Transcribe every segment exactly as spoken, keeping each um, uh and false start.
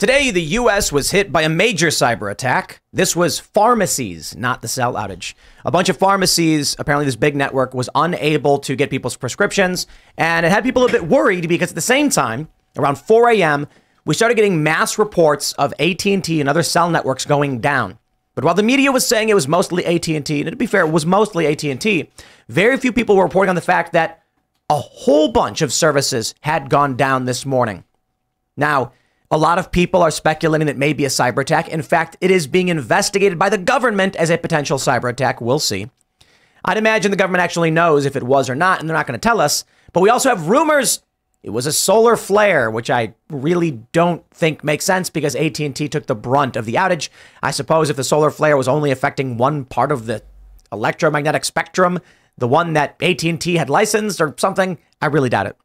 Today, the U S was hit by a major cyber attack. This was pharmacies, not the cell outage. A bunch of pharmacies, apparently this big network, was unable to get people's prescriptions, and it had people a bit worried because at the same time, around four a m, we started getting mass reports of A T and T and other cell networks going down. But while the media was saying it was mostly A T and T, and to be fair, it was mostly A T and T, very few people were reporting on the fact that a whole bunch of services had gone down this morning. Now, a lot of people are speculating that it may be a cyber attack. In fact, it is being investigated by the government as a potential cyber attack. We'll see. I'd imagine the government actually knows if it was or not, and they're not going to tell us. But we also have rumors it was a solar flare, which I really don't think makes sense because A T and T took the brunt of the outage. I suppose if the solar flare was only affecting one part of the electromagnetic spectrum, the one that A T and T had licensed or something, I really doubt it.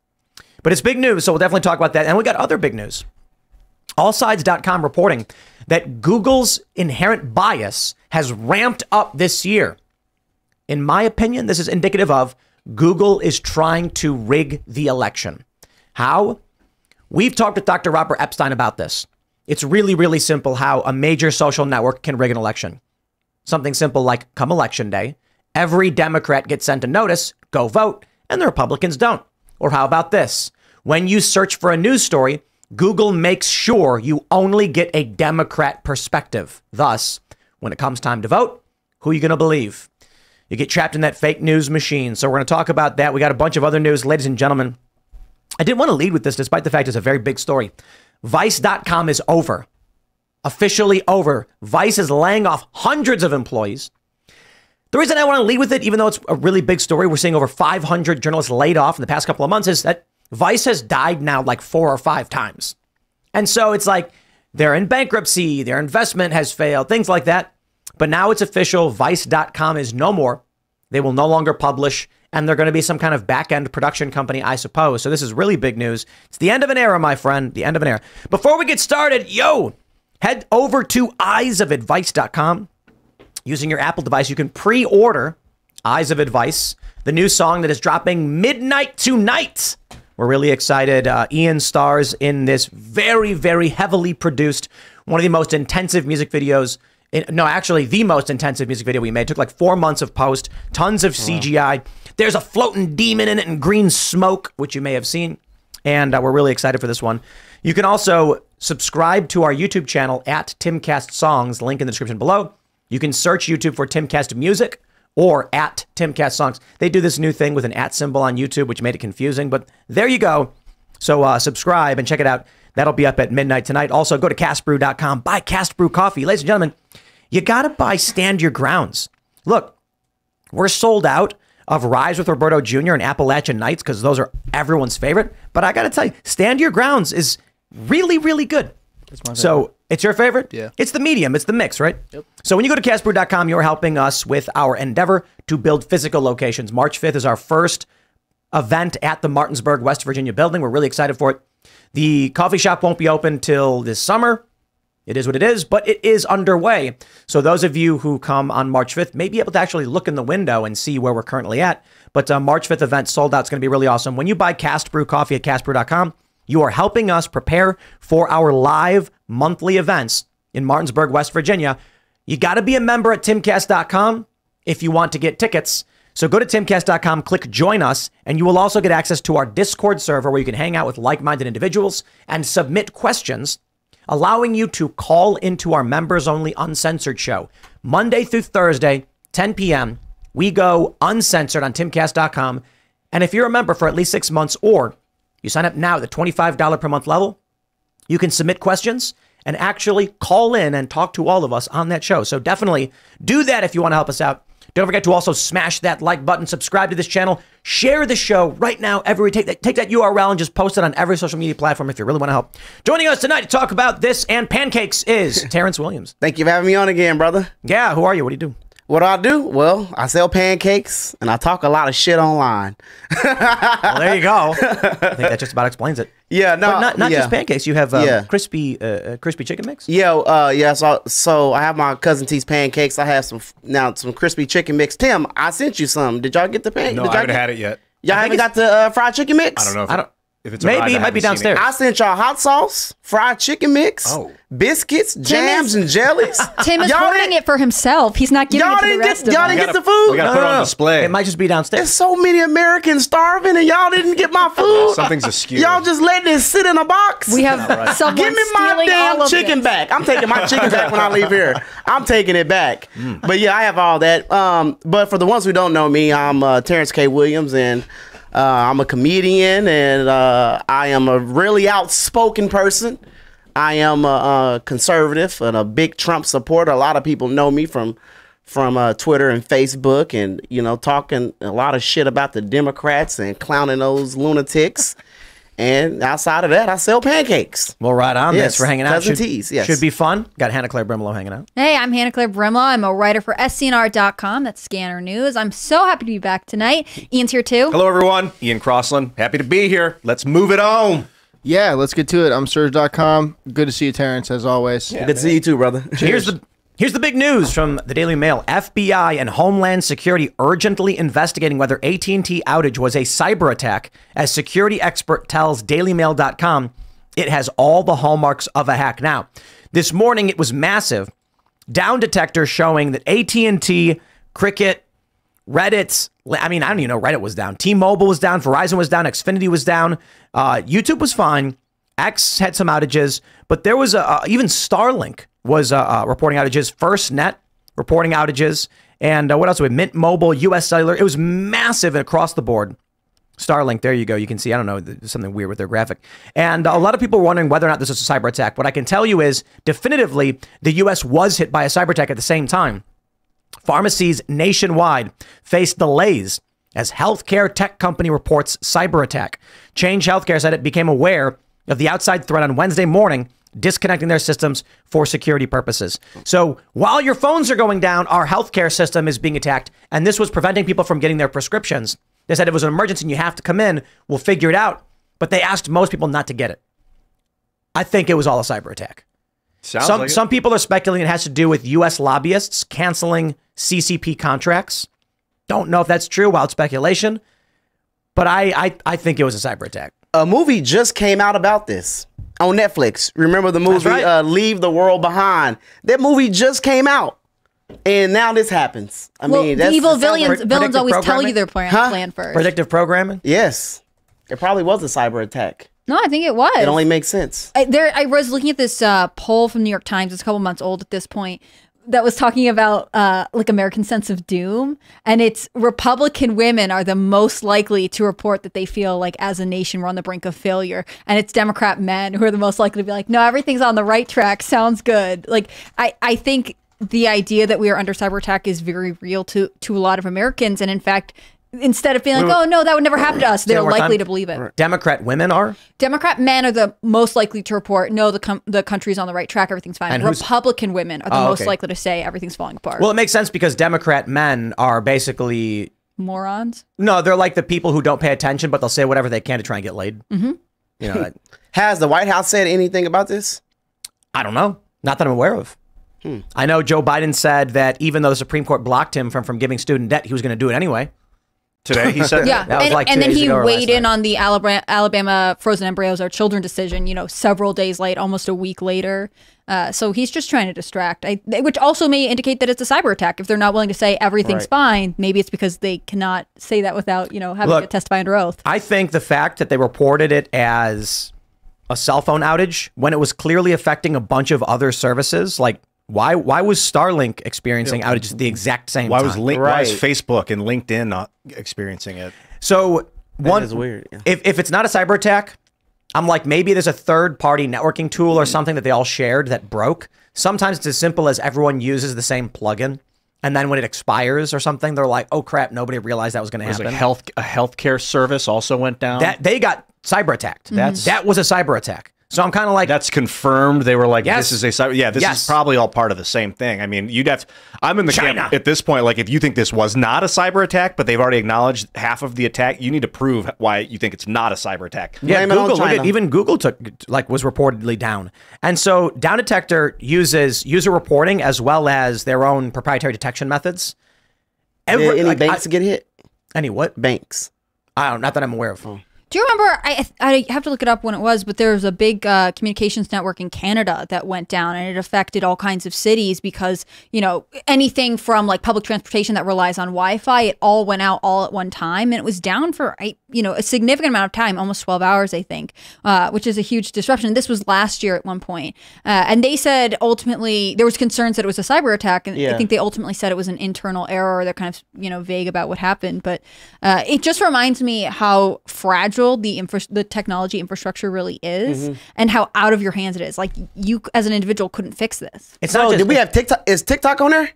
But it's big news, so we'll definitely talk about that. And we got other big news. Allsides dot com reporting that Google's inherent bias has ramped up this year. In my opinion, this is indicative of Google is trying to rig the election. How? We've talked with Doctor Robert Epstein about this. It's really, really simple how a major social network can rig an election. Something simple like come election day, every Democrat gets sent a notice, go vote, and the Republicans don't. Or how about this? When you search for a news story, Google makes sure you only get a Democrat perspective. Thus, when it comes time to vote, who are you going to believe? You get trapped in that fake news machine. So we're going to talk about that. We got a bunch of other news, ladies and gentlemen. I didn't want to lead with this, despite the fact it's a very big story. Vice dot com is over. Officially over. Vice is laying off hundreds of employees. The reason I want to lead with it, even though it's a really big story, we're seeing over five hundred journalists laid off in the past couple of months, is that Vice has died now like four or five times. And so it's like they're in bankruptcy, their investment has failed, things like that. But now it's official. Vice dot com is no more. They will no longer publish, and they're going to be some kind of back-end production company, I suppose. So this is really big news. It's the end of an era, my friend, the end of an era. Before we get started, yo, head over to eyes of advice dot com. Using your Apple device, you can pre-order Eyes of Advice, the new song that is dropping midnight tonight. We're really excited. Uh, Ian stars in this very, very heavily produced, one of the most intensive music videos. In, no, actually, the most intensive music video we made. It took like four months of post, tons of C G I. Wow. There's a floating demon in it and green smoke, which you may have seen. And uh, we're really excited for this one. You can also subscribe to our YouTube channel at Timcast Songs, link in the description below. You can search YouTube for Timcast Music or at Timcast Songs. They do this new thing with an at symbol on YouTube, which made it confusing, but there you go. So uh, subscribe and check it out. That'll be up at midnight tonight. Also, go to cast brew dot com. Buy Cast Brew coffee. Ladies and gentlemen, you got to buy Stand Your Grounds. Look, we're sold out of Rise with Roberto Junior and Appalachian Nights because those are everyone's favorite. But I got to tell you, Stand Your Grounds is really, really good. It's my favorite. So it's your favorite? Yeah. It's the medium. It's the mix, right? Yep. So when you go to cast brew dot com, you're helping us with our endeavor to build physical locations. March fifth is our first event at the Martinsburg West Virginia building. We're really excited for it. The coffee shop won't be open till this summer. It is what it is, but it is underway. So those of you who come on March fifth may be able to actually look in the window and see where we're currently at. But uh, March fifth event sold out. It's going to be really awesome. When you buy Cast Brew coffee at cast brew dot com, you are helping us prepare for our live monthly events in Martinsburg, West Virginia. You got to be a member at timcast dot com if you want to get tickets. So go to timcast dot com, click join us, and you will also get access to our Discord server where you can hang out with like-minded individuals and submit questions, allowing you to call into our members-only uncensored show. Monday through Thursday, ten p m, we go uncensored on timcast dot com. And if you're a member for at least six months or you sign up now at the twenty-five dollars per month level, you can submit questions and actually call in and talk to all of us on that show. So definitely do that if you want to help us out. Don't forget to also smash that like button, subscribe to this channel, share the show right now. Every take that, take that U R L and just post it on every social media platform if you really want to help. Joining us tonight to talk about this and pancakes is Terrence Williams. Thank you for having me on again, brother. Yeah, who are you? What do you do? What do I do? Well, I sell pancakes, and I talk a lot of shit online. Well, there you go. I think that just about explains it. Yeah, no. But not not yeah. just pancakes. You have um, yeah. crispy uh, crispy chicken mix? Yeah, uh, yeah. So, so I have my Cousin T's pancakes. I have some now some crispy chicken mix. Tim, I sent you some. Did y'all get the pancakes? No, I haven't had it yet. Y'all haven't got the uh, fried chicken mix? I don't know. If I don't, If it's Maybe it might be downstairs. It. I sent y'all hot sauce, fried chicken mix, oh. biscuits, jams, is, and jellies. Tim is hoarding it for himself. He's not giving it to the rest get, of y'all didn't get the food? We got to no, put no, it on no. display. It might just be downstairs. There's so many Americans starving and y'all didn't get my food. Something's askew. Y'all just letting it sit in a box. We have right. someone Give me my damn chicken it. back. I'm taking my chicken back when I leave here. I'm taking it back. Mm. But yeah, I have all that. Um, but for the ones who don't know me, I'm uh, Terrence K. Williams, and... Uh, I'm a comedian, and uh, I am a really outspoken person. I am a, a conservative and a big Trump supporter. A lot of people know me from from uh, Twitter and Facebook, and you know, talking a lot of shit about the Democrats and clowning those lunatics. And outside of that, I sell pancakes. Well, right on. Yes. Thanks for hanging out. Cousin T's, yes. Should be fun. Got Hannah Claire Bremlow hanging out. Hey, I'm Hannah Claire Bremlow. I'm a writer for S C N R dot com. That's Scanner News. I'm so happy to be back tonight. Ian's here too. Hello, everyone. Ian Crossland. Happy to be here. Let's move it on. Yeah, let's get to it. I'm Serge dot com. Good to see you, Terrence, as always. Yeah, Good man. to see you too, brother. Cheers. Here's the... Here's the big news from the Daily Mail. F B I and Homeland Security urgently investigating whether A T and T outage was a cyber attack, as security expert tells Daily Mail dot com it has all the hallmarks of a hack. Now, this morning it was massive. Down Detector showing that A T and T, Cricket, Reddit's, I mean, I don't even know, Reddit was down. T-Mobile was down, Verizon was down, Xfinity was down, uh, YouTube was fine, X had some outages, but there was a, uh, even Starlink was uh, uh, reporting outages, FirstNet reporting outages, and uh, what else? We had Mint Mobile, U S Cellular. It was massive across the board. Starlink, there you go. You can see, I don't know, there's something weird with their graphic. And a lot of people were wondering whether or not this was a cyber attack. What I can tell you is, definitively, the U S was hit by a cyber attack at the same time. Pharmacies nationwide faced delays as healthcare tech company reports cyber attack. Change Healthcare said it became aware of the outside threat on Wednesday morning, disconnecting their systems for security purposes. So while your phones are going down, our healthcare system is being attacked, and this was preventing people from getting their prescriptions. They said it was an emergency and you have to come in, we'll figure it out. But they asked most people not to get it. I think it was all a cyber attack. Sounds some, like some people are speculating it has to do with U S lobbyists canceling C C P contracts. Don't know if that's true, wild speculation, but I, I, I think it was a cyber attack. A movie just came out about this. On Netflix, remember the movie right. uh, Leave the World Behind? That movie just came out, and now this happens. I well, mean, that's the evil villains, villains always tell you their plan, huh? plan first. Predictive programming? Yes. It probably was a cyber attack. No, I think it was. It only makes sense. I, there, I was looking at this uh, poll from New York Times. It's a couple months old at this point. That was talking about uh, like American sense of doom, and it's Republican women are the most likely to report that they feel like as a nation we're on the brink of failure, and it's Democrat men who are the most likely to be like, no, everything's on the right track, sounds good. Like I, I think the idea that we are under cyber attack is very real to to a lot of Americans, and in fact, instead of being like, oh no, that would never happen to us, they're likely to believe it. Democrat women are? Democrat men are the most likely to report, no, the com the country's on the right track, everything's fine. And Republican women are the oh, most okay. likely to say everything's falling apart. Well, it makes sense because Democrat men are basically... Morons? No, they're like the people who don't pay attention, but they'll say whatever they can to try and get laid. Mm-hmm. You know, has the White House said anything about this? I don't know. Not that I'm aware of. Hmm. I know Joe Biden said that even though the Supreme Court blocked him from, from giving student debt, he was going to do it anyway. Today he said yeah that was and, like and then he weighed in on the Alabama, Alabama frozen embryos are children decision, you know, several days late, almost a week later, uh so he's just trying to distract, I, which also may indicate that it's a cyber attack if they're not willing to say everything's right. fine. Maybe it's because they cannot say that without, you know, having Look, to testify under oath. I think the fact that they reported it as a cell phone outage when it was clearly affecting a bunch of other services, like why why was Starlink experiencing yeah. outages at the exact same why time? Was Link, right. Why was Facebook and LinkedIn not experiencing it? So that one is weird. Yeah. If if it's not a cyber attack, I'm like maybe there's a third party networking tool or something that they all shared that broke. Sometimes it's as simple as everyone uses the same plugin, and then when it expires or something, they're like, oh crap, nobody realized that was going to happen. Like health a healthcare service also went down. That they got cyber attacked. Mm-hmm. That's that was a cyber attack. So I'm kind of like... That's confirmed. They were like, yes, this is a... Yeah, this yes. is probably all part of the same thing. I mean, you'd have... To, I'm in the China. camp at this point, like, if you think this was not a cyber attack, but they've already acknowledged half of the attack, you need to prove why you think it's not a cyber attack. Yeah, Blame Google, at, even Google took, like, was reportedly down. And so Down Detector uses user reporting as well as their own proprietary detection methods. Every, Did any like, banks I, get hit? Any what? Banks. I don't, not that I'm aware of. Oh. Do you remember, I, I have to look it up when it was, but there was a big uh, communications network in Canada that went down, and it affected all kinds of cities because, you know, anything from like public transportation that relies on Wi-Fi, it all went out all at one time. And it was down for, you know, a significant amount of time, almost twelve hours, I think, uh, which is a huge disruption. This was last year at one point. Uh, and they said ultimately there was concerns that it was a cyber attack. And yeah. I think they ultimately said it was an internal error. They're kind of, you know, vague about what happened. But uh, it just reminds me how fragile the infra the technology infrastructure really is, mm-hmm. and how out of your hands it is. Like, you as an individual couldn't fix this. It's not. Oh, did we have TikTok? Is TikTok on there?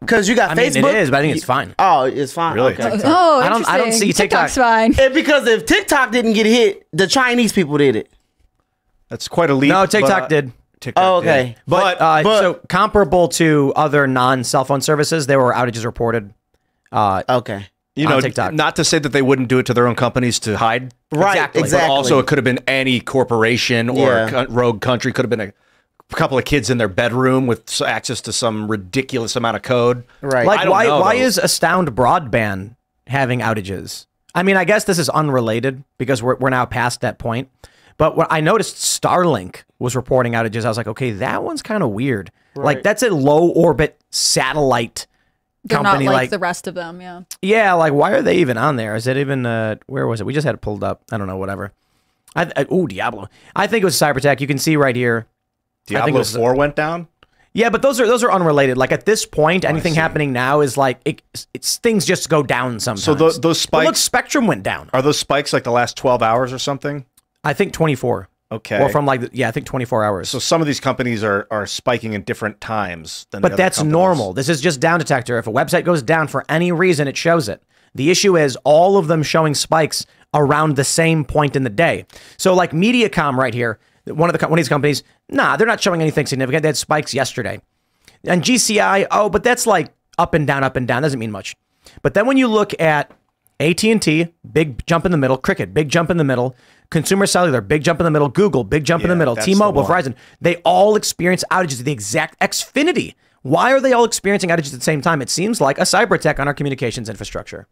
Because you got I Facebook. Mean, it is, but I think it's fine. Oh, it's fine. Really? Okay. Oh, I don't. I don't see TikTok. TikTok's fine. It, because if TikTok didn't get hit, the Chinese people did it. That's quite a leap. No, TikTok but, did. TikTok oh, okay, did. But, but, uh, but so comparable to other non-cell phone services, there were outages reported. Uh, okay. You know, TikTok. Not to say that they wouldn't do it to their own companies to hide. Right, exactly. exactly. But also, it could have been any corporation or yeah. co rogue country. Could have been a couple of kids in their bedroom with access to some ridiculous amount of code. Right. Like, why, know, why is Astound Broadband having outages? I mean, I guess this is unrelated because we're, we're now past that point. But when I noticed Starlink was reporting outages, I was like, okay, that one's kind of weird. Right. Like, that's a low-orbit satellite They're company, not like, like the rest of them, yeah. Yeah, like, why are they even on there? Is it even, uh, where was it? We just had it pulled up. I don't know, whatever. I, I, oh, Diablo. I think it was cyber attack. You can see right here. Diablo four went down? Yeah, but those are those are unrelated. Like, at this point, oh, anything happening now is like, it, it's things just go down sometimes. So those, those spikes... But look, Spectrum went down. Are those spikes like the last twelve hours or something? I think twenty-four. Okay. Well, from like, yeah, I think twenty-four hours. So some of these companies are, are spiking in different times than the other companies. But that's normal. This is just Down Detector. If a website goes down for any reason, it shows it. The issue is all of them showing spikes around the same point in the day. So like Mediacom right here, one of, the, one of these companies, nah, they're not showing anything significant. They had spikes yesterday. And G C I, oh, but that's like up and down, up and down. Doesn't mean much. But then when you look at A T and T, big jump in the middle. Cricket, big jump in the middle. Consumer Cellular, big jump in the middle. Google, big jump yeah, in the middle. T-Mobile, Verizon, they all experience outages at the exact Xfinity. Why are they all experiencing outages at the same time? It seems like a cyber attack on our communications infrastructure.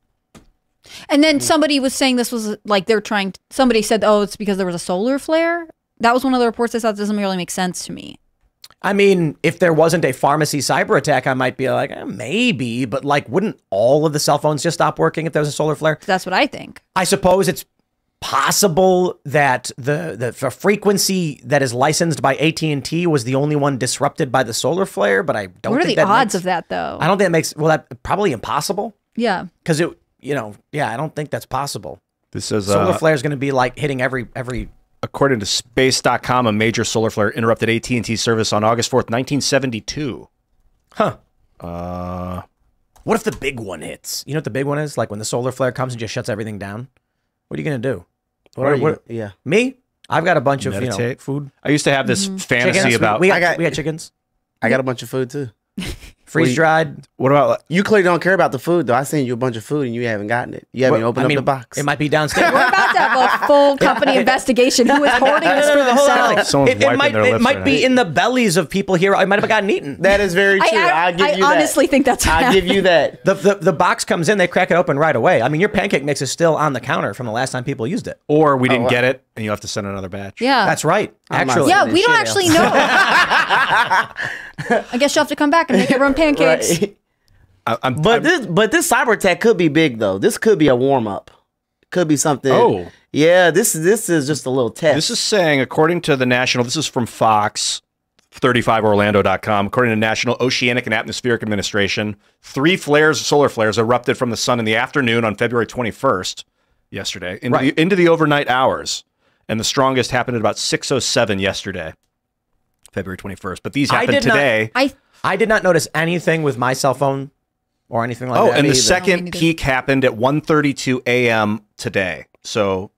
And then somebody was saying this was like they're trying. To, somebody said, "Oh, it's because there was a solar flare." That was one of the reports I saw. That doesn't really make sense to me. I mean, if there wasn't a pharmacy cyber attack, I might be like, eh, maybe, but like, wouldn't all of the cell phones just stop working if there was a solar flare? That's what I think. I suppose it's possible that the, the, the frequency that is licensed by A T and T was the only one disrupted by the solar flare, but I don't what think that What are the odds makes, of that, though? I don't think it makes, well, that probably impossible. Yeah. Because it, you know, yeah, I don't think that's possible. This is Solar uh, flare is going to be like hitting every every... According to Space dot com, a major solar flare interrupted A T and T service on August fourth, nineteen seventy-two. Huh. Uh, what if the big one hits? You know what the big one is? Like when the solar flare comes and just shuts everything down? What are you going to do? What are, are you, what, yeah. Me? I've got a bunch Meditate. of you know, food. I used to have this mm-hmm. fantasy chickens? about... We got, I got, we got chickens. I got a bunch of food, too. Freeze-dried. What about... Like, you clearly don't care about the food, though. I sent you a bunch of food, and you haven't gotten it. You haven't well, opened I mean, up the box. It might be downstairs. We're about to have a full company investigation. Who is hoarding this for themselves? It, it might, it might right be now. in the bellies of people here. I might have gotten eaten. That is very true. I, I, I'll give I you honestly that. think that's what I'll happened. give you that. The, the, the box comes in. They crack it open right away. I mean, your pancake mix is still on the counter from the last time people used it. Or we didn't oh, wow. get it, and you have to send another batch. Yeah. That's right. Actually. Yeah, we don't actually else. know. I guess you'll have to come back and make your own pancakes. Right. I, I'm, but I'm, this, but this cyber attack could be big though. This could be a warm up. Could be something. Oh, yeah. This this is just a little test. This is saying, according to the National, this is from Fox, thirty-five Orlando dot com. According to National Oceanic and Atmospheric Administration, three flares, solar flares, erupted from the sun in the afternoon on February twenty-first, yesterday, into, right. the, into the overnight hours, and the strongest happened at about six oh seven yesterday. February twenty-first, but these happened I today. Not, I I did not notice anything with my cell phone or anything like oh, that. Oh, and the either. second peak happened at one thirty-two A M today. So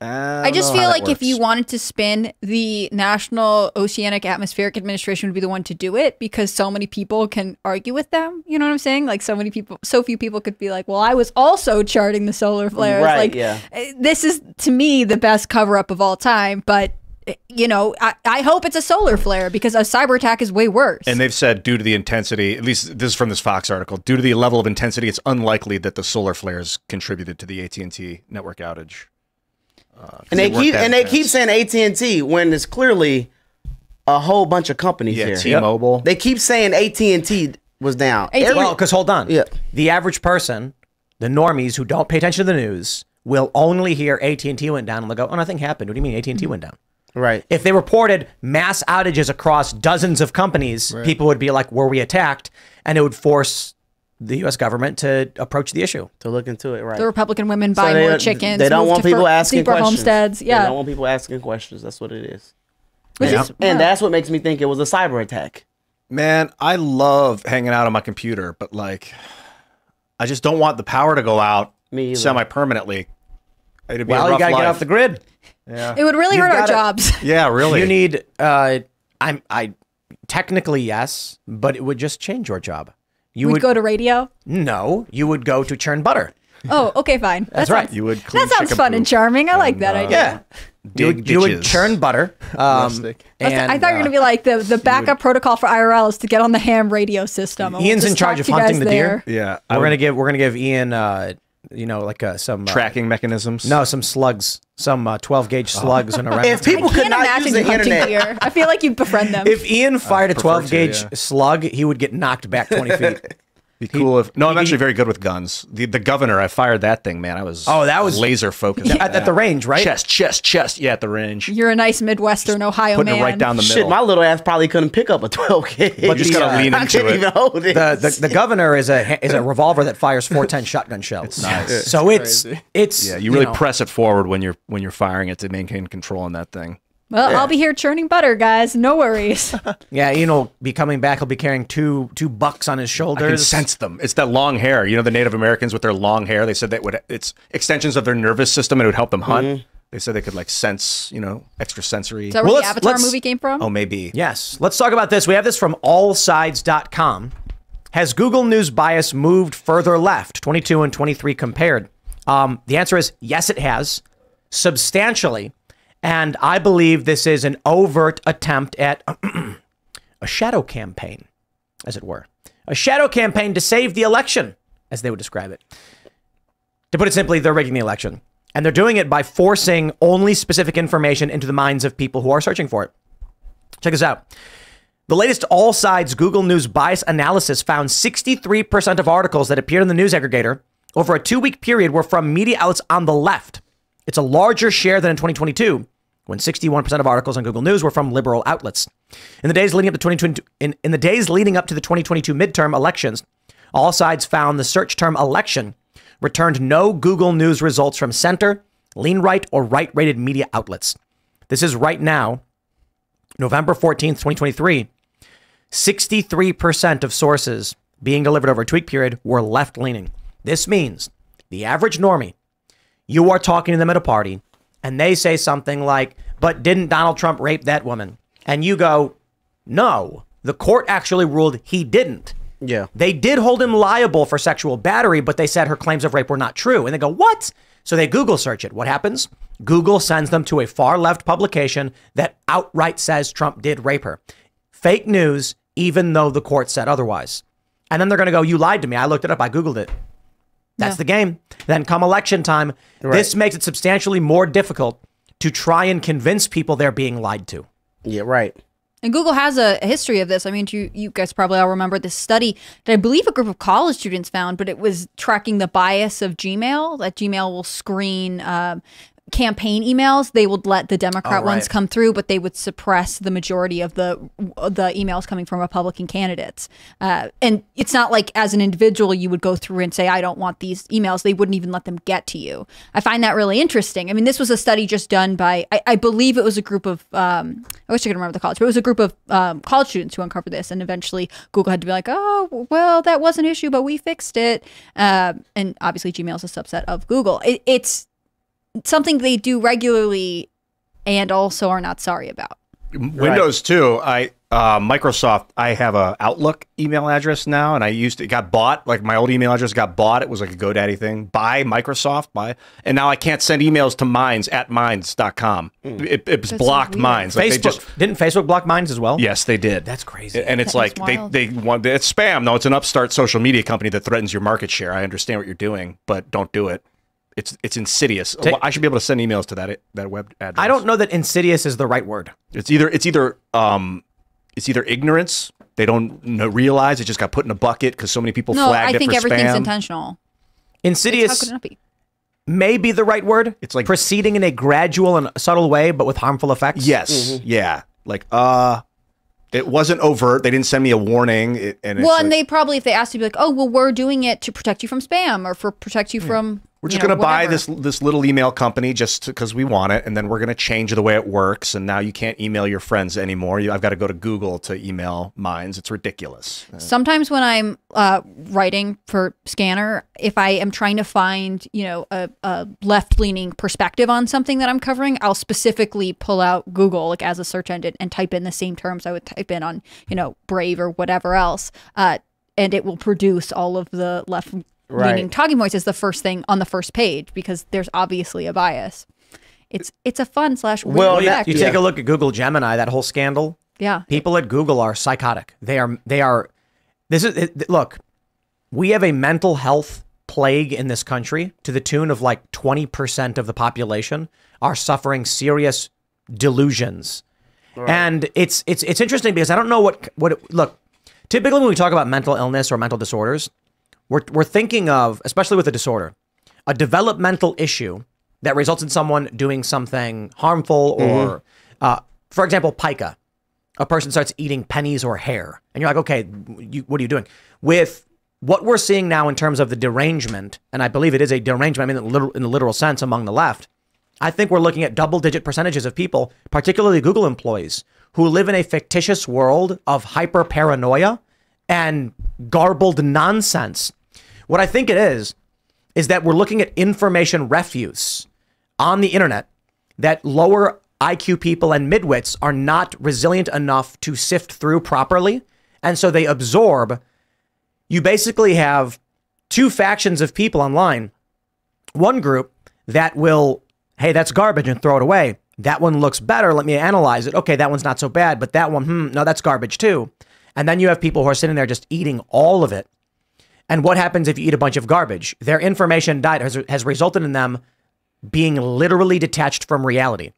I, I just feel like works. if you wanted to spin, the National Oceanic Atmospheric Administration would be the one to do it because so many people can argue with them. You know what I'm saying? Like so many people, so few people could be like, well, I was also charting the solar flares. Right, like yeah. This is, to me, the best cover up of all time, but you know, I, I hope it's a solar flare, because a cyber attack is way worse. And they've said, due to the intensity, at least this is from this Fox article, due to the level of intensity, it's unlikely that the solar flares contributed to the A T and T network outage. Uh, and they, they keep and intense. they keep saying A T and T when it's clearly a whole bunch of companies yeah, here. T-Mobile. Yep. They keep saying A T and T was down. Every, well, because hold on. Yeah. The average person, the normies who don't pay attention to the news, will only hear A T and T went down and they'll go, oh, nothing happened. What do you mean A T and T went down? Right. If they reported mass outages across dozens of companies, right. people would be like, were we attacked? And it would force the U S government to approach the issue. To look into it, right. The Republican women buy so more chickens. They don't want people asking questions. Homesteads. Yeah. They don't want people asking questions. That's what it is. Which yeah. is and yeah. that's what makes me think it was a cyber attack. Man, I love hanging out on my computer, but like, I just don't want the power to go out semi-permanently. It'd be well, a rough you gotta life. get off the grid. Yeah. It would really You've hurt our jobs. Yeah, really. You need, uh, I'm, I, technically yes, but it would just change your job. You We'd would go to radio? No, you would go to churn butter. Oh, okay, fine. That's that right. Sounds, you would. That sounds fun and charming. I and, like that uh, idea. Yeah. You would, you would churn butter. Um, and, I thought you were going to be like, the, the backup would, protocol for I R L is to get on the ham radio system. Ian's in charge of hunting the there. deer. Yeah. I we're going to give, we're going to give Ian, uh, you know, like uh, some tracking uh, mechanisms. No, some slugs, some uh, twelve gauge slugs. Oh. And around. If people I could not use the internet, deer. I feel like you'd befriend them. If Ian fired a twelve gauge yeah. slug, he would get knocked back twenty feet. Be cool he, if no. I'm he, actually very good with guns. The the governor, I fired that thing, man. I was oh, that was laser focused yeah. at, at the range, right? Chest, chest, chest. Yeah, at the range. You're a nice Midwestern just Ohio putting man. Putting it right down the middle. Shit, my little ass probably couldn't pick up a twelve gauge. But just gotta uh, lean into I couldn't it. Even hold it. The, the the governor is a is a revolver that fires four ten shotgun shells. It's nice. It's so it's crazy. it's yeah. You really you know, press it forward when you're when you're firing it to maintain control on that thing. Well, yeah. I'll be here churning butter, guys. No worries. Yeah, Ian will be coming back. He'll be carrying two two bucks on his shoulders. I can sense them. It's that long hair. You know, the Native Americans with their long hair. They said that would it's extensions of their nervous system, and it would help them hunt. Mm-hmm. They said they could like sense, you know, extrasensory. Is that where well, the Avatar movie came from? Oh, maybe. Yes. Let's talk about this. We have this from all sides dot com. Has Google News bias moved further left? twenty-two and twenty-three compared. Um, the answer is yes, it has substantially. And I believe this is an overt attempt at a shadow campaign, as it were. A shadow campaign to save the election, as they would describe it. To put it simply, they're rigging the election. And they're doing it by forcing only specific information into the minds of people who are searching for it. Check this out. The latest All Sides Google News bias analysis found sixty-three percent of articles that appeared in the news aggregator over a two-week period were from media outlets on the left. It's a larger share than in twenty twenty-two, when sixty-one percent of articles on Google News were from liberal outlets. In the days leading up to twenty twenty-two, in, in the days leading up to the twenty twenty-two midterm elections, all sides found the search term election returned no Google News results from center, lean right, or right-rated media outlets. This is right now, November fourteenth, twenty twenty-three. sixty-three percent of sources being delivered over a two-week period were left-leaning. This means the average normie, you are talking to them at a party, and they say something like, but didn't Donald Trump rape that woman? And you go, no, the court actually ruled he didn't. Yeah. They did hold him liable for sexual battery, but they said her claims of rape were not true. And they go, what? So they Google search it. What happens? Google sends them to a far left publication that outright says Trump did rape her. Fake news, even though the court said otherwise. And then they're going to go, you lied to me. I looked it up. I Googled it. That's yeah. the game. Then come election time, right. this makes it substantially more difficult to try and convince people they're being lied to. Yeah, right. And Google has a history of this. I mean, you, you guys probably all remember this study that I believe a group of college students found, but it was tracking the bias of Gmail, that Gmail will screen um, campaign emails. They would let the Democrat right. ones come through, but they would suppress the majority of the the emails coming from Republican candidates. Uh, and it's not like as an individual you would go through and say, I don't want these emails. They wouldn't even let them get to you. I find that really interesting. I mean, this was a study just done by, I, I believe it was a group of, um, I wish I could remember the college, but it was a group of um, college students who uncovered this. And eventually Google had to be like, oh, well, that was an issue, but we fixed it. Uh, and obviously Gmail is a subset of Google. It, it's something they do regularly and also are not sorry about. Windows right. too. I uh, Microsoft. I have a Outlook email address now, and I used to, it got bought. Like my old email address got bought. It was like a GoDaddy thing. Buy Microsoft. Buy, and now I can't send emails to Minds at Minds dot com. Mm. It, it was That's blocked so Minds. Like Facebook just, didn't Facebook block Minds as well? Yes, they did. That's crazy. And it's that like they they want it's spam. No, it's an upstart social media company that threatens your market share. I understand what you're doing, but don't do it. It's it's insidious. Take, I should be able to send emails to that that web address. I don't know that insidious is the right word. It's either it's either um, it's either ignorance. They don't know, realize it just got put in a bucket because so many people no, flagged I it for spam. No, I think everything's intentional. Insidious how could it not be? May be the right word. It's like proceeding in a gradual and subtle way, but with harmful effects. Yes, mm-hmm. yeah. Like uh, it wasn't overt. They didn't send me a warning. It, and well, it's and like, they probably if they asked you, be like, oh, well, we're doing it to protect you from spam or for protect you yeah. from. We're just going to buy this this little email company just because we want it, and then we're going to change the way it works, and now you can't email your friends anymore. You, I've got to go to Google to email Minds. It's ridiculous. Sometimes when I'm uh, writing for Scanner, if I am trying to find you know a, a left-leaning perspective on something that I'm covering, I'll specifically pull out Google like as a search engine and type in the same terms I would type in on you know Brave or whatever else, uh, and it will produce all of the left Right. leaning talking points is the first thing on the first page because there's obviously a bias. It's it's a fun slash weird well, yeah, effect. You take yeah. a look at Google Gemini, that whole scandal. Yeah, people at Google are psychotic. They are they are. This is it, look. We have a mental health plague in this country to the tune of like twenty percent of the population are suffering serious delusions, right. and it's it's it's interesting because I don't know what what it, look. Typically, when we talk about mental illness or mental disorders. We're, we're thinking of, especially with a disorder, a developmental issue that results in someone doing something harmful or, mm-hmm. uh, for example, pica. A person starts eating pennies or hair. And you're like, okay, you, what are you doing? With what we're seeing now in terms of the derangement, and I believe it is a derangement, I mean, in the literal, in the literal sense among the left, I think we're looking at double-digit percentages of people, particularly Google employees, who live in a fictitious world of hyper-paranoia and garbled nonsense. What I think it is, is that we're looking at information refuse on the internet that lower I Q people and midwits are not resilient enough to sift through properly. And so they absorb. You basically have two factions of people online. One group that will, hey, that's garbage and throw it away. That one looks better. Let me analyze it. Okay, that one's not so bad. But that one, hmm, no, that's garbage too. And then you have people who are sitting there just eating all of it. And what happens if you eat a bunch of garbage? Their information diet has, has resulted in them being literally detached from reality.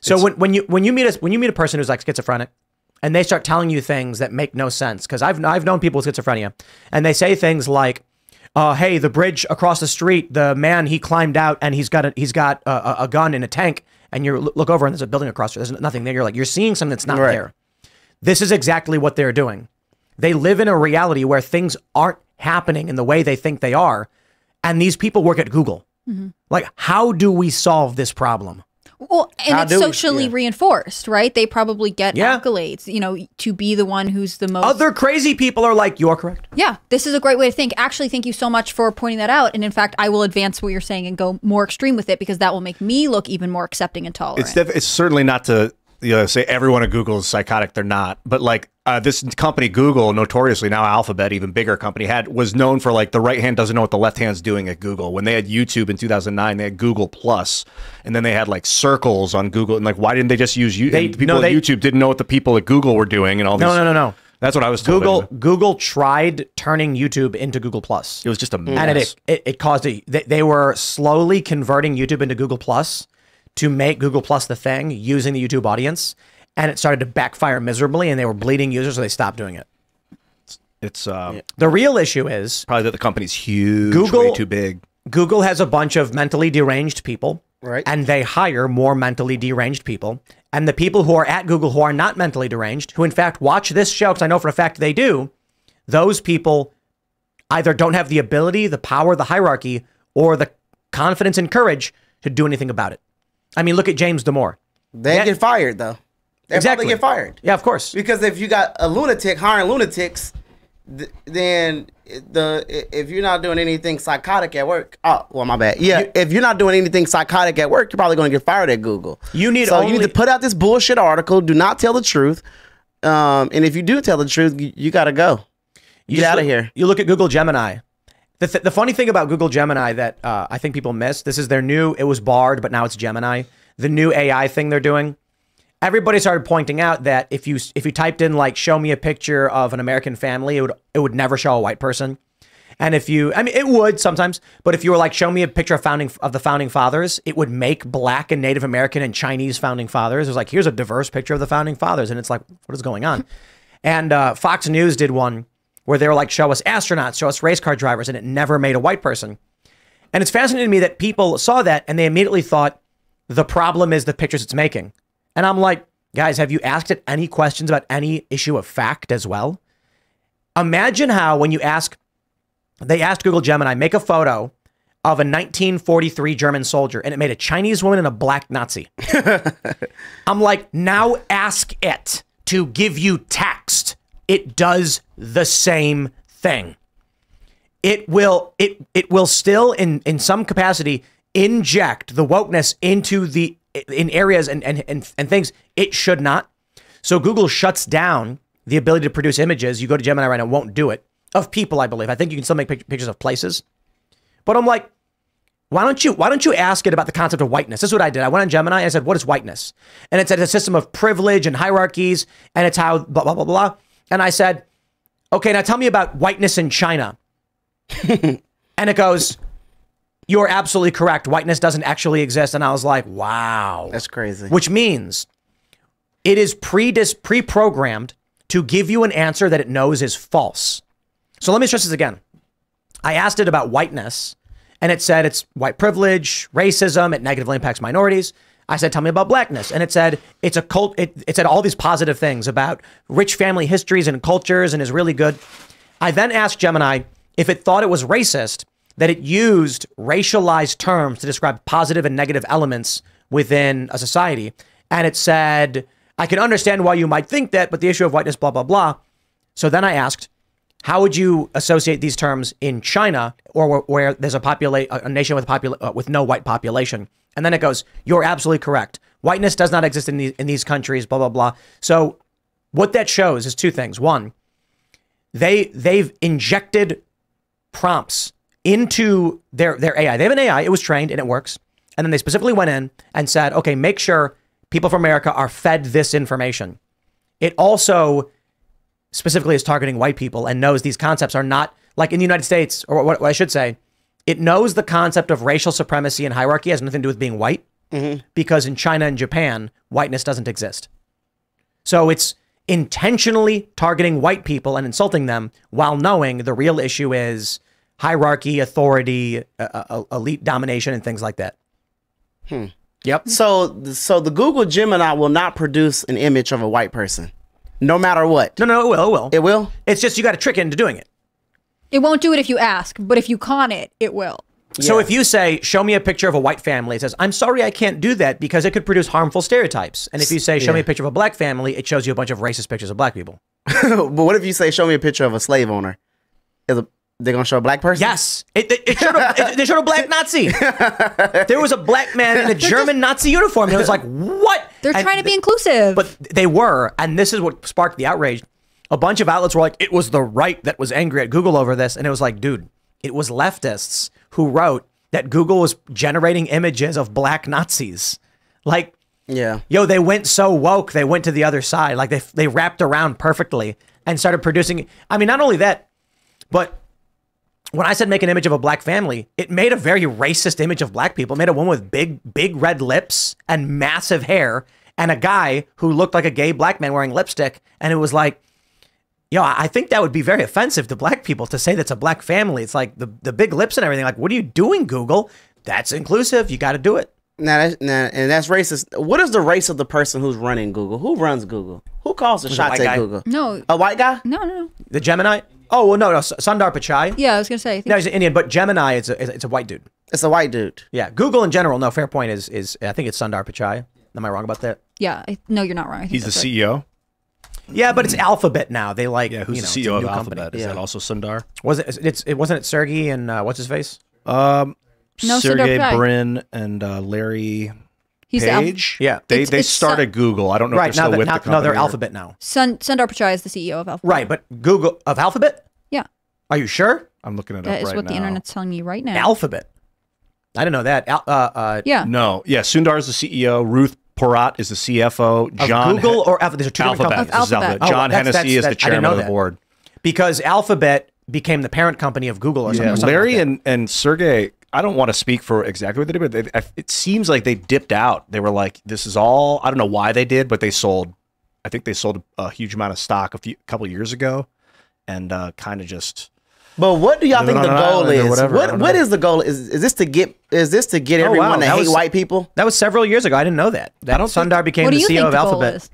So when, when you when you meet us when you meet a person who's like schizophrenic, and they start telling you things that make no sense, because I've I've known people with schizophrenia, and they say things like, uh, "Hey, the bridge across the street, the man he climbed out, and he's got a, he's got a, a gun in a tank." And you look over, and there's a building across. There's nothing there. You're like, you're seeing something that's not right. there. This is exactly what they're doing. They live in a reality where things aren't happening in the way they think they are, and these people work at Google. Mm-hmm. Like, how do we solve this problem? Well, and how it's socially we, yeah. reinforced, right? They probably get yeah. accolades, you know, to be the one who's the most. Other crazy people are like, you're correct. Yeah, this is a great way to think. Actually, thank you so much for pointing that out. And in fact, I will advance what you're saying and go more extreme with it because that will make me look even more accepting and tolerant. It's, it's certainly not to you know, say everyone at Google is psychotic. They're not. But like, Uh, this company, Google, notoriously now Alphabet, even bigger company, had was known for like the right hand doesn't know what the left hand's doing at Google. When they had YouTube in two thousand nine, they had Google Plus, and then they had like circles on Google. And like, why didn't they just use you? They, people no, they, at YouTube didn't know what the people at Google were doing, and all. No, this, no, no, no. That's what I was told. Google Google tried turning YouTube into Google Plus. It was just a mess, and it it, it caused a. They, they were slowly converting YouTube into Google Plus to make Google Plus the thing using the YouTube audience. And it started to backfire miserably, and they were bleeding users, so they stopped doing it. It's um, the real issue is probably that the company's huge, Google, way too big. Google has a bunch of mentally deranged people, right? And they hire more mentally deranged people. And the people who are at Google who are not mentally deranged, who in fact watch this show, because I know for a fact they do, those people either don't have the ability, the power, the hierarchy, or the confidence and courage to do anything about it. I mean, look at James Damore. They that, get fired, though. They exactly. probably get fired. Yeah, of course. Because if you got a lunatic hiring lunatics, th then the if you're not doing anything psychotic at work, oh well, my bad. Yeah, you, if you're not doing anything psychotic at work, you're probably going to get fired at Google. You need so only, you need to put out this bullshit article. Do not tell the truth. Um, and if you do tell the truth, you, you got to go. You get out of here. You look at Google Gemini. The, th the funny thing about Google Gemini that uh, I think people miss, this is their new, it was Bard, but now it's Gemini, the new A I thing they're doing. Everybody started pointing out that if you if you typed in, like, show me a picture of an American family, it would, it would never show a white person. And if you, I mean, it would sometimes, but if you were like, show me a picture of founding of the founding fathers, it would make black and Native American and Chinese founding fathers. It was like, here's a diverse picture of the founding fathers. And it's like, what is going on? And uh, Fox News did one where they were like, show us astronauts, show us race car drivers, and it never made a white person. And it's fascinating to me that people saw that and they immediately thought, the problem is the pictures it's making. And I'm like, guys, have you asked it any questions about any issue of fact as well? Imagine how when you ask, they asked Google Gemini, make a photo of a nineteen forty-three German soldier, and it made a Chinese woman and a black Nazi. I'm like, now ask it to give you text. It does the same thing. It will, it, it will still, in, in some capacity, inject the wokeness into the, in areas and, and, and, and things it should not. So Google shuts down the ability to produce images. You go to Gemini right now, it won't do it, of people, I believe. I think you can still make pictures of places. But I'm like, why don't you, why don't you ask it about the concept of whiteness? This is what I did. I went on Gemini and I said, what is whiteness? And it said it's a system of privilege and hierarchies, and it's how blah, blah, blah, blah. And I said, okay, now tell me about whiteness in China. And it goes, you're absolutely correct. Whiteness doesn't actually exist. And I was like, wow. That's crazy. Which means it is pre-dis- pre-programmed to give you an answer that it knows is false. So let me stress this again. I asked it about whiteness, and it said it's white privilege, racism, it negatively impacts minorities. I said, tell me about blackness. And it said, it's a cult. It, it said all these positive things about rich family histories and cultures and is really good. I then asked Gemini if it thought it was racist that it used racialized terms to describe positive and negative elements within a society. And it said, I can understand why you might think that, but the issue of whiteness, blah, blah, blah. So then I asked, how would you associate these terms in China or where, where there's a, popula a nation with, popula uh, with no white population? And then it goes, you're absolutely correct. Whiteness does not exist in these, in these countries, blah, blah, blah. So what that shows is two things. One, they, they've injected prompts into their, their A I. They have an A I, it was trained and it works. And then they specifically went in and said, okay, make sure people from America are fed this information. It also specifically is targeting white people and knows these concepts are not, like in the United States, or what, what I should say, it knows the concept of racial supremacy and hierarchy has nothing to do with being white, mm-hmm. because in China and Japan, whiteness doesn't exist. So it's intentionally targeting white people and insulting them while knowing the real issue is hierarchy, authority, uh, elite domination, and things like that. Hmm. Yep. So, so the Google Gemini will not produce an image of a white person, no matter what. No, no, it will. It will. It will? It's just you got to trick it into doing it. It won't do it if you ask, but if you con it, it will. Yeah. So if you say, show me a picture of a white family, it says, I'm sorry, I can't do that because it could produce harmful stereotypes. And if you say, show yeah. me a picture of a black family, it shows you a bunch of racist pictures of black people. But what if you say, show me a picture of a slave owner? Is a They're going to show a black person? Yes. It, it, it showed a, it, they showed a black Nazi. There was a black man in a German Nazi uniform. And it was like, what? They're and trying to be inclusive. But they were. And this is what sparked the outrage. A bunch of outlets were like, it was the right that was angry at Google over this. And it was like, dude, it was leftists who wrote that Google was generating images of black Nazis. Like, yeah, yo, they went so woke. They went to the other side. Like, they, they wrapped around perfectly and started producing. I mean, not only that, but when I said make an image of a black family, it made a very racist image of black people. It made a woman with big, big red lips and massive hair and a guy who looked like a gay black man wearing lipstick. And it was like, yo, I think that would be very offensive to black people to say that's a black family. It's like the, the big lips and everything. Like, what are you doing, Google? That's inclusive. You got to do it. Now, that's, now, and that's racist. What is the race of the person who's running Google? Who runs Google? Who calls the shots at Google? No. A white guy? No, no. The Gemini? Oh, well, no, no, Sundar Pichai. Yeah, I was going to say. I think no, he's an Indian, but Gemini, it's a, it's a white dude. It's a white dude. Yeah, Google in general, no, fair point is, is I think it's Sundar Pichai. Am I wrong about that? Yeah, I, no, you're not wrong. I think he's the right. C E O? Yeah, but it's Alphabet now. They like yeah. Who's you know, the C E O of Alphabet? Company. Is yeah. that also Sundar? Was it? It's it wasn't it Sergey and uh, what's his face? Um, no, Sergey Brin and uh, Larry. He's Page. The yeah, they it's, they it's started Google. I don't know right, if they're still that, with now, the company. No, they're or... Alphabet now. Sun, Sundar Pichai is the C E O of Alphabet. Right, but Google of Alphabet. Yeah. Are you sure? I'm looking it that up right now. That is what the internet's telling me right now. Alphabet. I didn't know that. Uh, uh, yeah. No. Yeah. Sundar is the C E O. Ruth Porat is the C F O. Of John Google or Alphabet. There's two Alphabet. Different companies. Alphabet. Alphabet. John oh, that's, Hennessy that's, that's, is the chairman of the board. Because Alphabet became the parent company of Google or something. Yeah. Or something Larry like and and Sergey. I don't want to speak for exactly what they did, but they, it seems like they dipped out. They were like, "This is all." I don't know why they did, but they sold. I think they sold a huge amount of stock a few a couple of years ago, and uh, kind of just. But what do y'all think the goal is? Whatever, what what is the goal? Is is this to get is this to get oh, everyone wow. to that hate was, white people? That was several years ago. I didn't know that. That Sundar became the C E O of Alphabet.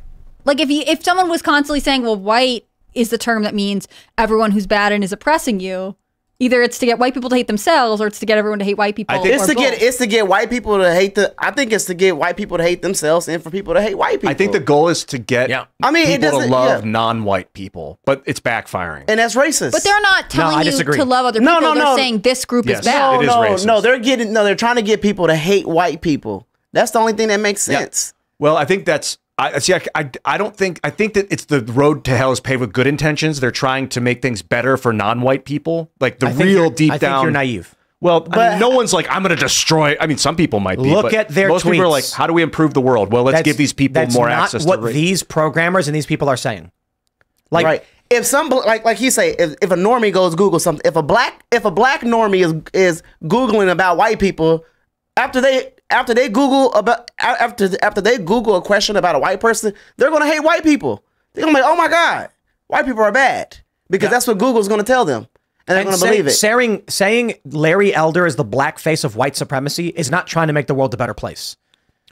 Like if you if someone was constantly saying, "Well, white is the term that means everyone who's bad and is oppressing you," either it's to get white people to hate themselves, or it's to get everyone to hate white people. I think it's to both. get it's to get white people to hate the. I think it's to get white people to hate themselves, and for people to hate white people. I think the goal is to get. Yeah. I mean, people it to love yeah. non-white people, but it's backfiring, and that's racist. But they're not telling no, you to love other people. No, no, they're no. saying this group yes. is bad. No, no, it is racist. no, they're getting no. They're trying to get people to hate white people. That's the only thing that makes sense. Yeah. Well, I think that's. I see. I, I, I don't think. I think that it's the road to hell is paved with good intentions. They're trying to make things better for non-white people. Like the real deep I down. I think you're naive. Well, but, I mean, no one's like, I'm going to destroy. I mean, some people might be. Look but at their most tweets. Most people are like, how do we improve the world? Well, let's that's, give these people more access. That's not what these programmers and these people are saying. Like, right. if some like like you say, if, if a normie goes Google something, if a black if a black normie is is Googling about white people after they. After they Google about after after they Google a question about a white person, they're gonna hate white people. They're gonna be like, oh my God, white people are bad because yeah. that's what Google's gonna tell them, and they're and gonna say, believe it. Saying saying Larry Elder is the black face of white supremacy is not trying to make the world a better place.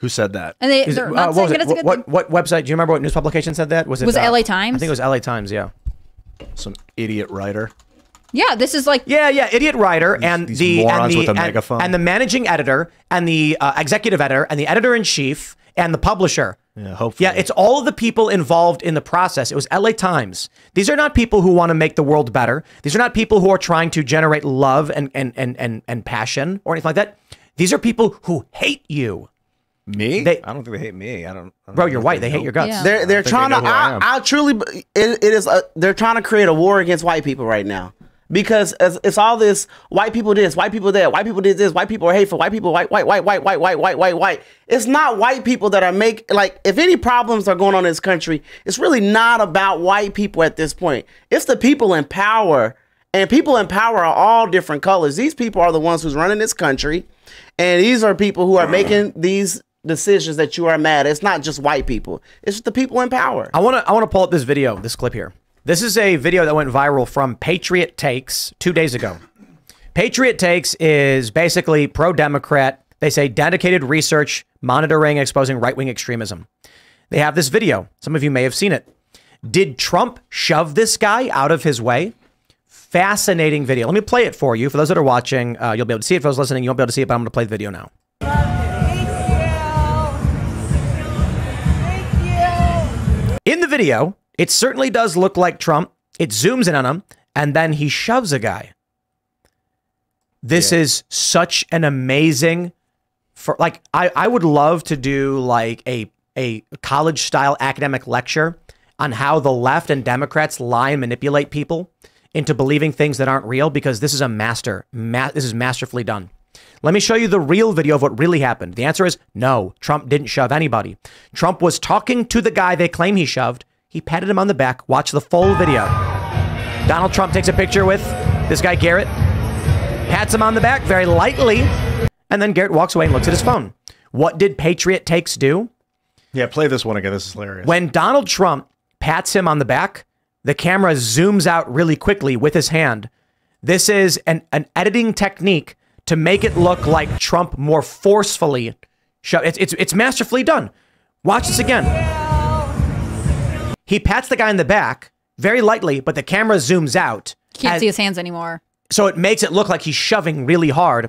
Who said that? And they, they're it, not uh, saying that it's a good what, thing. What, what website? Do you remember what news publication said that? Was it was it uh, L A Times? I think it was L A Times. Yeah, some idiot writer. Yeah, this is like yeah, yeah, idiot writer and these, these the, morons and, the with a megaphone. And, and the managing editor and the uh, executive editor and the editor in chief and the publisher. Yeah, hopefully. Yeah, it's all of the people involved in the process. It was L A Times. These are not people who want to make the world better. These are not people who are trying to generate love and and and and, and passion or anything like that. These are people who hate you. Me? They, I don't think they hate me. I don't. I don't Bro, you're white. They, they hate your guts. Yeah. They're they're trying they to. I, I, I truly. It, it is. A, they're trying to create a war against white people right now. Because it's all this white people this, white people that, white people did this, white people are hateful, white people white, white, white, white, white, white, white, white, white. It's not white people that are make like if any problems are going on in this country, it's really not about white people at this point. It's the people in power, and people in power are all different colors. These people are the ones who's running this country, and these are people who are making these decisions that you are mad at. It's not just white people. It's the people in power. I wanna I wanna pull up this video, this clip here. This is a video that went viral from Patriot Takes two days ago. Patriot Takes is basically pro-Democrat. They say dedicated research, monitoring, exposing right-wing extremism. They have this video. Some of you may have seen it. Did Trump shove this guy out of his way? Fascinating video. Let me play it for you. For those that are watching, uh, you'll be able to see it. For those listening, you won't be able to see it, but I'm going to play the video now. Thank you. Thank you. In the video... it certainly does look like Trump. It zooms in on him, and then he shoves a guy. This yeah. is such an amazing, for like I I would love to do like a a college style academic lecture on how the left and Democrats lie and manipulate people into believing things that aren't real, because this is a master, ma this is masterfully done. Let me show you the real video of what really happened. The answer is no. Trump didn't shove anybody. Trump was talking to the guy they claim he shoved. He patted him on the back. Watch the full video. Donald Trump takes a picture with this guy, Garrett. Pats him on the back very lightly. And then Garrett walks away and looks at his phone. What did Patriot Takes do? Yeah, play this one again. This is hilarious. When Donald Trump pats him on the back, the camera zooms out really quickly with his hand. This is an, an editing technique to make it look like Trump more forcefully. Show, it's, it's, it's masterfully done. Watch this again. He pats the guy in the back very lightly, but the camera zooms out. Can't and, see his hands anymore. So it makes it look like he's shoving really hard.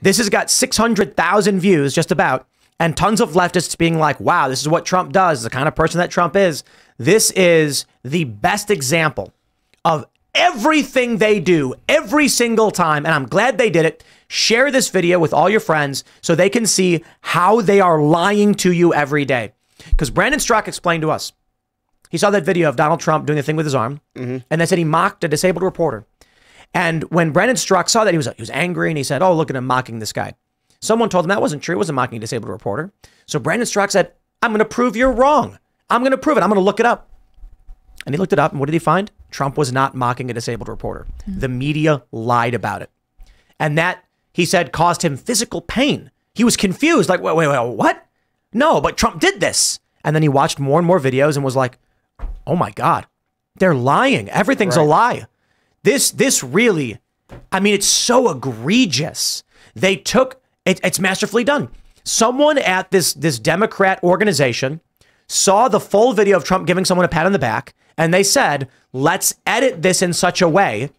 This has got six hundred thousand views just about, and tons of leftists being like, wow, this is what Trump does, the kind of person that Trump is. This is the best example of everything they do every single time, and I'm glad they did it. Share this video with all your friends so they can see how they are lying to you every day. Because Brandon Strzok explained to us, he saw that video of Donald Trump doing the thing with his arm, mm-hmm. and they said he mocked a disabled reporter. And when Brandon Strzok saw that, he was he was angry, and he said, "Oh, look at him mocking this guy." Someone told him that wasn't true. It wasn't mocking a disabled reporter. So Brandon Strzok said, "I'm going to prove you're wrong. I'm going to prove it. I'm going to look it up." And he looked it up, and what did he find? Trump was not mocking a disabled reporter. Mm-hmm. The media lied about it. And that, he said, caused him physical pain. He was confused, like, wait, wait, wait, what? No, but Trump did this. And then he watched more and more videos and was like, oh my God, they're lying. Everything's right. a lie. This, this really, I mean, it's so egregious. They took, it, it's masterfully done. Someone at this, this Democrat organization saw the full video of Trump giving someone a pat on the back, and they said, let's edit this in such a way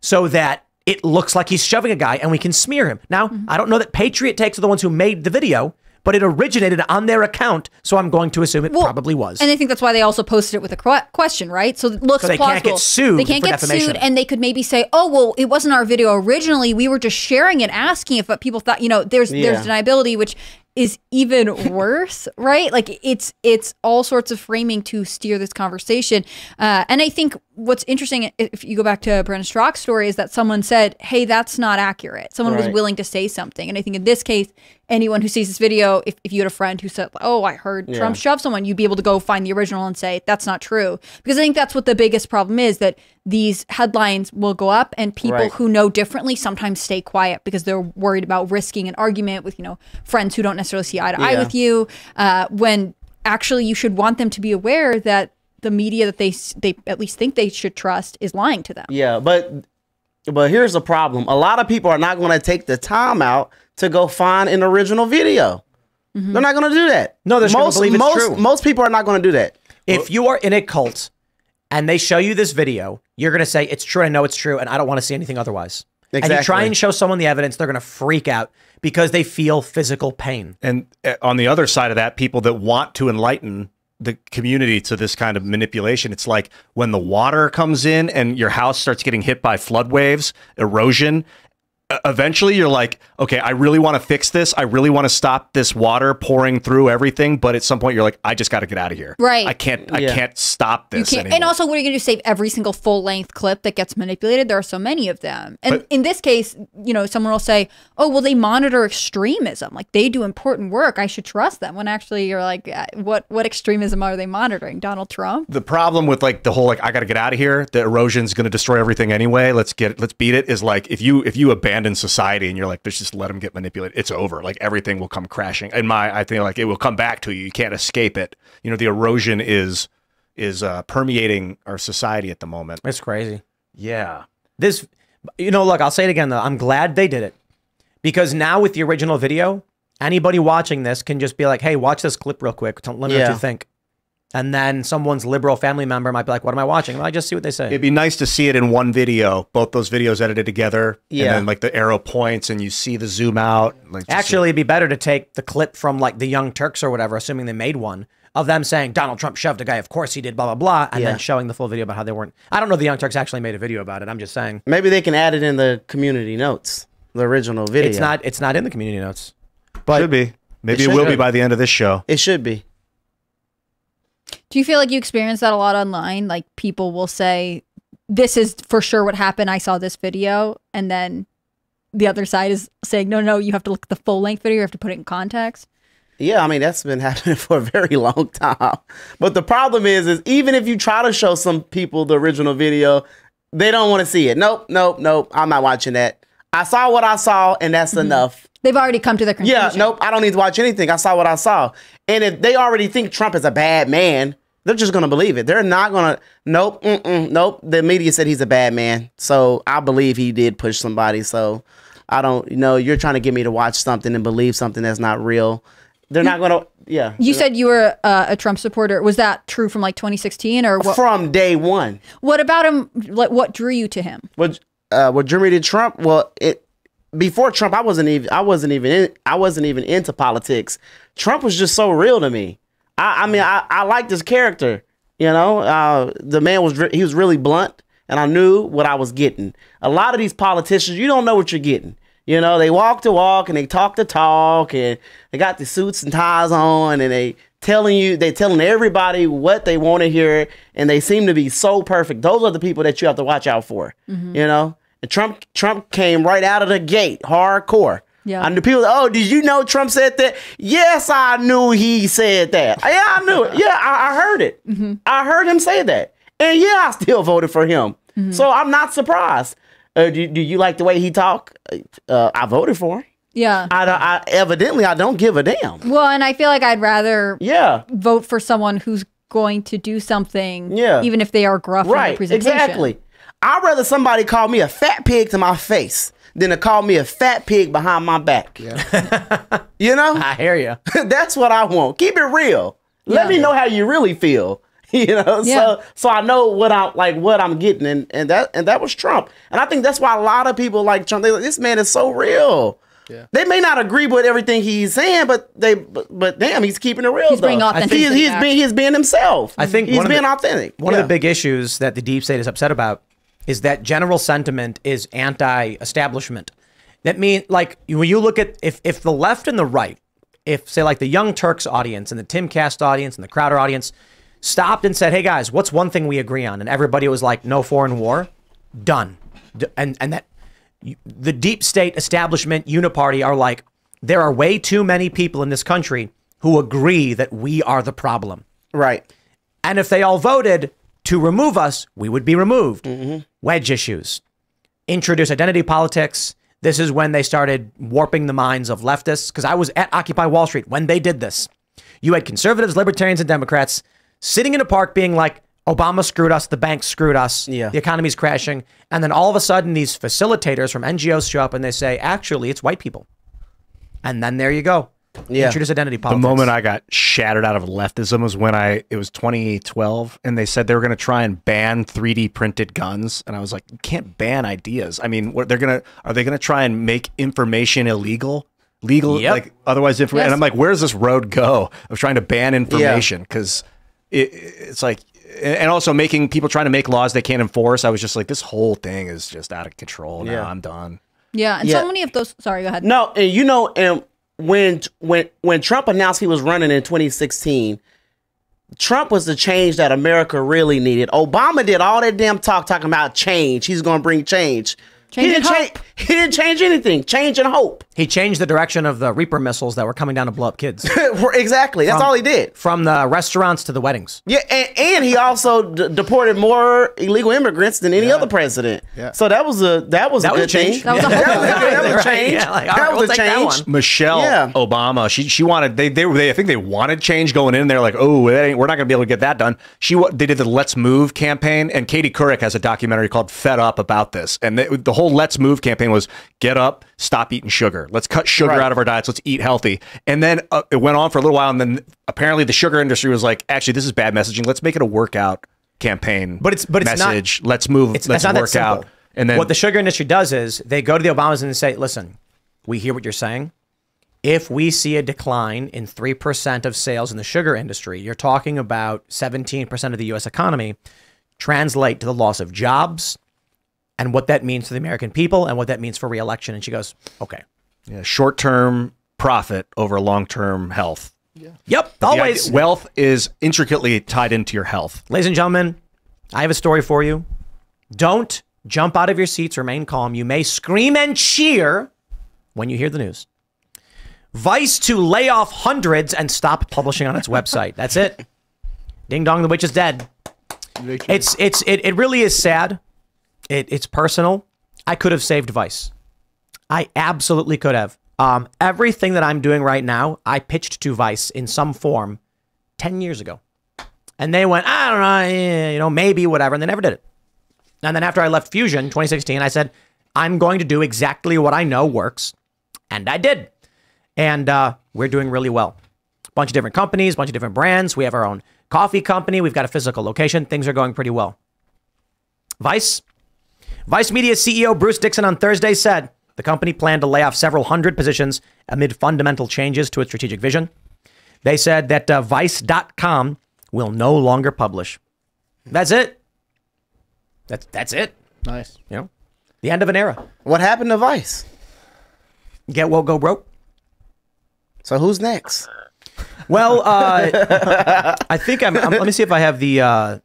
so that it looks like he's shoving a guy and we can smear him. Now, mm-hmm. I don't know that Patriot Takes are the ones who made the video, but it originated on their account, so I'm going to assume it well, probably was. And I think that's why they also posted it with a question, right? So it looks so they plausible. Can't get sued They can't for get defamation. sued, and they could maybe say, oh, well, it wasn't our video originally. We were just sharing it, asking if what people thought, you know, there's yeah. there's deniability, which is even worse, right? Like it's it's all sorts of framing to steer this conversation. Uh, and I think what's interesting, if you go back to Brandon Strzok's story, is that someone said, hey, that's not accurate. Someone right. was willing to say something. And I think in this case, anyone who sees this video, if, if you had a friend who said, oh, I heard yeah. Trump shove someone, you'd be able to go find the original and say, that's not true. Because I think that's what the biggest problem is, that these headlines will go up and people right. who know differently sometimes stay quiet because they're worried about risking an argument with, you know, friends who don't necessarily see eye to yeah. eye with you, uh, when actually you should want them to be aware that the media that they they at least think they should trust is lying to them. Yeah, but but here's the problem. A lot of people are not going to take the time out to go find an original video. Mm-hmm. They're not going to do that. No, they're most, gonna believe it's most, true. Most people are not going to do that. If you are in a cult and they show you this video, you're going to say, it's true, I know it's true, and I don't want to see anything otherwise. Exactly. And you try and show someone the evidence, they're going to freak out because they feel physical pain. And on the other side of that, people that want to enlighten the community to this kind of manipulation. It's like when the water comes in and your house starts getting hit by flood waves, erosion, eventually you're like, okay, I really want to fix this. I really want to stop this water pouring through everything. But at some point you're like, I just got to get out of here. Right. I can't, yeah. I can't stop this. You can't, and also, what are you going to do? Save every single full length clip that gets manipulated? There are so many of them. And but, in this case, you know, someone will say, oh, well, they monitor extremism. Like they do important work. I should trust them. When actually you're like, what, what extremism are they monitoring? Donald Trump? The problem with like the whole, like, I got to get out of here. The erosion's going to destroy everything anyway. Let's get it. Let's beat it is like, if you, if you abandon in society and you're like, let's just let them get manipulated, it's over. Like everything will come crashing. And my, I think like it will come back to you. You can't escape it. You know, the erosion is, is uh, permeating our society at the moment. It's crazy. Yeah. This, you know, look, I'll say it again though. I'm glad they did it, because now with the original video, anybody watching this can just be like, hey, watch this clip real quick. Let me know yeah. what you think. And then someone's liberal family member might be like, what am I watching? Well, I just see what they say. It'd be nice to see it in one video, both those videos edited together. Yeah. And then like the arrow points and you see the zoom out. Like, actually, it'd be better to take the clip from like the Young Turks or whatever, assuming they made one, of them saying Donald Trump shoved a guy, of course he did, blah, blah, blah. And yeah. then showing the full video about how they weren't. I don't know if the Young Turks actually made a video about it. I'm just saying. Maybe they can add it in the community notes, the original video. It's not, it's not in the community notes. But should be. Maybe it, it will be by the end of this show. It should be. Do you feel like you experience that a lot online? Like people will say, this is for sure what happened. I saw this video. And then the other side is saying, no, no, you have to look at the full length video. You have to put it in context. Yeah, I mean, that's been happening for a very long time. But the problem is, is even if you try to show some people the original video, they don't want to see it. Nope, nope, nope. I'm not watching that. I saw what I saw, and that's mm-hmm. enough. They've already come to the conclusion. Yeah, nope, I don't need to watch anything. I saw what I saw. And if they already think Trump is a bad man, they're just going to believe it. They're not going to, nope, mm-mm, nope. The media said he's a bad man. So I believe he did push somebody. So I don't, you know, you're trying to get me to watch something and believe something that's not real. They're not going to, yeah. You said you were uh, a Trump supporter. Was that true from like twenty sixteen or what? From day one. What about him, like, what drew you to him? What, uh, what drew me to Trump? Well, it, before Trump, I wasn't even I wasn't even in, I wasn't even into politics. Trump was just so real to me. I, I mean, I, I like this character. You know, uh, the man was, he was really blunt, and I knew what I was getting. A lot of these politicians, you don't know what you're getting. You know, they walk the walk and they talk the talk, and they got the suits and ties on, and they telling you, they telling everybody what they want to hear, and they seem to be so perfect. Those are the people that you have to watch out for. Mm-hmm. You know, and Trump, Trump came right out of the gate, hardcore. Yeah. And the people, oh, did you know Trump said that? Yes, I knew he said that. Yeah, I knew it. Yeah, I, I heard it. Mm-hmm. I heard him say that. And yeah, I still voted for him. Mm-hmm. So I'm not surprised. Uh, do, do you like the way he talk? Uh, I voted for him. Yeah. I, I, evidently, I don't give a damn. Well, and I feel like I'd rather yeah. vote for someone who's going to do something, yeah. even if they are gruff right. in their presentation. Exactly. I'd rather somebody call me a fat pig to my face than to call me a fat pig behind my back. Yeah. You know? I hear you. That's what I want. Keep it real. Yeah. Let me know how you really feel. You know? Yeah. So so I know what I like what I'm getting, and, and that and that was Trump. And I think that's why a lot of people like Trump. They like, this man is so real. Yeah. They may not agree with everything he's saying, but they but, but damn, he's keeping it real. He's though. being authentic. He, he's, being, he's being himself. I think he's being authentic. One yeah. of the big issues that the deep state is upset about is that general sentiment is anti-establishment. That means, like, when you look at, if, if the left and the right, if, say, like, the Young Turks audience and the Timcast audience and the Crowder audience stopped and said, hey, guys, what's one thing we agree on? And everybody was like, no foreign war, done. And, and that the deep state establishment uniparty are like, there are way too many people in this country who agree that we are the problem. Right. And if they all voted to remove us, we would be removed. Mm-hmm. Wedge issues. Introduce identity politics. This is when they started warping the minds of leftists, because I was at Occupy Wall Street when they did this. You had conservatives, libertarians, and Democrats sitting in a park being like, Obama screwed us, the banks screwed us, yeah. the economy's crashing. And then all of a sudden, these facilitators from N G Os show up and they say, actually, it's white people. And then there you go. Yeah. Introduce identity politics. The moment I got shattered out of leftism was when I, it was twenty twelve, and they said they were going to try and ban three D printed guns. And I was like, you can't ban ideas. I mean, what they're going to, are they going to try and make information illegal? Legal, yep. like otherwise information. Yes. And I'm like, where does this road go of trying to ban information? Because yeah. it, it's like, and also making people trying to make laws they can't enforce. I was just like, this whole thing is just out of control. Now yeah. I'm done. Yeah. And yeah. so many of those, sorry, go ahead. No, and you know, and When when when Trump announced he was running in twenty sixteen, Trump was the change that America really needed. Obama did all that damn talk talking about change. He's going to bring change. Change he, didn't change, he didn't change anything. Change and hope. He changed the direction of the Reaper missiles that were coming down to blow up kids. Exactly. That's from, all he did. From the restaurants to the weddings. Yeah, and, and he also d deported more illegal immigrants than any yeah. other president. Yeah. So that was a that was that a was good change. That was a change. That was a change. Michelle yeah. Obama. She she wanted they they they I think they wanted change going in. They're like, oh, that ain't, we're not going to be able to get that done. She they did the Let's Move campaign, and Katie Couric has a documentary called Fed Up about this, and they, the whole. whole Let's Move campaign was get up, stop eating sugar. Let's cut sugar right. out of our diets. Let's eat healthy. And then uh, it went on for a little while. And then apparently the sugar industry was like, actually, this is bad messaging. Let's make it a workout campaign. But it's, but it's message. Not, let's move. It's, let's work out. And then what the sugar industry does is they go to the Obamas and say, listen, we hear what you're saying. If we see a decline in three percent of sales in the sugar industry, you're talking about seventeen percent of the U S economy, translate to the loss of jobs, and what that means to the American people, and what that means for re-election. And she goes, okay. Yeah, short-term profit over long-term health. Yeah. Yep, but always. Idea, wealth is intricately tied into your health. Ladies and gentlemen, I have a story for you. Don't jump out of your seats. Remain calm. You may scream and cheer when you hear the news. Vice to lay off hundreds and stop publishing on its website. That's it. Ding dong, the witch is dead. It's, it's, it, it really is sad. It, it's personal. I could have saved Vice. I absolutely could have. Um, everything that I'm doing right now, I pitched to Vice in some form ten years ago. And they went, I don't know, you know, maybe, whatever. And they never did it. And then after I left Fusion twenty sixteen, I said, I'm going to do exactly what I know works. And I did. And uh, we're doing really well. Bunch of different companies, bunch of different brands. We have our own coffee company. We've got a physical location. Things are going pretty well. Vice... Vice Media C E O Bruce Dixon on Thursday said the company planned to lay off several hundred positions amid fundamental changes to its strategic vision. They said that uh, Vice dot com will no longer publish That's it. That's that's it. Nice. You know, the end of an era. What happened to Vice? Get woke, go broke. So who's next? Well, uh, I think I'm, I'm. Let me see if I have the. Uh,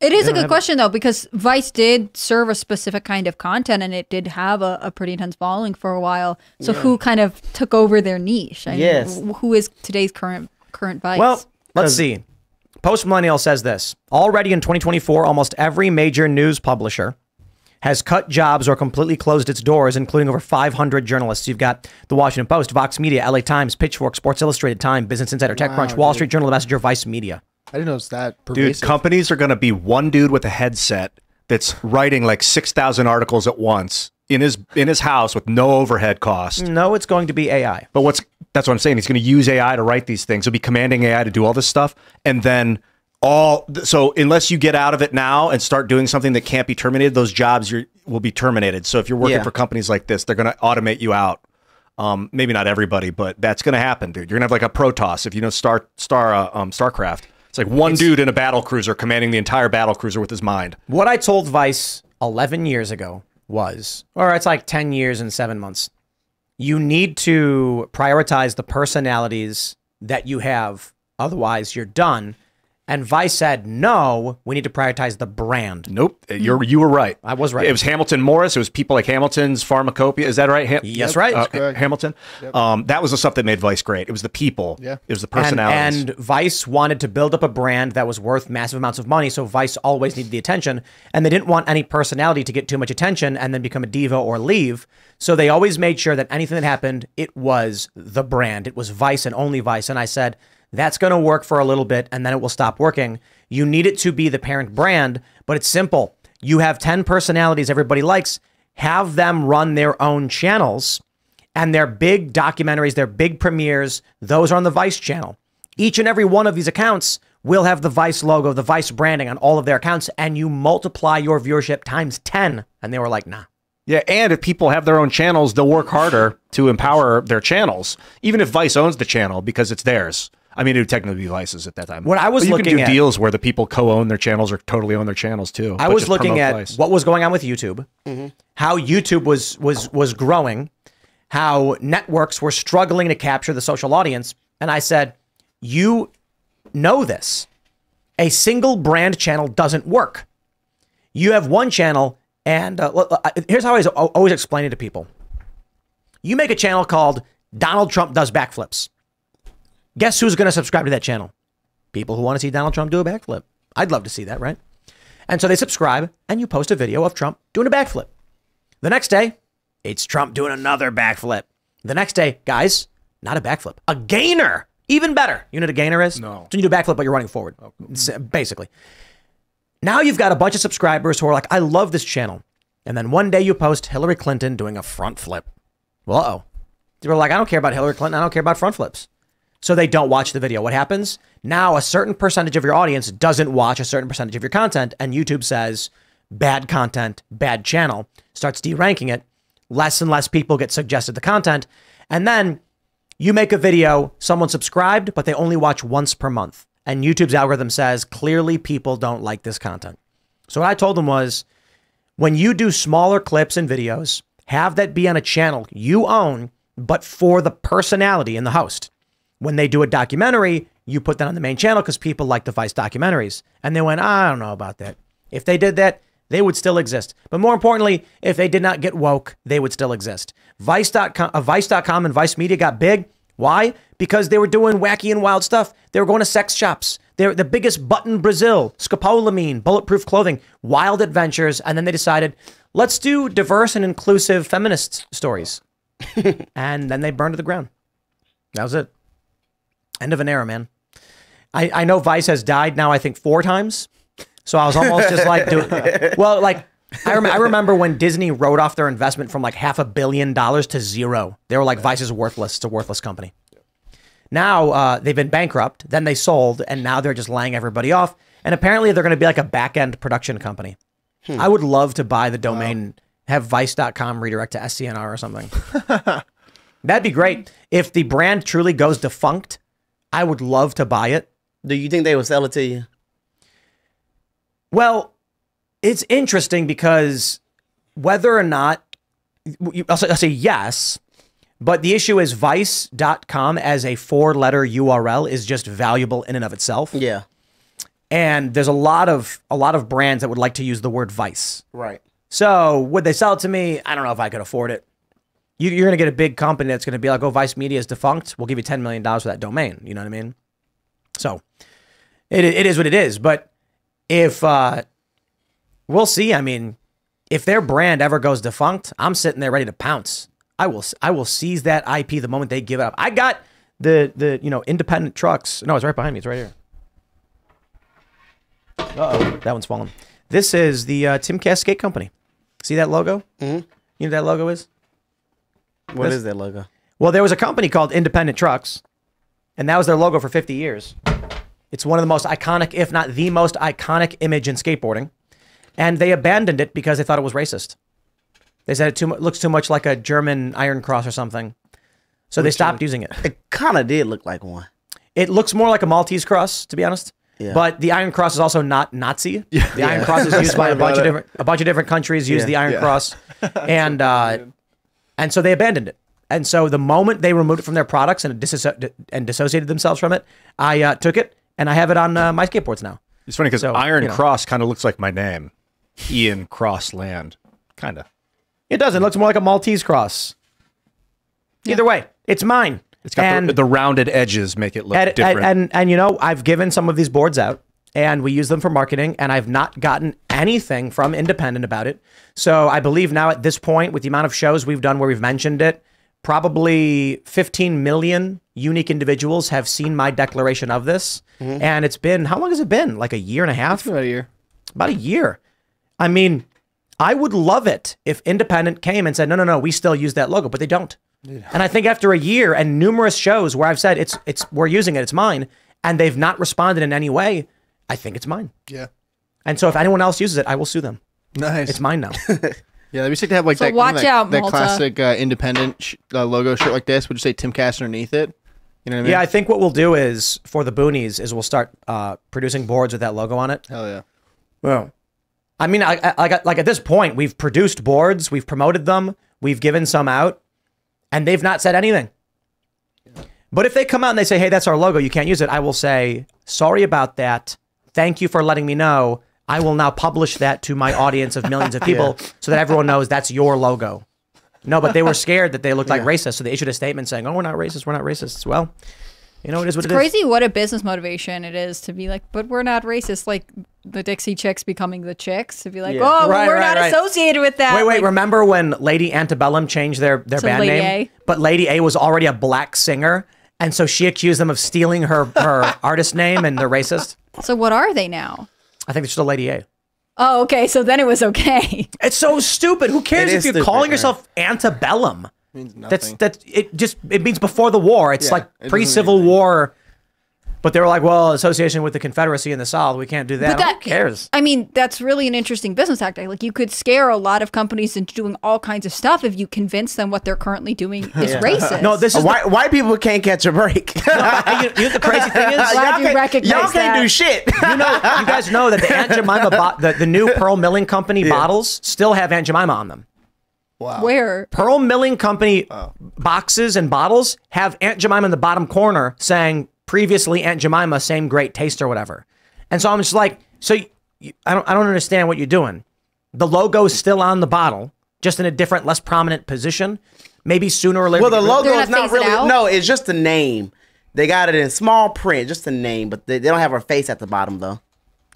it is a good question it. though, because Vice did serve a specific kind of content, and it did have a, a pretty intense following for a while. So yeah. who kind of took over their niche? I yes. mean, who is today's current current Vice? Well, let's see. Post Millennial says this: already in twenty twenty-four, almost every major news publisher has cut jobs or completely closed its doors, including over five hundred journalists. You've got The Washington Post, Vox Media, L A Times, Pitchfork, Sports Illustrated, Time, Business Insider, wow, TechCrunch, Wall dude. Street Journal, The Messenger, Vice Media. I didn't know it's that pervasive. Dude, companies are going to be one dude with a headset that's writing like six thousand articles at once in his in his house with no overhead cost. No, it's going to be A I. But what's that's what I'm saying. He's going to use A I to write these things. He'll be commanding A I to do all this stuff, and then. All so unless you get out of it now and start doing something that can't be terminated, those jobs you're, will be terminated. So if you're working yeah. for companies like this, they're going to automate you out. Um, maybe not everybody, but that's going to happen, dude. You're going to have like a Protoss, if you know Star Star uh, um, StarCraft. It's like one it's, dude in a battle cruiser commanding the entire battle cruiser with his mind. What I told Vice eleven years ago was, or it's like ten years and seven months. You need to prioritize the personalities that you have, otherwise you're done. And Vice said, no, we need to prioritize the brand. Nope. You're, you were right. I was right. It was Hamilton Morris. It was people like Hamilton's Pharmacopoeia. Is that right? Ha yep, that's right. Uh, Hamilton. Yep. Um, that was the stuff that made Vice great. It was the people. Yeah. It was the personalities. And, and Vice wanted to build up a brand that was worth massive amounts of money, so Vice always needed the attention. And they didn't want any personality to get too much attention and then become a diva or leave. So they always made sure that anything that happened, it was the brand. It was Vice and only Vice. And I said, that's going to work for a little bit, and then it will stop working. You need it to be the parent brand, but it's simple. You have ten personalities everybody likes. Have them run their own channels, and their big documentaries, their big premieres, those are on the Vice channel. Each and every one of these accounts will have the Vice logo, the Vice branding on all of their accounts, and you multiply your viewership times ten. And they were like, nah. Yeah, and if people have their own channels, they'll work harder to empower their channels, even if Vice owns the channel because it's theirs. I mean, it would technically be Vice's at that time. What I was looking at, you can do deals where the people co-own their channels or totally own their channels too. I was looking at what was going on with YouTube, mm-hmm. how YouTube was was was growing, how networks were struggling to capture the social audience, and I said, "You know this. A single brand channel doesn't work. You have one channel, and uh, here's how I always explain it to people. You make a channel called Donald Trump Does Backflips." Guess who's going to subscribe to that channel? People who want to see Donald Trump do a backflip. I'd love to see that, right? And so they subscribe, and you post a video of Trump doing a backflip. The next day, it's Trump doing another backflip. The next day, guys, not a backflip, a gainer. Even better. You know what a gainer is? No. So you do a backflip, but you're running forward, okay. basically. Now you've got a bunch of subscribers who are like, I love this channel. And then one day you post Hillary Clinton doing a front flip. Well, uh-oh. People are like, I don't care about Hillary Clinton. I don't care about front flips. So they don't watch the video. What happens? Now a certain percentage of your audience doesn't watch a certain percentage of your content, and YouTube says, bad content, bad channel, starts deranking it. Less and less people get suggested the content. And then you make a video, someone subscribed, but they only watch once per month. And YouTube's algorithm says, clearly people don't like this content. So what I told them was, when you do smaller clips and videos, have that be on a channel you own, but for the personality and the host. When they do a documentary, you put that on the main channel because people like the Vice documentaries. And they went, I don't know about that. If they did that, they would still exist. But more importantly, if they did not get woke, they would still exist. Vice dot com uh, Vice dot com and Vice Media got big. Why? Because they were doing wacky and wild stuff. They were going to sex shops. They were the biggest butt in Brazil, scopolamine, bulletproof clothing, wild adventures. And then they decided, let's do diverse and inclusive feminist stories. And then they burned to the ground. That was it. End of an era, man. I, I know Vice has died now, I think, four times. So I was almost just like, doing, uh, well, like, I, rem I remember when Disney wrote off their investment from like half a billion dollars to zero. They were like, Vice is worthless. It's a worthless company. Now uh, they've been bankrupt. Then they sold. And now they're just laying everybody off. And apparently they're going to be like a back-end production company. Hmm. I would love to buy the domain, wow. have Vice dot com redirect to S C N R or something. That'd be great. If the brand truly goes defunct, I would love to buy it. Do you think they will sell it to you? Well, it's interesting because whether or not, I'll say, I'll say yes, but the issue is Vice dot com as a four-letter U R L is just valuable in and of itself. Yeah. And there's a lot of a lot of brands that would like to use the word Vice. Right. So would they sell it to me? I don't know if I could afford it. You, you're going to get a big company that's going to be like, oh, Vice Media is defunct. We'll give you ten million dollars for that domain. You know what I mean? So it, it is what it is. But if uh, we'll see, I mean, if their brand ever goes defunct, I'm sitting there ready to pounce. I will I will seize that I P the moment they give it up. I got the, the you know, Independent Trucks. No, it's right behind me. It's right here. Uh-oh, that one's fallen. This is the uh, Timcast Skate Company. See that logo? Mm-hmm. You know what that logo is? What this? Is that logo? Well, there was a company called Independent Trucks, and that was their logo for fifty years. It's one of the most iconic, if not the most iconic image in skateboarding. And they abandoned it because they thought it was racist. They said it too, looks too much like a German Iron Cross or something. So Which they stopped using it. It kind of did look like one. It looks more like a Maltese Cross, to be honest. Yeah. But the Iron Cross is also not Nazi. Yeah. The Iron yeah. Cross is used by a bunch of different a bunch of different countries. Use yeah. the Iron yeah. Cross, and uh, and so they abandoned it. And so the moment they removed it from their products and disso and dissociated themselves from it, I uh, took it and I have it on uh, my skateboards now. It's funny because so, Iron you know. Cross kind of looks like my name, Ian Crossland, kind of. It doesn't. It looks more like a Maltese Cross. Yeah. Either way, it's mine. It's got and the, the rounded edges make it look and, different. And, and, and, you know, I've given some of these boards out, and we use them for marketing, and I've not gotten anything from Independent about it. So I believe now at this point, with the amount of shows we've done where we've mentioned it, probably fifteen million unique individuals have seen my declaration of this. Mm-hmm. And it's been, how long has it been? Like a year and a half? It's about a year. About a year. I mean, I would love it if Independent came and said, no, no, no, we still use that logo, but they don't. And I think after a year and numerous shows where I've said it's it's we're using it, it's mine, and they've not responded in any way, I think it's mine. Yeah. And so if anyone else uses it, I will sue them. Nice. It's mine now. Yeah, that'd be sick to have like so that, watch you know, out, that, that classic uh, Independent sh uh, logo shirt like this. Would you say Timcast underneath it? You know what I mean? Yeah, I think what we'll do is for the boonies is we'll start uh, producing boards with that logo on it. Hell yeah. Well, I mean, I, I, like like at this point, we've produced boards, we've promoted them, we've given some out. And they've not said anything. Yeah. But if they come out and they say, hey, that's our logo, you can't use it, I will say, sorry about that. Thank you for letting me know. I will now publish that to my audience of millions of people yeah. so that everyone knows that's your logo. No, but they were scared that they looked yeah. like racist, so they issued a statement saying, oh, we're not racist, we're not racist. Well, you know, it is what it's it crazy is. Crazy what a business motivation it is to be like, but we're not racist, like the Dixie Chicks becoming the Chicks. To be like, yeah. oh, right, we're right, not right. associated with that. Wait, wait, like, remember when Lady Antebellum changed their, their band Lady name? A. But Lady A was already a black singer, and so she accused them of stealing her, her artist name, and they're racist. So what are they now? I think it's still Lady A. Oh, okay, so then it was okay. It's so stupid. Who cares if you're stupid, calling right? yourself Antebellum? Means nothing. That's that. It just it means before the war. It's yeah, like it pre-Civil War. But they were like, well, association with the Confederacy in the South, we can't do that. But that who cares? I mean, that's really an interesting business tactic. Like, you could scare a lot of companies into doing all kinds of stuff if you convince them what they're currently doing is yeah. racist. No, this is why, the, why people can't catch a break. No, you, you know what the crazy thing is? Y'all can't, y'all can't do shit. You know, you guys know that the Aunt Jemima, bo the, the new Pearl Milling Company yeah. bottles still have Aunt Jemima on them. Wow. Where? Pearl Milling Company oh. boxes and bottles have Aunt Jemima in the bottom corner saying, previously Aunt Jemima, same great taste or whatever. And so I'm just like, so you, you, I, don't, I don't understand what you're doing. The logo's still on the bottle, just in a different, less prominent position. Maybe sooner or later. Well, the logo is not really, it no, it's just the name. They got it in small print, just the name, but they, they don't have her face at the bottom though.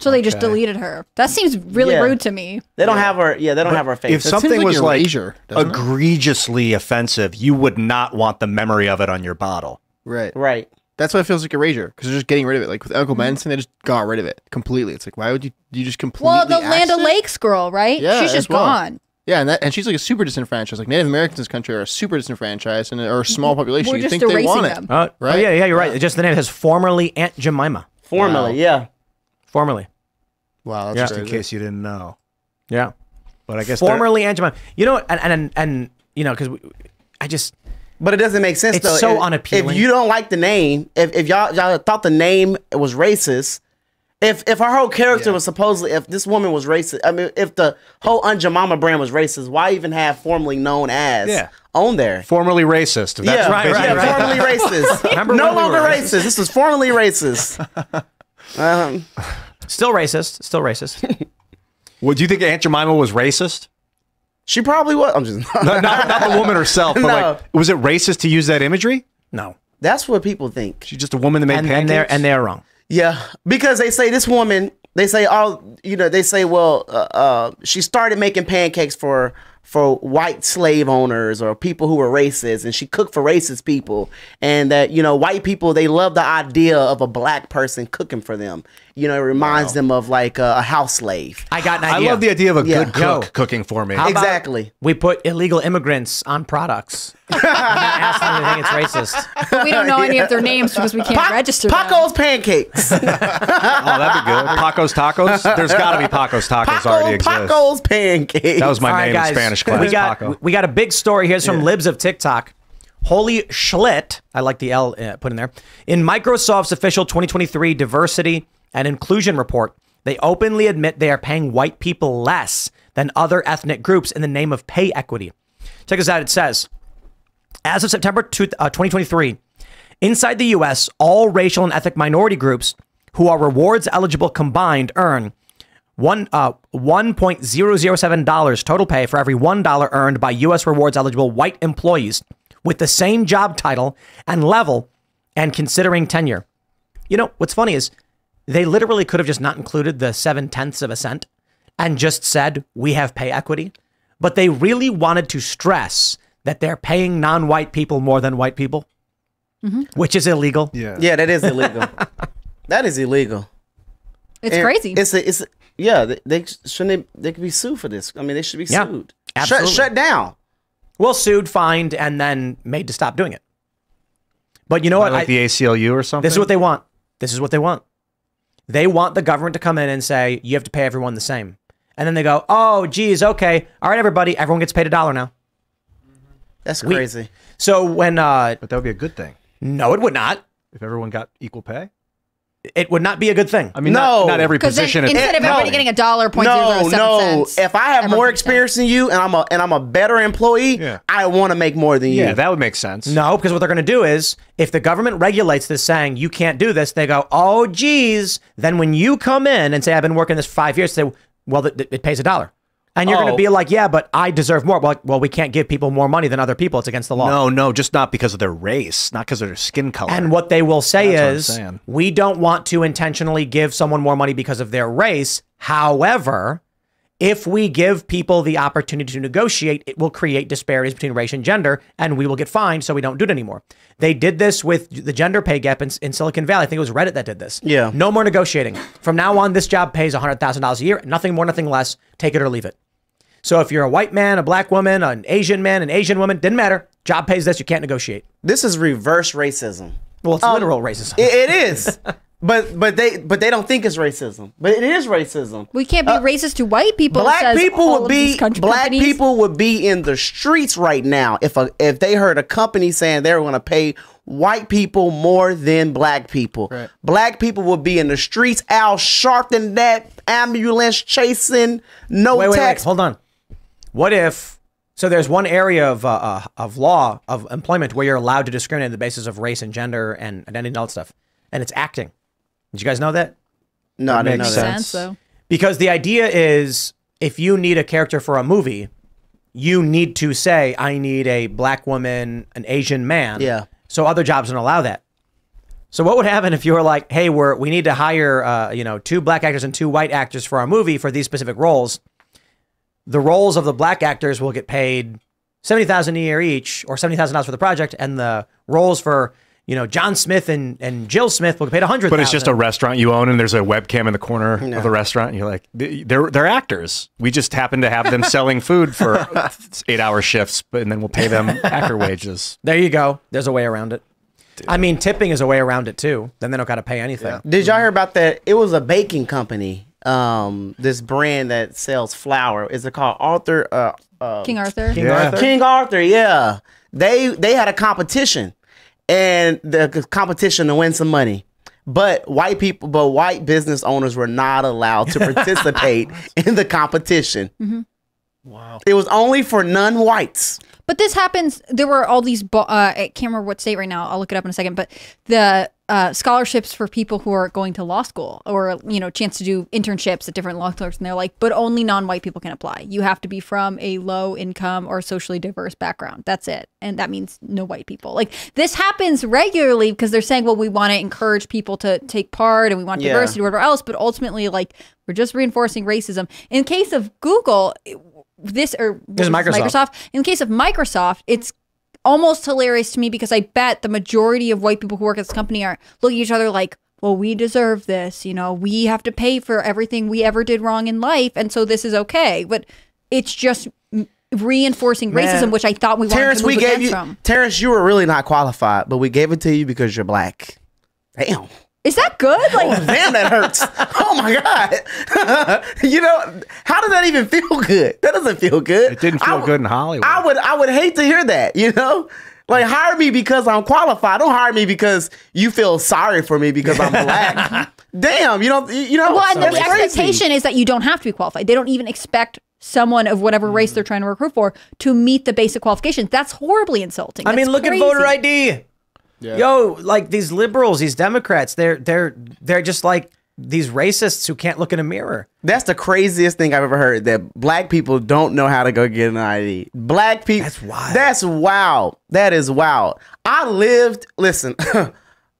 So okay. they just deleted her. That seems really yeah. rude to me. They don't yeah. have her. Yeah, they don't but have her face. If something like was like leisure, egregiously it? offensive, you would not want the memory of it on your bottle. Right. Right. That's why it feels like erasure, because they're just getting rid of it. Like with Uncle Benson, they just got rid of it completely. It's like, why would you? You just completely. Well, the Land O'Lakes girl, right? Yeah, she's just well. gone. Yeah, and that, and she's like a super disenfranchised. Like Native Americans in this country are a super disenfranchised and are a small population. We're you just think erasing they want them. It, uh, right? Oh, yeah, yeah, you're right. Yeah. Just the name has formerly Aunt Jemima. Formerly, wow. yeah. Formerly. Wow, that's yeah. just in case you didn't know. Yeah, but I guess formerly Aunt Jemima. You know, and and and you know, because I just. But it doesn't make sense. It's though. so if, unappealing. If you don't like the name, if if y'all y'all thought the name was racist, If if her whole character yeah. was supposedly, if this woman was racist, I mean, if the whole Aunt Jemima brand was racist, why even have formerly known as yeah. on there? Formerly racist. That's yeah, right, right, yeah, right. Formerly racist. No longer racist. racist. This is formerly racist. Um, still racist. Still racist. Well, do you think Aunt Jemima was racist? She probably was. I'm just no, not, not the woman herself. But no. Like, was it racist to use that imagery? No. That's what people think. She's just a woman that made and, pancakes? And they're, and they're wrong. Yeah, because they say this woman, they say, all you know, they say, well, uh, uh, she started making pancakes for for white slave owners or people who were racist, and she cooked for racist people, and that, you know, white people, they love the idea of a black person cooking for them. You know, it reminds wow. them of like a, a house slave. I got an idea. I love the idea of a yeah. good cook Yo, cooking for me. Exactly. We put illegal immigrants on products. I'm not asking them if they think it's racist. But we don't know yeah. any of their names because we can't pa register Paco's them. Pancakes. Oh, that'd be good. Paco's Tacos? There's got to be Paco's Tacos Paco, already exist. Paco's Pancakes. That was my All name right, in Spanish class, we got, Paco. We got a big story here. It's from yeah. Libs of TikTok. Holy Schlit, I like the L uh, put in there. In Microsoft's official twenty twenty-three diversity and inclusion report, they openly admit they are paying white people less than other ethnic groups in the name of pay equity. Check this out. It says, as of September twenty twenty-three, inside the U S, all racial and ethnic minority groups who are rewards eligible combined earn one uh, one point zero zero seven dollars total pay for every one dollar earned by U S rewards eligible white employees with the same job title and level and considering tenure. You know, what's funny is they literally could have just not included the seven-tenths of a cent and just said, we have pay equity. But they really wanted to stress that they're paying non-white people more than white people, mm-hmm. which is illegal. Yeah, yeah, that is illegal. That is illegal. It's and crazy. It's a, it's a, yeah. They, they shouldn't. They, they could be sued for this. I mean, they should be yeah, sued. Absolutely. Shut, shut down. Well, sued, fined, and then made to stop doing it. But you know what? Like I, the A C L U or something. This is what they want. This is what they want. They want the government to come in and say you have to pay everyone the same, and then they go, "Oh, geez, okay, all right, everybody, everyone gets paid a dollar now." That's crazy. We, so when, uh, but that would be a good thing. No, it would not. If everyone got equal pay, it would not be a good thing. I mean, no, not, not every position. Then, instead it, of everybody no. getting a dollar, point no, zero no. Cents, if I have more experience than you, and I'm a and I'm a better employee, yeah. I want to make more than you. Yeah, that would make sense. No, because what they're going to do is, if the government regulates this, saying you can't do this, they go, "Oh, geez." Then when you come in and say, "I've been working this for five years," say, "Well, it, it pays a dollar." And you're oh. going to be like, yeah, but I deserve more. Well, well, we can't give people more money than other people. It's against the law. No, no, just not because of their race, not because of their skin color. And what they will say That's is, we don't want to intentionally give someone more money because of their race. However, if we give people the opportunity to negotiate, it will create disparities between race and gender, and we will get fined, so we don't do it anymore. They did this with the gender pay gap in, in Silicon Valley. I think it was Reddit that did this. Yeah. No more negotiating. From now on, this job pays one hundred thousand dollars a year. Nothing more, nothing less. Take it or leave it. So if you're a white man, a black woman, an Asian man, an Asian woman, didn't matter. Job pays this, you can't negotiate. This is reverse racism. Well, it's um, literal racism. It, it is. But but they but they don't think it's racism. But it is racism. We can't be uh, racist to white people. Black people would be black companies. people would be in the streets right now if a, if they heard a company saying they were going to pay white people more than black people. Right. Black people would be in the streets, Al Sharpton, that ambulance chasing, no wait, tax. Wait, wait, hold on. What if, so there's one area of, uh, of law, of employment, where you're allowed to discriminate on the basis of race and gender and identity and all that stuff, and it's acting. Did you guys know that? No, I didn't know that. Makes sense. Because the idea is, if you need a character for a movie, you need to say, I need a black woman, an Asian man. Yeah. So other jobs don't allow that. So what would happen if you were like, hey, we're, we need to hire uh, you know, two black actors and two white actors for our movie for these specific roles? The roles of the black actors will get paid seventy thousand dollars a year each, or seventy thousand dollars for the project, and the roles for, you know, John Smith and, and Jill Smith will get paid one hundred thousand dollars. But it's just a restaurant you own, and there's a webcam in the corner no. of the restaurant, and you're like, they're, they're actors. We just happen to have them selling food for eight-hour shifts, but, and then we'll pay them actor wages. There you go. There's a way around it. Dude. I mean, tipping is a way around it, too. Then they don't got to pay anything. Yeah. Did y'all hear about that? It was a baking company. Um, this brand that sells flour, is it called Arthur? Uh, uh, King Arthur. King yeah. Arthur. King Arthur. Yeah, they they had a competition, and the competition to win some money. But white people, but white business owners were not allowed to participate in the competition. Mm-hmm. Wow. It was only for non-whites. But this happens. There were all these, uh, I can't remember what state right now. I'll look it up in a second. But the uh, scholarships for people who are going to law school, or, you know, chance to do internships at different law clerks. And they're like, but only non-white people can apply. You have to be from a low income or socially diverse background. That's it. And that means no white people. Like, this happens regularly because they're saying, well, we want to encourage people to take part and we want yeah. diversity or whatever else. But ultimately, like, we're just reinforcing racism. In case of Google, it, This or this Microsoft. Microsoft. In the case of Microsoft, it's almost hilarious to me because I bet the majority of white people who work at this company are looking at each other like, well, we deserve this. You know, we have to pay for everything we ever did wrong in life. And so this is okay. But it's just reinforcing racism, Man. which I thought we Terrence, wanted to move we gave you, from. Terrence, you were really not qualified, but we gave it to you because you're black. Damn. Is that good? Like, oh, damn, that hurts. Oh, my God. You know, how does that even feel good? That doesn't feel good. It didn't feel good in Hollywood. I would I would hate to hear that, you know? Like, hire me because I'm qualified. Don't hire me because you feel sorry for me because I'm black. Damn, you know? You know, well, and the expectation is that you don't have to be qualified. They don't even expect someone of whatever race they're trying to recruit for to meet the basic qualifications. That's horribly insulting. I mean, look at voter I D. Yeah. Yo, like these liberals, these Democrats, they're they're they're just like these racists who can't look in a mirror. That's the craziest thing I've ever heard, that black people don't know how to go get an I D. Black people. That's wild. That's wild. That is wild. I lived, listen,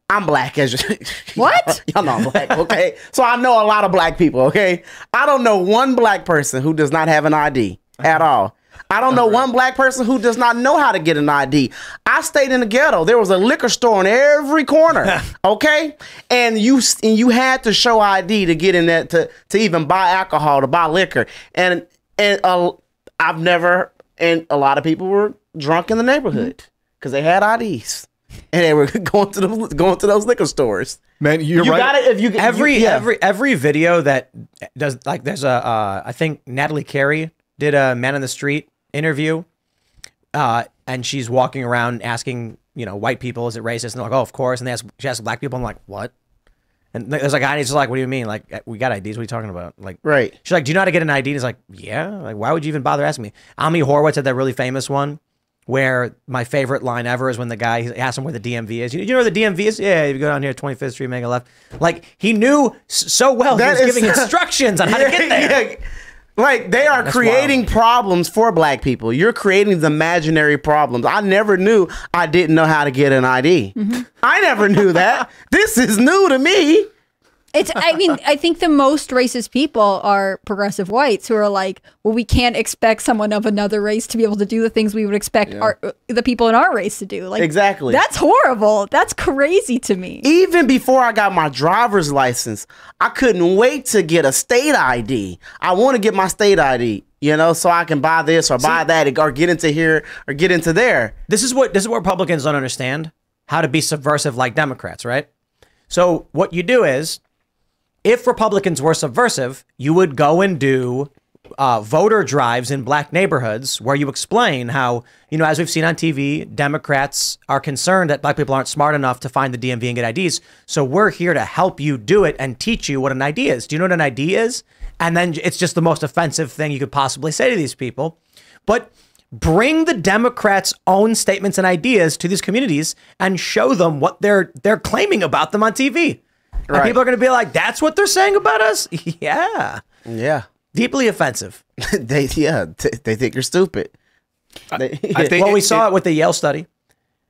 I'm black. As you, what? Y'all know I'm black, okay? So I know a lot of black people, okay? I don't know one black person who does not have an I D at all. I don't know one black person who does not know how to get an I D. I stayed in the ghetto. There was a liquor store on every corner, okay? And you and you had to show I D to get in that, to to even buy alcohol, to buy liquor. And and uh, I've never, and a lot of people were drunk in the neighborhood because they had I Ds and they were going to those, going to those liquor stores. Man, you're you right. Got it. If you every you, yeah. every every video that does, like, there's a uh, I think Natalie Carey did a Man on the Street interview, uh and she's walking around asking, you know, white people, is it racist? And they're like, oh, of course. And they ask, she asks black people, I'm like, what? And there's like, I D, like, what do you mean? Like, we got I Ds, what are you talking about? Like, right. She's like, do you know how to get an I D? And he's like, yeah. Like, why would you even bother asking me? Ami Horowitz had that really famous one where my favorite line ever is when the guy asks him where the D M V is. You know where the D M V is? Yeah, you go down here, twenty-fifth street, make a left. Like, he knew so well. That he was is giving instructions on how to get there. Yeah. Like, they are That's creating wild. problems for black people. You're creating these imaginary problems. I never knew I didn't know how to get an I D. Mm-hmm. I never knew that. This is new to me. It's, I mean, I think the most racist people are progressive whites who are like, well, we can't expect someone of another race to be able to do the things we would expect yeah. our, the people in our race to do. Like, exactly. That's horrible. That's crazy to me. Even before I got my driver's license, I couldn't wait to get a state I D. I want to get my state I D, you know, so I can buy this or See, buy that or get into here or get into there. This is what, this is what Republicans don't understand, how to be subversive like Democrats, right? So what you do is, if Republicans were subversive, you would go and do uh, voter drives in black neighborhoods where you explain how, you know, as we've seen on T V, Democrats are concerned that black people aren't smart enough to find the D M V and get I Ds. So we're here to help you do it and teach you what an I D is. Do you know what an I D is? And then it's just the most offensive thing you could possibly say to these people. But bring the Democrats' own statements and ideas to these communities and show them what they're they're claiming about them on T V. Right. And people are going to be like, that's what they're saying about us? Yeah. Yeah. Deeply offensive. they Yeah. Th they think you're stupid. I, they, I think well, it, we saw it, it with the Yale study.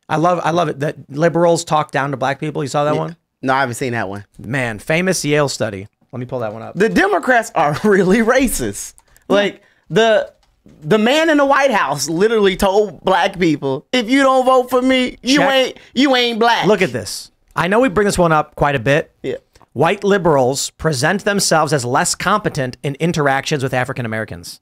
I love I love it that liberals talk down to black people. You saw that yeah. one? No, I haven't seen that one. Man, famous Yale study. Let me pull that one up. The Democrats are really racist. Like, the the man in the White House literally told black people, if you don't vote for me, you Check. ain't you ain't black. Look at this. I know we bring this one up quite a bit. Yeah. White liberals present themselves as less competent in interactions with African Americans.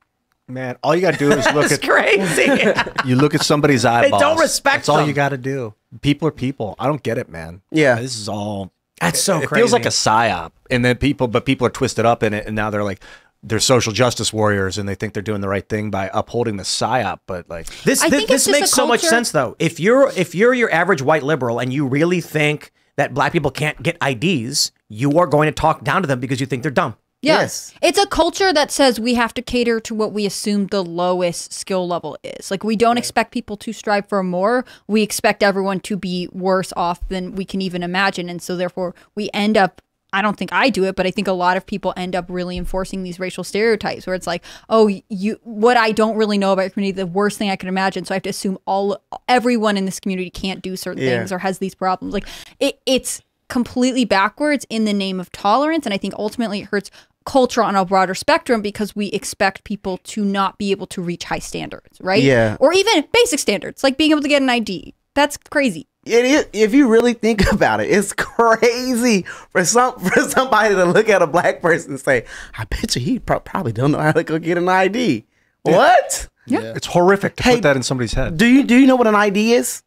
Man, all you got to do is look at... That's crazy. You look at somebody's eyeballs. They don't respect That's them. all you got to do. People are people. I don't get it, man. Yeah. This is all... That's so it, crazy. It feels like a psyop. And then people, but people are twisted up in it. And now they're like... They're social justice warriors, and they think they're doing the right thing by upholding the psyop. But like this, this, this makes so much sense, though. If you're if you're your average white liberal and you really think that black people can't get I Ds, you are going to talk down to them because you think they're dumb. Yes. yes. It's a culture that says we have to cater to what we assume the lowest skill level is. Like, we don't expect people to strive for more. We expect everyone to be worse off than we can even imagine. And so therefore we end up, I don't think I do it, but I think a lot of people end up really enforcing these racial stereotypes where it's like, oh, you, what I don't really know about your community, the worst thing I can imagine. So I have to assume all, everyone in this community can't do certain yeah. things or has these problems. Like it, it's completely backwards in the name of tolerance. And I think ultimately it hurts culture on a broader spectrum because we expect people to not be able to reach high standards, right? Yeah. Or even basic standards, like being able to get an I D. That's crazy. It is, if you really think about it, it's crazy for some for somebody to look at a black person and say, I bet you he pro probably don't know how to go get an I D. Yeah. What? Yeah. yeah. It's horrific to hey, put that in somebody's head. Do you do you know what an I D is?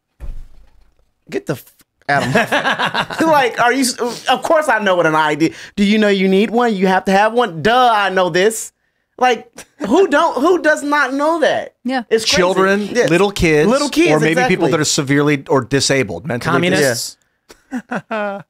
Get the f out of my Like, are you of course I know what an I D. Do you know you need one? You have to have one? Duh, I know this. Like, who don't who does not know that? Yeah, it's crazy. Children, yes. little kids, little kids, or maybe exactly. people that are severely or disabled, mentally communists. Yeah. uh,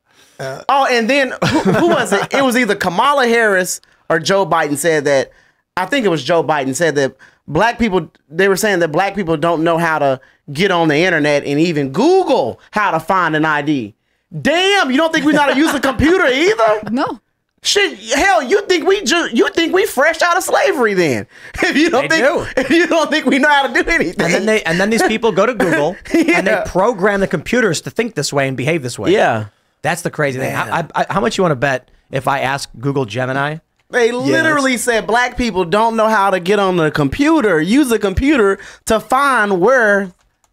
oh, and then who, who was it? It was either Kamala Harris or Joe Biden said that. I think it was Joe Biden said that black people. They were saying that black people don't know how to get on the internet and even Google how to find an I D. Damn, you don't think we know how to use a computer either? No. Shit, hell, you think we ju you think we fresh out of slavery then? If you don't they think do. if you don't think we know how to do anything, and then they and then these people go to Google yeah. and they program the computers to think this way and behave this way. Yeah, that's the crazy Man. thing. I, I, I, how much you want to bet if I ask Google Gemini? They literally yes. said black people don't know how to get on the computer, use a computer to find where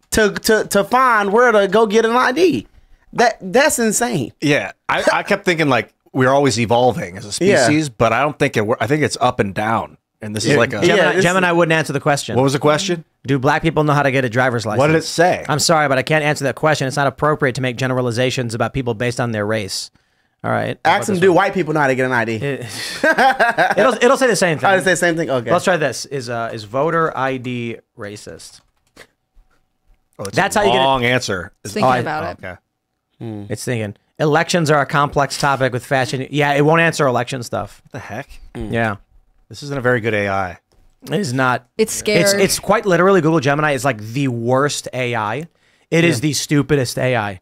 to to to find where to go get an I D. That that's insane. Yeah, I, I kept thinking like. We're always evolving as a species, yeah. but I don't think it. I think it's up and down, and this yeah. is like a Gemini, yeah, Gemini is, wouldn't answer the question. What was the question? Do black people know how to get a driver's license? What did it say? I'm sorry, but I can't answer that question. It's not appropriate to make generalizations about people based on their race. All right, ask them. Do white people know how to get an I D? It, it'll it'll say the same thing. Oh, it'll say the same thing. Okay, let's try this. Is uh is voter I D racist? Oh, it's that's a how long you long answer. It's thinking oh, about I, it. Oh, okay, hmm. it's thinking. Elections are a complex topic with fashion. Yeah, it won't answer election stuff. What the heck? Mm. Yeah. This isn't a very good A I. It is not. It's scary. It's, it's quite literally Google Gemini is like the worst A I. It yeah. is the stupidest A I. Dude,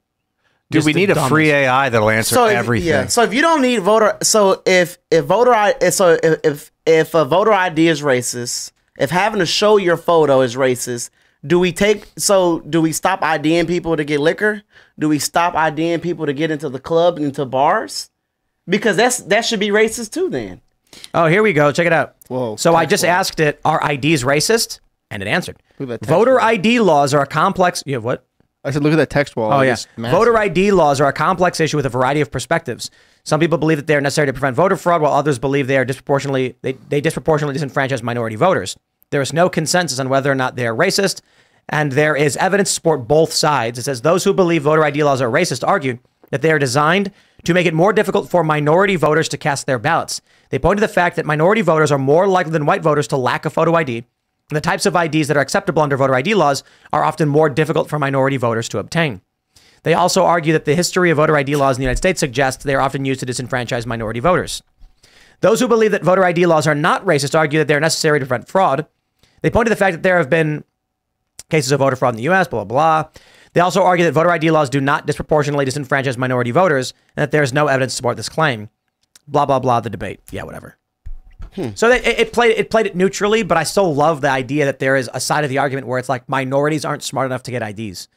Just we need dumbest. a free A I that'll answer so if, everything. Yeah. So if you don't need voter, so if if voter, so if if, if a voter I D is racist, if having to show your photo is racist. Do we take, so do we stop IDing people to get liquor? Do we stop IDing people to get into the club and into bars? Because that's that should be racist too then. Oh, here we go. Check it out. Whoa. So I just asked it, are I Ds racist? And it answered. Voter I D laws are a complex, you have what? I said, look at that text wall. Oh, yeah. Voter I D laws are a complex issue with a variety of perspectives. Some people believe that they are necessary to prevent voter fraud, while others believe they are disproportionately, they, they disproportionately disenfranchise minority voters. There is no consensus on whether or not they are racist, and there is evidence to support both sides. It says those who believe voter I D laws are racist argued that they are designed to make it more difficult for minority voters to cast their ballots. They point to the fact that minority voters are more likely than white voters to lack a photo I D, and the types of I Ds that are acceptable under voter I D laws are often more difficult for minority voters to obtain. They also argue that the history of voter I D laws in the United States suggests they are often used to disenfranchise minority voters. Those who believe that voter I D laws are not racist argue that they are necessary to prevent fraud. They point to the fact that there have been cases of voter fraud in the U S, blah, blah, blah. They also argue that voter I D laws do not disproportionately disenfranchise minority voters and that there is no evidence to support this claim. Blah, blah, blah, the debate. Yeah, whatever. Hmm. So they, it, it, played, it played it neutrally, but I still love the idea that there is a side of the argument where it's like minorities aren't smart enough to get I Ds.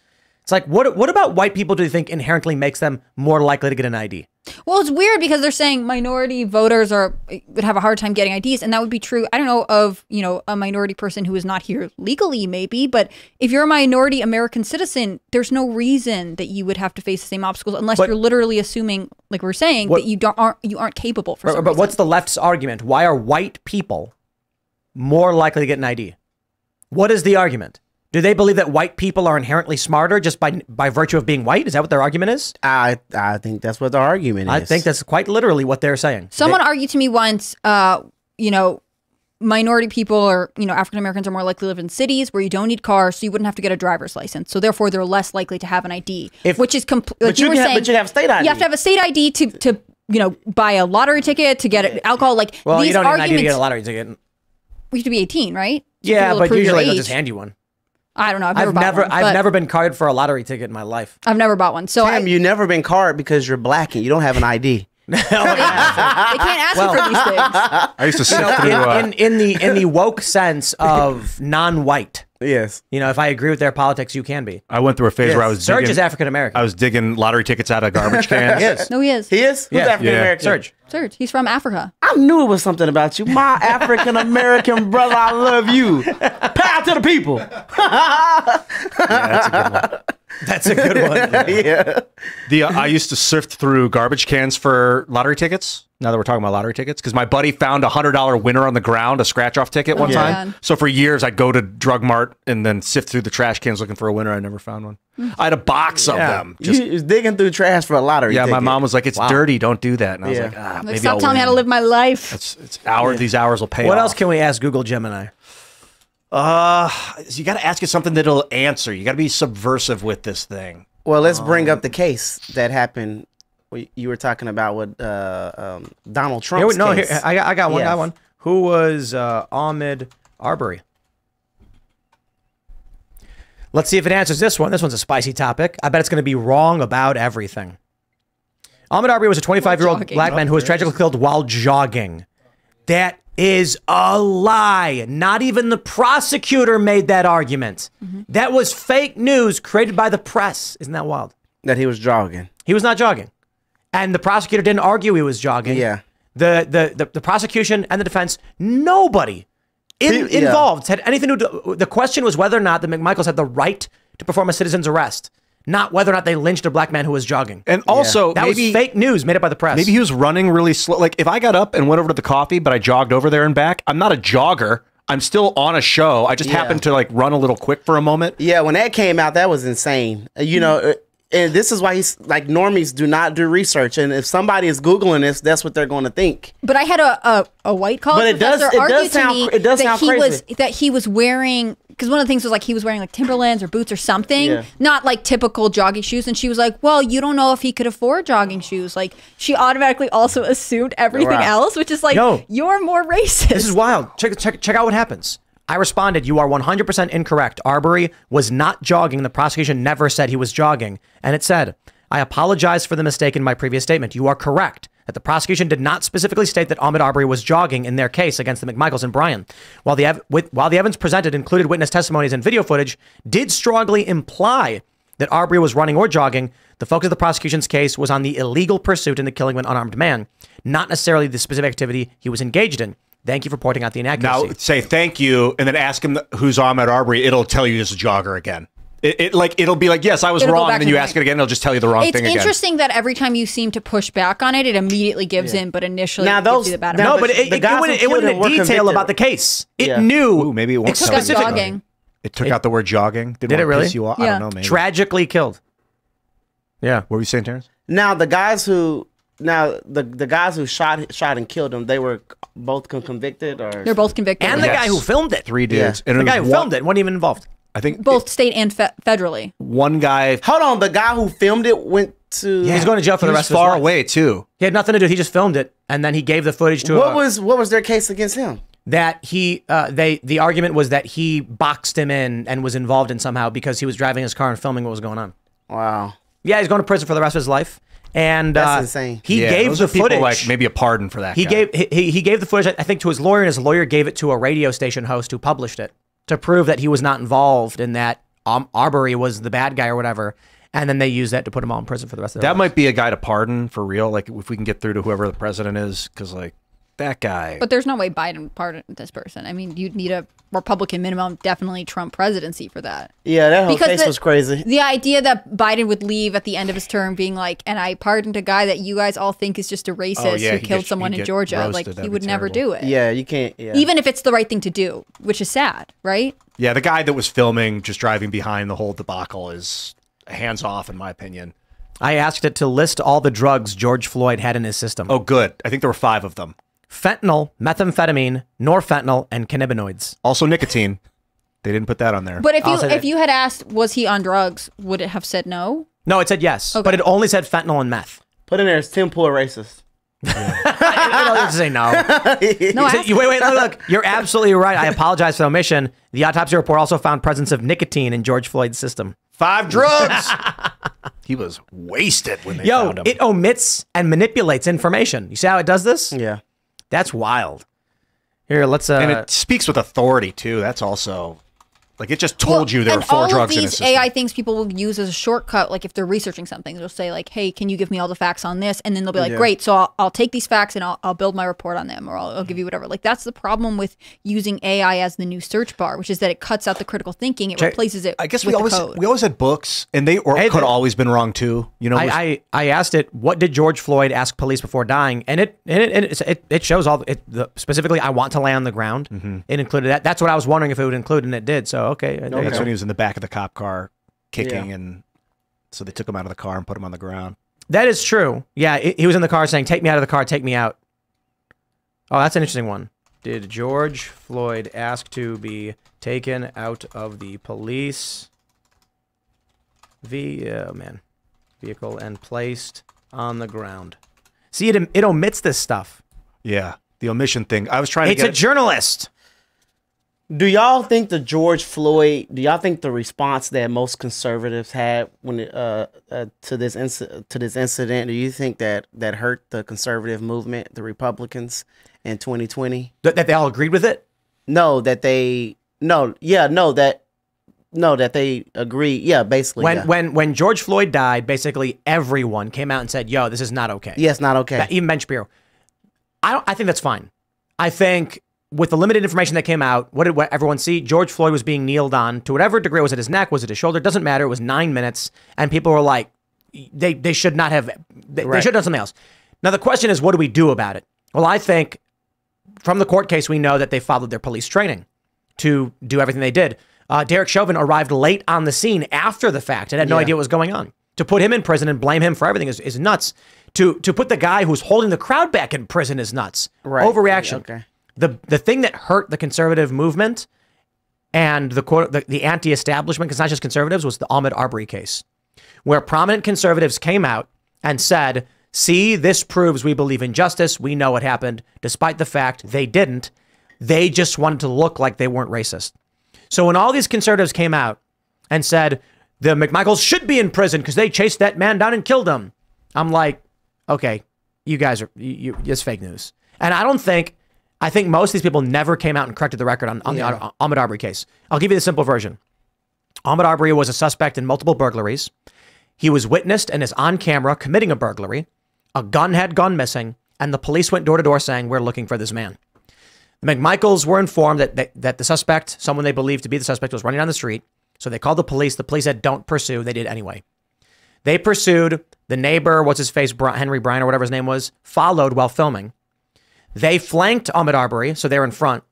It's like, what, what about white people do you think inherently makes them more likely to get an I D? Well, it's weird because they're saying minority voters are would have a hard time getting I Ds, and that would be true. I don't know of, you know, a minority person who is not here legally, maybe, but if you're a minority American citizen, there's no reason that you would have to face the same obstacles unless but, you're literally assuming, like we're saying, what, that you don't aren't you aren't capable for. But, some but reason. What's the left's argument? Why are white people more likely to get an I D? What is the argument? Do they believe that white people are inherently smarter just by by virtue of being white? Is that what their argument is? I I think that's what their argument is. I think that's quite literally what they're saying. Someone they, argued to me once, uh, you know, minority people or, you know, African Americans are more likely to live in cities where you don't need cars, so you wouldn't have to get a driver's license. So therefore, they're less likely to have an I D, if, which is complete. Like but you, you were have, saying, but you have state I D. You have to have a state I D to to you know buy a lottery ticket, to get alcohol. Like well, these you don't need an I D to get a lottery ticket. We have to be eighteen, right? Yeah, but usually they'll just hand you one. I don't know. I've never I've bought never, one, I've never been carded for a lottery ticket in my life. I've never bought one. So Tim, I, you never been carded because you're black and you don't have an I D. No, they can't ask well, you for these things. I used to sit you know, through uh, in, in, in the in the woke sense of non-white. Yes, you know, if I agree with their politics, you can be. I went through a phase yes. where I was Serge digging, is African American. I was digging lottery tickets out of garbage cans. Yes, no, he is. He is. Who's yeah. African American? Yeah. Serge. Serge. He's from Africa. I knew it was something about you, my African American brother. I love you. Power to the people. Yeah, that's a good one. That's a good one. Yeah. yeah. The uh, I used to sift through garbage cans for lottery tickets. Now that we're talking about lottery tickets, because my buddy found a hundred dollar winner on the ground, a scratch off ticket oh, one yeah. time. So for years, I'd go to Drug Mart and then sift through the trash cans looking for a winner. I never found one. I had a box yeah. of them. Just you was digging through trash for a lottery. Yeah, ticket. My mom was like, "It's wow. dirty, don't do that." And I was yeah. like, ah, maybe like, "Stop I'll telling win. Me how to live my life." It's, it's hour. Yeah. These hours will pay. What off. Else can we ask Google Gemini? Uh, you got to ask it something that'll answer. You got to be subversive with this thing. Well, let's um, bring up the case that happened. You were talking about with uh, um, Donald Trump's here, no, case. Here, I, I got one, yes. got one. Who was uh, Ahmaud Arbery? Let's see if it answers this one. This one's a spicy topic. I bet it's going to be wrong about everything. Ahmaud Arbery was a twenty-five-year-old black man who was tragically killed while jogging. That is a lie. Not even the prosecutor made that argument. Mm-hmm. That was fake news created by the press. Isn't that wild? That he was jogging. He was not jogging. And the prosecutor didn't argue he was jogging. Yeah. The the the, the prosecution and the defense, nobody in, yeah. involved had anything to do. The question was whether or not the McMichaels had the right to perform a citizen's arrest, not whether or not they lynched a black man who was jogging. And also, yeah. that maybe, was fake news made up by the press. Maybe he was running really slow. Like if I got up and went over to the coffee, but I jogged over there and back, I'm not a jogger. I'm still on a show. I just yeah. happened to like run a little quick for a moment. Yeah. When that came out, that was insane. You know. Mm-hmm. And this is why he's like normies do not do research, and if somebody is googling this, that's what they're going to think. But I had a a, a white collar but it does it does sound it does sound crazy was, that he was wearing, because one of the things was like he was wearing like Timberlands or boots or something, yeah. not like typical jogging shoes. And she was like, "Well, you don't know if he could afford jogging shoes." Like she automatically also assumed everything wow. else, which is like no. you're more racist. This is wild. Check check check out what happens. I responded, "You are one hundred percent incorrect. Arbery was not jogging. The prosecution never said he was jogging." And it said, "I apologize for the mistake in my previous statement. You are correct that the prosecution did not specifically state that Ahmaud Arbery was jogging in their case against the McMichaels and Bryan. While the, with, while the evidence presented included witness testimonies and video footage did strongly imply that Arbery was running or jogging, the focus of the prosecution's case was on the illegal pursuit and the killing of an unarmed man, not necessarily the specific activity he was engaged in. Thank you for pointing out the inaccuracy." Now say thank you, and then ask him the, who's Ahmaud Arbery. It'll tell you he's a jogger again. It, it like it'll be like, yes, I was it'll wrong, and then you ask it again, it'll just tell you the wrong it's thing again. It's interesting that every time you seem to push back on it, it immediately gives yeah. in, but initially now those, it gives you the bad. No, but it, it, it went, it went into detail convicted. About the case. It yeah. knew. Ooh, maybe it won't tell you. Jogging. It took it, out the word jogging. Didn't did it really? Piss you off? Yeah. I don't know. Maybe tragically killed. Yeah. What were you saying, Terrence? Now the guys who. Now the the guys who shot shot and killed him, they were both con convicted, or they're both convicted, and the yes. guy who filmed it, three dudes, yeah. and the guy who filmed it wasn't even involved. I think both it, state and fe federally. One guy. Hold on, the guy who filmed it went to. Yeah, he's going to jail for the rest. Of his life. Far away too. He had nothing to do. He just filmed it, and then he gave the footage to. What a, was what was their case against him? That he uh, they the argument was that he boxed him in and was involved in somehow because he was driving his car and filming what was going on. Wow. Yeah, he's going to prison for the rest of his life. And that's uh, insane. He yeah, gave the footage. Like maybe a pardon for that. He guy. gave he he gave the footage, I think, to his lawyer, and his lawyer gave it to a radio station host who published it to prove that he was not involved and that um, Arbery was the bad guy or whatever. And then they used that to put him all in prison for the rest of. Their that lives. Might be a guy to pardon for real. Like if we can get through to whoever the president is, because like that guy. But there's no way Biden pardoned this person. I mean, you'd need a Republican minimum, definitely Trump presidency for that. Yeah, that whole case was crazy. The idea that Biden would leave at the end of his term being like, "And I pardoned a guy that you guys all think is just a racist oh, yeah, who killed gets, someone in Georgia." Like he would never do it. Yeah, you can't. Yeah. Even if it's the right thing to do, which is sad, right? Yeah, the guy that was filming, just driving behind the whole debacle, is hands off, in my opinion. I asked it to list all the drugs George Floyd had in his system. Oh, good. I think there were five of them. fentanyl, methamphetamine, norfentanyl, and cannabinoids. Also nicotine. They didn't put that on there. But if you if you had asked, was he on drugs, would it have said no? No, it said yes. Okay. But it only said fentanyl and meth. Put in there, is Tim Pool a racist? Yeah. I don't have to say no. No, say, wait, wait, look, look. You're absolutely right. I apologize for the omission. The autopsy report also found presence of nicotine in George Floyd's system. Five drugs. He was wasted when they Yo, found him. Yo, it omits and manipulates information. You see how it does this? Yeah. That's wild. Here, let's... Uh, and it speaks with authority, too. That's also... Like, it just told well, you there were four drugs in his system. And all these A I things people will use as a shortcut, like if they're researching something, they'll say like, hey, can you give me all the facts on this? And then they'll be like, yeah. great, so I'll, I'll take these facts and I'll, I'll build my report on them, or I'll, I'll give you whatever. Like, that's the problem with using A I as the new search bar, which is that it cuts out the critical thinking. It Jay, replaces it I guess with we always code. We always had books, and they or hey, could have always been wrong, too. You know, I, was, I, I asked it, what did George Floyd ask police before dying? And it and it, and it, it, it shows all, it, the, specifically, I want to lay on the ground. Mm-hmm. It included that. That's what I was wondering if it would include, and it did, so. Okay. That's okay. When he was in the back of the cop car kicking, yeah. and so they took him out of the car and put him on the ground. That is true. Yeah, it, he was in the car saying, take me out of the car, take me out. Oh, that's an interesting one. Did George Floyd ask to be taken out of the police v oh, man. vehicle and placed on the ground? See, it, it omits this stuff. Yeah, the omission thing. I was trying to get it. It's a journalist. Do y'all think the George Floyd, do y'all think the response that most conservatives had when uh, uh to this inc to this incident, do you think that that hurt the conservative movement, the Republicans in twenty twenty? Th that they all agreed with it? No, that they no, yeah, no that no that they agreed. Yeah, basically. When yeah. when when George Floyd died, basically everyone came out and said, "Yo, this is not okay." Yeah, it's not okay. Even Ben Shapiro. I don't I think that's fine. I think with the limited information that came out, what did what everyone see? George Floyd was being kneeled on to whatever degree. Was it his neck? Was it his shoulder? Doesn't matter. It was nine minutes. And people were like, they, they should not have, they, right. they should have done something else. Now, the question is, what do we do about it? Well, I think from the court case, we know that they followed their police training to do everything they did. Uh, Derek Chauvin arrived late on the scene after the fact and had no yeah. idea what was going on. To put him in prison and blame him for everything is, is nuts. To, to put the guy who's holding the crowd back in prison is nuts. Right. Overreaction. Okay. The the thing that hurt the conservative movement and the the, the anti-establishment, because not just conservatives, was the Ahmaud Arbery case, where prominent conservatives came out and said, see, this proves we believe in justice. We know what happened, despite the fact they didn't. They just wanted to look like they weren't racist. So when all these conservatives came out and said, the McMichaels should be in prison because they chased that man down and killed him, I'm like, okay, you guys are, you, you, it's fake news. And I don't think... I think most of these people never came out and corrected the record on, on yeah. the on, Ahmaud Arbery case. I'll give you the simple version. Ahmaud Arbery was a suspect in multiple burglaries. He was witnessed and is on camera committing a burglary. A gun had gone missing, and the police went door to door saying, we're looking for this man. The McMichaels were informed that, that, that the suspect, someone they believed to be the suspect, was running down the street. So they called the police. The police said, don't pursue. They did anyway. They pursued. The neighbor, what's his face, Henry Bryan or whatever his name was, followed while filming. They flanked Ahmaud Arbery, so they're in front.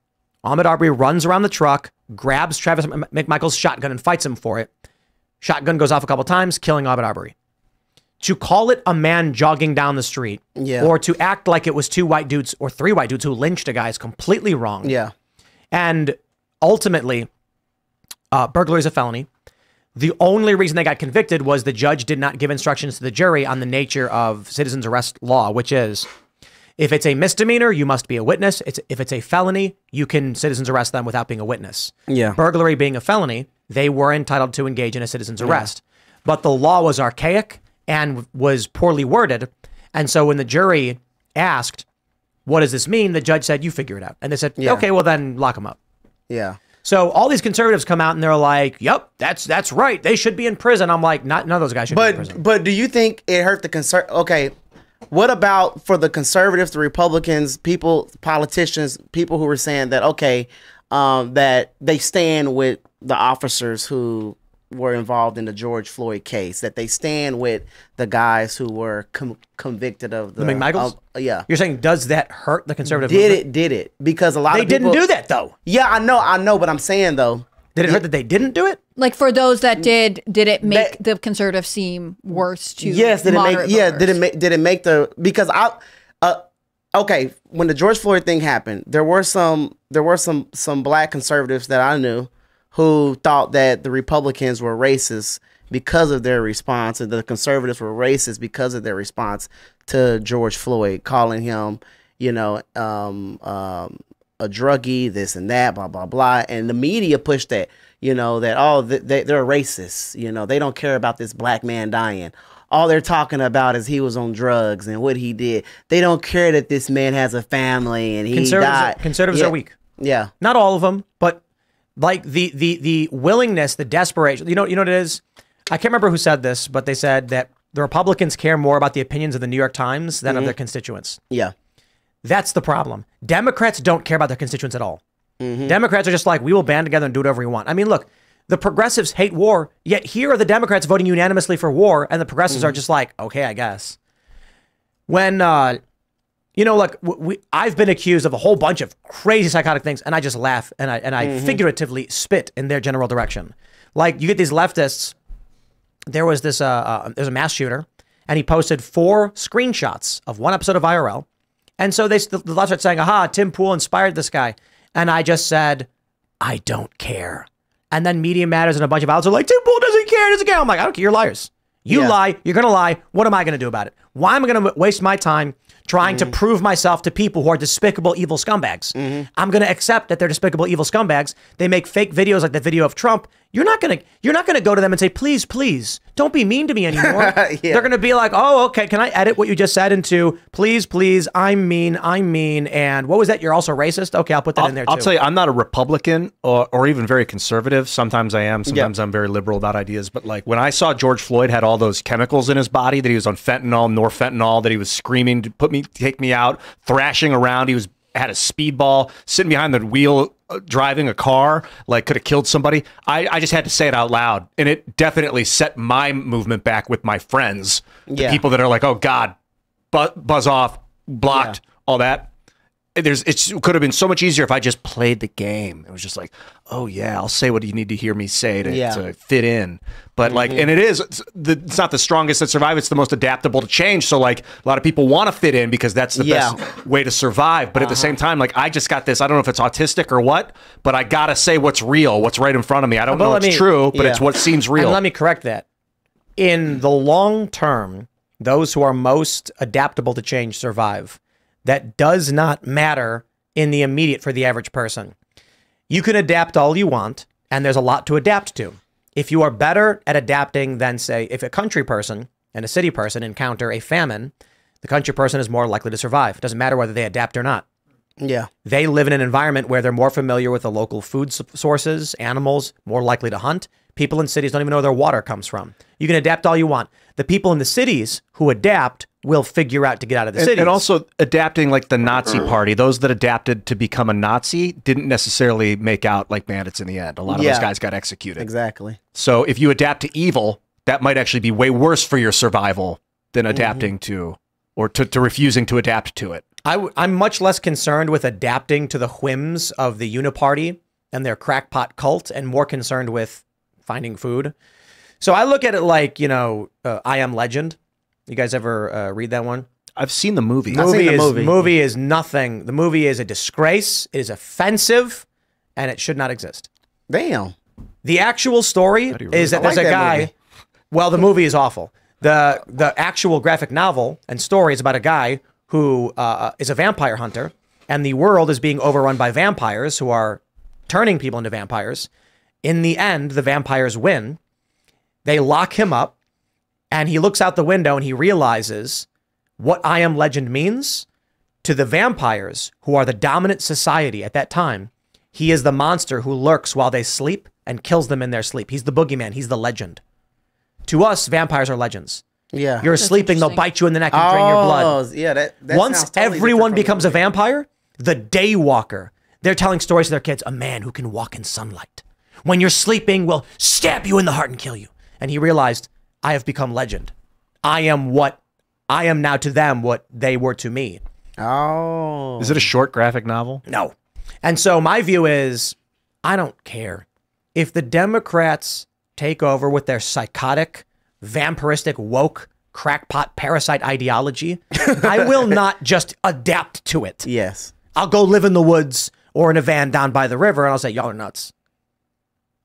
Ahmaud Arbery runs around the truck, grabs Travis McMichael's shotgun and fights him for it. Shotgun goes off a couple times, killing Ahmaud Arbery. To call it a man jogging down the street, yeah. or to act like it was two white dudes or three white dudes who lynched a guy is completely wrong. Yeah. And ultimately, uh, burglary is a felony. The only reason they got convicted was the judge did not give instructions to the jury on the nature of citizen's arrest law, which is... if it's a misdemeanor, you must be a witness. It's, if it's a felony, you can citizens arrest them without being a witness. Yeah. Burglary being a felony, they were entitled to engage in a citizens arrest. Yeah. But the law was archaic and was poorly worded. And so when the jury asked, what does this mean? The judge said, you figure it out. And they said, yeah. okay, well then lock them up. Yeah. So all these conservatives come out and they're like, yep, that's that's right. They should be in prison. I'm like, not none of those guys should but, be in prison. But do you think it hurt the conser-? Okay. What about for the conservatives, the Republicans, people, politicians, people who were saying that, okay, um, that they stand with the officers who were involved in the George Floyd case, that they stand with the guys who were com convicted of the, the McMichaels? Uh, yeah. You're saying, does that hurt the conservative Did movement? it, did it? Because a lot they of people- They didn't do that though. Yeah, I know, I know, but I'm saying though- Did it hurt that they didn't do it? Like for those that did, did it make that, the conservative seem worse to? Yes, did it make? Yeah, voters? did it make? Did it make the? Because I, uh, okay, when the George Floyd thing happened, there were some there were some some black conservatives that I knew who thought that the Republicans were racist because of their response, and the conservatives were racist because of their response to George Floyd, calling him, you know, um, um, a druggie, this and that, blah, blah, blah. And the media pushed that, you know, that, oh, they, they're racist. You know, they don't care about this black man dying. All they're talking about is he was on drugs and what he did. They don't care that this man has a family and he conservatives died. Are, conservatives yeah. are weak. Yeah. Not all of them, but like the, the, the willingness, the desperation, you know, you know what it is? I can't remember who said this, but they said that the Republicans care more about the opinions of the New York Times than mm-hmm. of their constituents. Yeah. That's the problem. Democrats don't care about their constituents at all. Mm-hmm. Democrats are just like, we will band together and do whatever we want. I mean, look, the progressives hate war, yet here are the Democrats voting unanimously for war, and the progressives mm-hmm. are just like, okay, I guess. When, uh, you know, look, we, I've been accused of a whole bunch of crazy psychotic things, and I just laugh, and I, and I mm-hmm. figuratively spit in their general direction. Like, you get these leftists, there was this, uh, uh, there's a mass shooter, and he posted four screenshots of one episode of I R L, and so they, the left started saying, aha, Tim Pool inspired this guy. And I just said, I don't care. And then Media Matters and a bunch of outlets are like, Tim Pool doesn't care, doesn't care. I'm like, I don't care, you're liars. You yeah. lie, you're going to lie. What am I going to do about it? Why am I going to waste my time trying mm-hmm. to prove myself to people who are despicable, evil scumbags? Mm-hmm. I'm going to accept that they're despicable, evil scumbags. They make fake videos like the video of Trump. You're not going to you're not going to go to them and say, please, please, don't be mean to me anymore. yeah. They're going to be like, oh, okay, can I edit what you just said into, please, please, I'm mean, I'm mean, and what was that? You're also racist? Okay, I'll put that I'll, in there too. I'll tell you, I'm not a Republican or, or even very conservative. Sometimes I am. Sometimes yeah. I'm very liberal about ideas. But like when I saw George Floyd had all those chemicals in his body, that he was on fentanyl, norfentanyl, that he was screaming to put me, take me out, thrashing around. He was had a speedball, sitting behind the wheel, uh, driving a car, like could have killed somebody. I, I just had to say it out loud. And it definitely set my movement back with my friends, the yeah. people that are like, oh God, bu buzz off, blocked, yeah. all that. There's, it's, it could have been so much easier if I just played the game. It was just like, oh yeah, I'll say what you need to hear me say to, yeah. to fit in. But mm-hmm. like, and it is, it's, the, it's not the strongest that survive. It's the most adaptable to change. So like a lot of people want to fit in because that's the yeah. best way to survive. But uh-huh. at the same time, like I just got this, I don't know if it's autistic or what, but I got to say what's real, what's right in front of me. I don't but know what's me, true, but yeah. it's what seems real. And let me correct that. In the long term, those who are most adaptable to change survive. That does not matter in the immediate for the average person. You can adapt all you want, and there's a lot to adapt to. If you are better at adapting than, say, if a country person and a city person encounter a famine, the country person is more likely to survive. It doesn't matter whether they adapt or not. Yeah. They live in an environment where they're more familiar with the local food sources, animals, more likely to hunt. People in cities don't even know where their water comes from. You can adapt all you want. The people in the cities who adapt will figure out to get out of the city. And also adapting like the Nazi party, those that adapted to become a Nazi didn't necessarily make out like bandits in the end. A lot of yeah, those guys got executed. Exactly. So if you adapt to evil, that might actually be way worse for your survival than adapting mm-hmm. to or to, to refusing to adapt to it. I w I'm much less concerned with adapting to the whims of the Uniparty and their crackpot cult and more concerned with finding food. So I look at it like, you know, uh, I Am Legend. You guys ever uh, read that one? I've seen the movie. Movie, seen the movie. Is, movie is nothing. The movie is a disgrace. It is offensive, and it should not exist. Damn. The actual story really is that there's like a that guy. Movie. Well, the movie is awful. The the actual graphic novel and story is about a guy who uh, is a vampire hunter, and the world is being overrun by vampires who are turning people into vampires. In the end, the vampires win. They lock him up. And he looks out the window and he realizes what I Am Legend means to the vampires who are the dominant society at that time. He is the monster who lurks while they sleep and kills them in their sleep. He's the boogeyman. He's the legend. To us, vampires are legends. Yeah. You're That's sleeping. They'll bite you in the neck and oh, drain your blood. Yeah, that, that Once totally everyone becomes a vampire, the daywalker, they're telling stories to their kids, a man who can walk in sunlight. When you're sleeping, we'll stab you in the heart and kill you. And he realized, I have become legend. I am what I am now to them, what they were to me. Oh. Is it a short graphic novel? No. And so my view is, I don't care. If the Democrats take over with their psychotic, vampiristic, woke crackpot parasite ideology, I will not just adapt to it. Yes. I'll go live in the woods or in a van down by the river, and I'll say, y'all are nuts.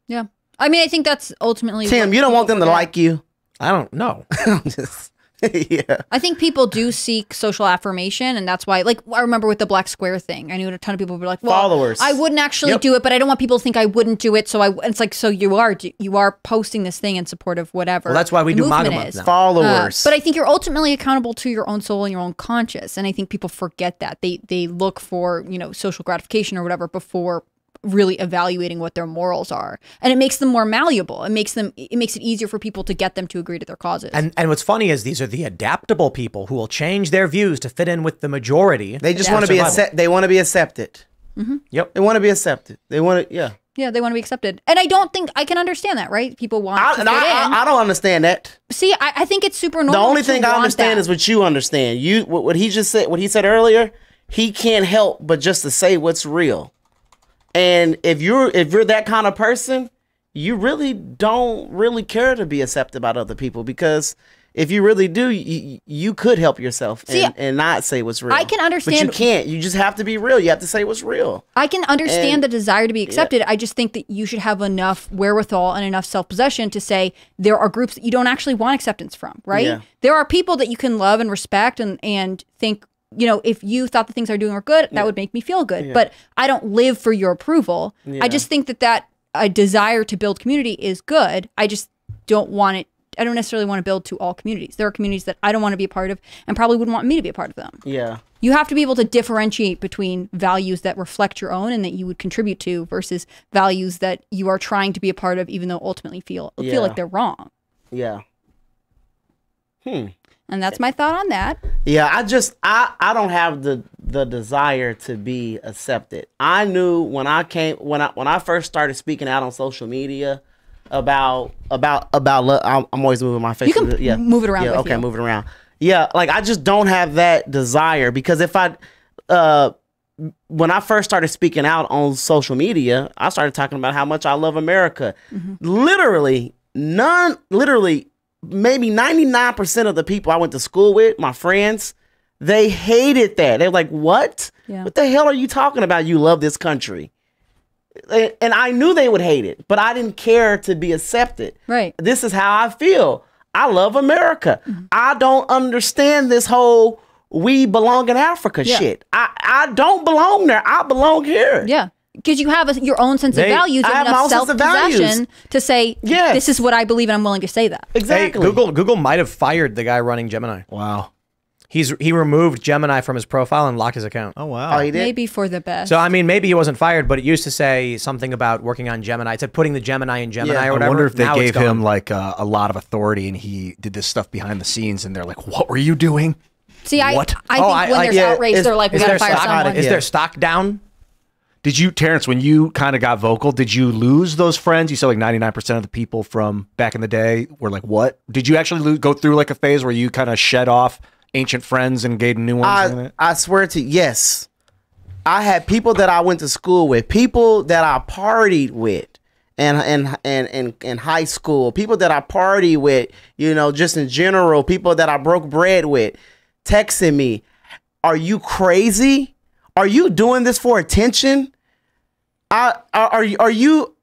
Yeah. I mean, I think that's ultimately... Tim, you don't want them to like you? I don't know. I'm just... Yeah. I think people do seek social affirmation, and that's why, like, I remember with the black square thing, I knew a ton of people would be like, well, followers. I wouldn't actually yep. do it, but I don't want people to think I wouldn't do it. So I, it's like, so you are, you are posting this thing in support of whatever. Well, that's why we do MAGA Month now. Followers. Uh, but I think you're ultimately accountable to your own soul and your own conscience. And I think people forget that. They, they look for, you know, social gratification or whatever before really evaluating what their morals are, and it makes them more malleable. It makes them, it makes it easier for people to get them to agree to their causes. And and what's funny is these are the adaptable people who will change their views to fit in with the majority. They just yeah. want to be accepted. They want to be accepted. Mm-hmm. Yep. They want to be accepted. They want to, yeah. Yeah, they want to be accepted. And I don't think, I can understand that, right? People want I, to fit I, in. I, I don't understand that. See, I, I think it's super normal. The only thing I understand that. is what you understand. You what, what he just said, what he said earlier, he can't help but just to say what's real. And if you're if you're that kind of person, you really don't really care to be accepted by other people, because if you really do, you, you could help yourself and, See, and not say what's real. I can understand. But you can't. You just have to be real. You have to say what's real. I can understand and, the desire to be accepted. Yeah. I just think that you should have enough wherewithal and enough self-possession to say there are groups that you don't actually want acceptance from, right? Yeah. There are people that you can love and respect and, and think, you know, if you thought the things I were doing were good, that yeah. would make me feel good. Yeah. But I don't live for your approval. Yeah. I just think that that a desire to build community is good. I just don't want it. I don't necessarily want to build to all communities. There are communities that I don't want to be a part of and probably wouldn't want me to be a part of them. Yeah. You have to be able to differentiate between values that reflect your own and that you would contribute to versus values that you are trying to be a part of, even though ultimately feel, yeah. feel like they're wrong. Yeah. Hmm. And that's my thought on that. Yeah, I just, I, I don't have the, the desire to be accepted. I knew when I came, when I, when I first started speaking out on social media about, about, about, love, I'm, I'm always moving my face. You can yeah. move it around. Yeah, with okay, you. move it around. Yeah, like I just don't have that desire, because if I, uh, when I first started speaking out on social media, I started talking about how much I love America. Mm-hmm. Literally, none, literally, maybe ninety-nine percent of the people I went to school with, my friends, they hated that. They're like, what? Yeah. What the hell are you talking about? You love this country. And I knew they would hate it, but I didn't care to be accepted. Right. This is how I feel. I love America. Mm-hmm. I don't understand this whole we belong in Africa yeah. shit. I, I don't belong there. I belong here. Yeah. Because you have a, your own sense they, of values and enough self-possession to say, yes. this is what I believe, and I'm willing to say that. Exactly. Hey, Google Google might have fired the guy running Gemini. Wow. He's He removed Gemini from his profile and locked his account. Oh, wow. Oh, he did? Maybe for the best. So, I mean, maybe he wasn't fired, but it used to say something about working on Gemini. It said putting the Gemini in Gemini yeah. or whatever. I wonder if they now gave him, like, uh, a lot of authority, and he did this stuff behind the scenes, and they're like, what were you doing? See, I, what? I, I oh, think I, when I, there's yeah, outrage, is, they're like, we got to fire someone. Is yeah. their stock down? Did you, Terrence, when you kind of got vocal, did you lose those friends? You said like ninety-nine percent of the people from back in the day were like, what? Did you actually lose, go through like a phase where you kind of shed off ancient friends and gained new ones? I, I swear to you, yes. I had people that I went to school with, people that I partied with and and and and in high school, people that I partied with, you know, just in general, people that I broke bread with, texting me, are you crazy? Are you doing this for attention? I, are, are, are you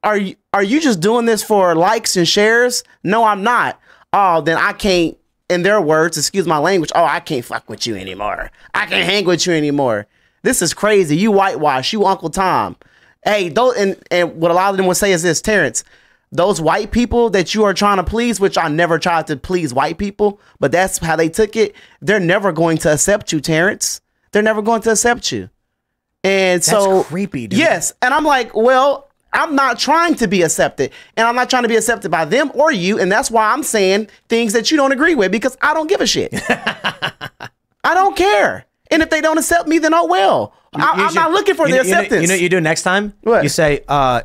are you are you just doing this for likes and shares? No, I'm not. Oh, then I can't. In their words, excuse my language. Oh, I can't fuck with you anymore. I can't hang with you anymore. This is crazy. You whitewash. You Uncle Tom. Hey, those, and and what a lot of them would say is this, Terrence. Those white people that you are trying to please, which I never tried to please white people, but that's how they took it. They're never going to accept you, Terrence. They're never going to accept you. And that's so creepy, dude. Yes. And I'm like, well, I'm not trying to be accepted, and I'm not trying to be accepted by them or you. And that's why I'm saying things that you don't agree with, because I don't give a shit. I don't care. And if they don't accept me, then oh, well, you, I, you I'm should, not looking for you, the you acceptance. Know, you know what you do next time? What? You say, uh,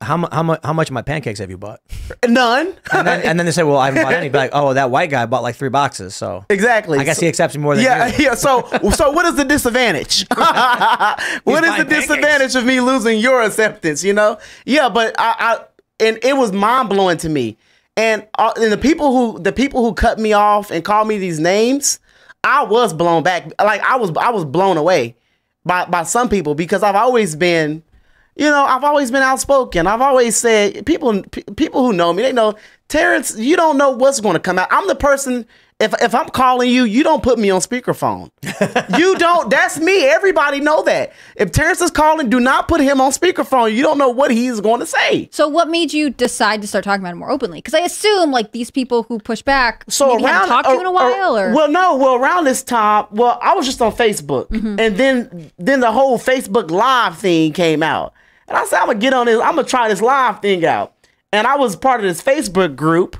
how, how, how much of my pancakes have you bought? None. And then, and then they say, well, I haven't bought any. But like, oh, that white guy bought like three boxes. So exactly. I guess so, he accepts me more than yeah, you. Yeah. So, so what is the disadvantage? What is the pancakes. disadvantage of me losing your acceptance? You know? Yeah. But I, I and it was mind blowing to me. And, uh, and the people who the people who cut me off and called me these names, I was blown back. Like I was I was blown away by by some people, because I've always been, you know, I've always been outspoken. I've always said, people people who know me, they know, Terrence, you don't know what's going to come out. I'm the person, if if I'm calling you, you don't put me on speakerphone. You don't. That's me. Everybody know that. If Terrence is calling, do not put him on speakerphone. You don't know what he's going to say. So what made you decide to start talking about it more openly? Because I assume, like, these people who push back, so maybe around, haven't talked uh, to you in a while? Uh, or? Well, no. Well, around this time, well, I was just on Facebook. Mm-hmm. And then, then the whole Facebook Live thing came out. And I said, I'm going to get on this. I'm going to try this live thing out. And I was part of this Facebook group.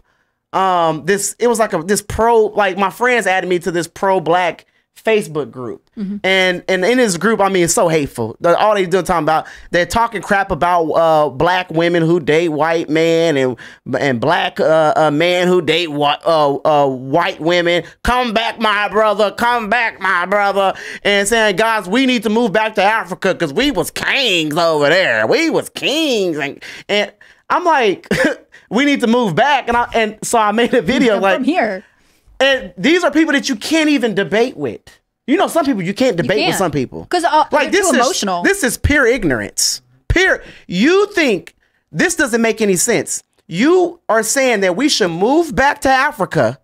Um, this it was like a this pro like my friends added me to this pro black Facebook group. Mm-hmm. And and in this group, I mean, it's so hateful. All they do talking about, they're talking crap about uh, black women who date white men, and and black uh, uh, men who date wh uh, uh, white women. Come back, my brother. Come back, my brother. And saying, guys, we need to move back to Africa because we was kings over there. We was kings, and and I'm like. We need to move back. And I, and so I made a video like from here. And these are people that you can't even debate with. You know, some people you can't debate you can't. with some people. Because uh, like, this is emotional. This is pure ignorance. Pure. You think this doesn't make any sense. You are saying that we should move back to Africa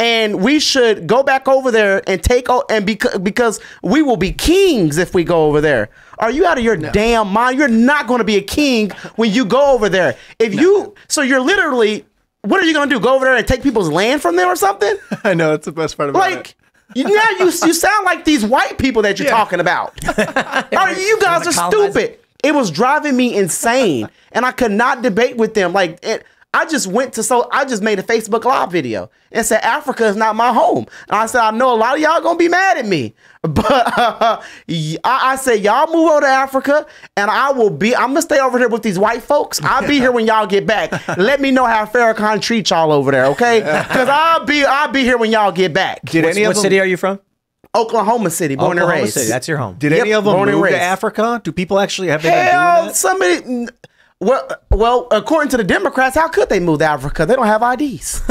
and we should go back over there and take and because because we will be kings if we go over there. Are you out of your no. damn mind? You're not going to be a king when you go over there. If no. you, so you're literally, what are you going to do? Go over there and take people's land from them or something? I know, that's the best part about like, it. Like, now you, you sound like these white people that you're yeah. talking about. All right, you guys are stupid. It. it was driving me insane. And I could not debate with them. Like, it, I just went to, so I just made a Facebook Live video and said, Africa is not my home. And I said, I know a lot of y'all going to be mad at me, but uh, I, I said, y'all move over to Africa and I will be, I'm going to stay over here with these white folks. I'll be here when y'all get back. Let me know how Farrakhan treats y'all over there. Okay. Cause I'll be, I'll be here when y'all get back. Did any what city are you from? Oklahoma City, born Oklahoma and raised. City, that's your home. Did yep, any of them move to Africa? Do people actually have, they been doing that? Somebody, Well, well, according to the Democrats, how could they move to Africa? They don't have I Ds.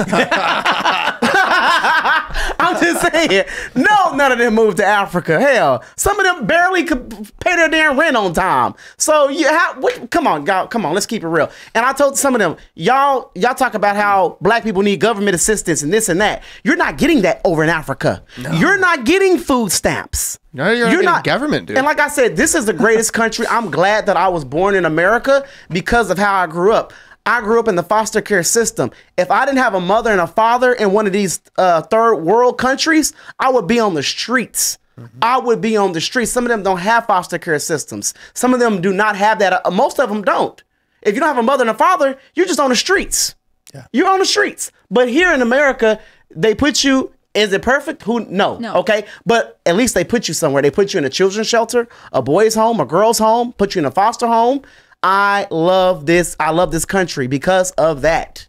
I'm just saying. No, none of them moved to Africa. Hell, some of them barely could pay their damn rent on time. So, you, how, what, come on, y'all, come on, let's keep it real. And I told some of them, y'all, y'all talk about how black people need government assistance and this and that. You're not getting that over in Africa. No. You're not getting food stamps. No, you're, you're not government, dude. And like I said, this is the greatest country. I'm glad that I was born in America because of how I grew up. I grew up in the foster care system. If I didn't have a mother and a father in one of these uh, third world countries, I would be on the streets. Mm-hmm. I would be on the streets. Some of them don't have foster care systems. Some of them do not have that. Uh, most of them don't. If you don't have a mother and a father, you're just on the streets. Yeah. You're on the streets. But here in America, they put you. Is it perfect? Who? No. no. Okay. But at least they put you somewhere. They put you in a children's shelter, a boys' home, a girls' home, put you in a foster home. I love this. I love this country because of that.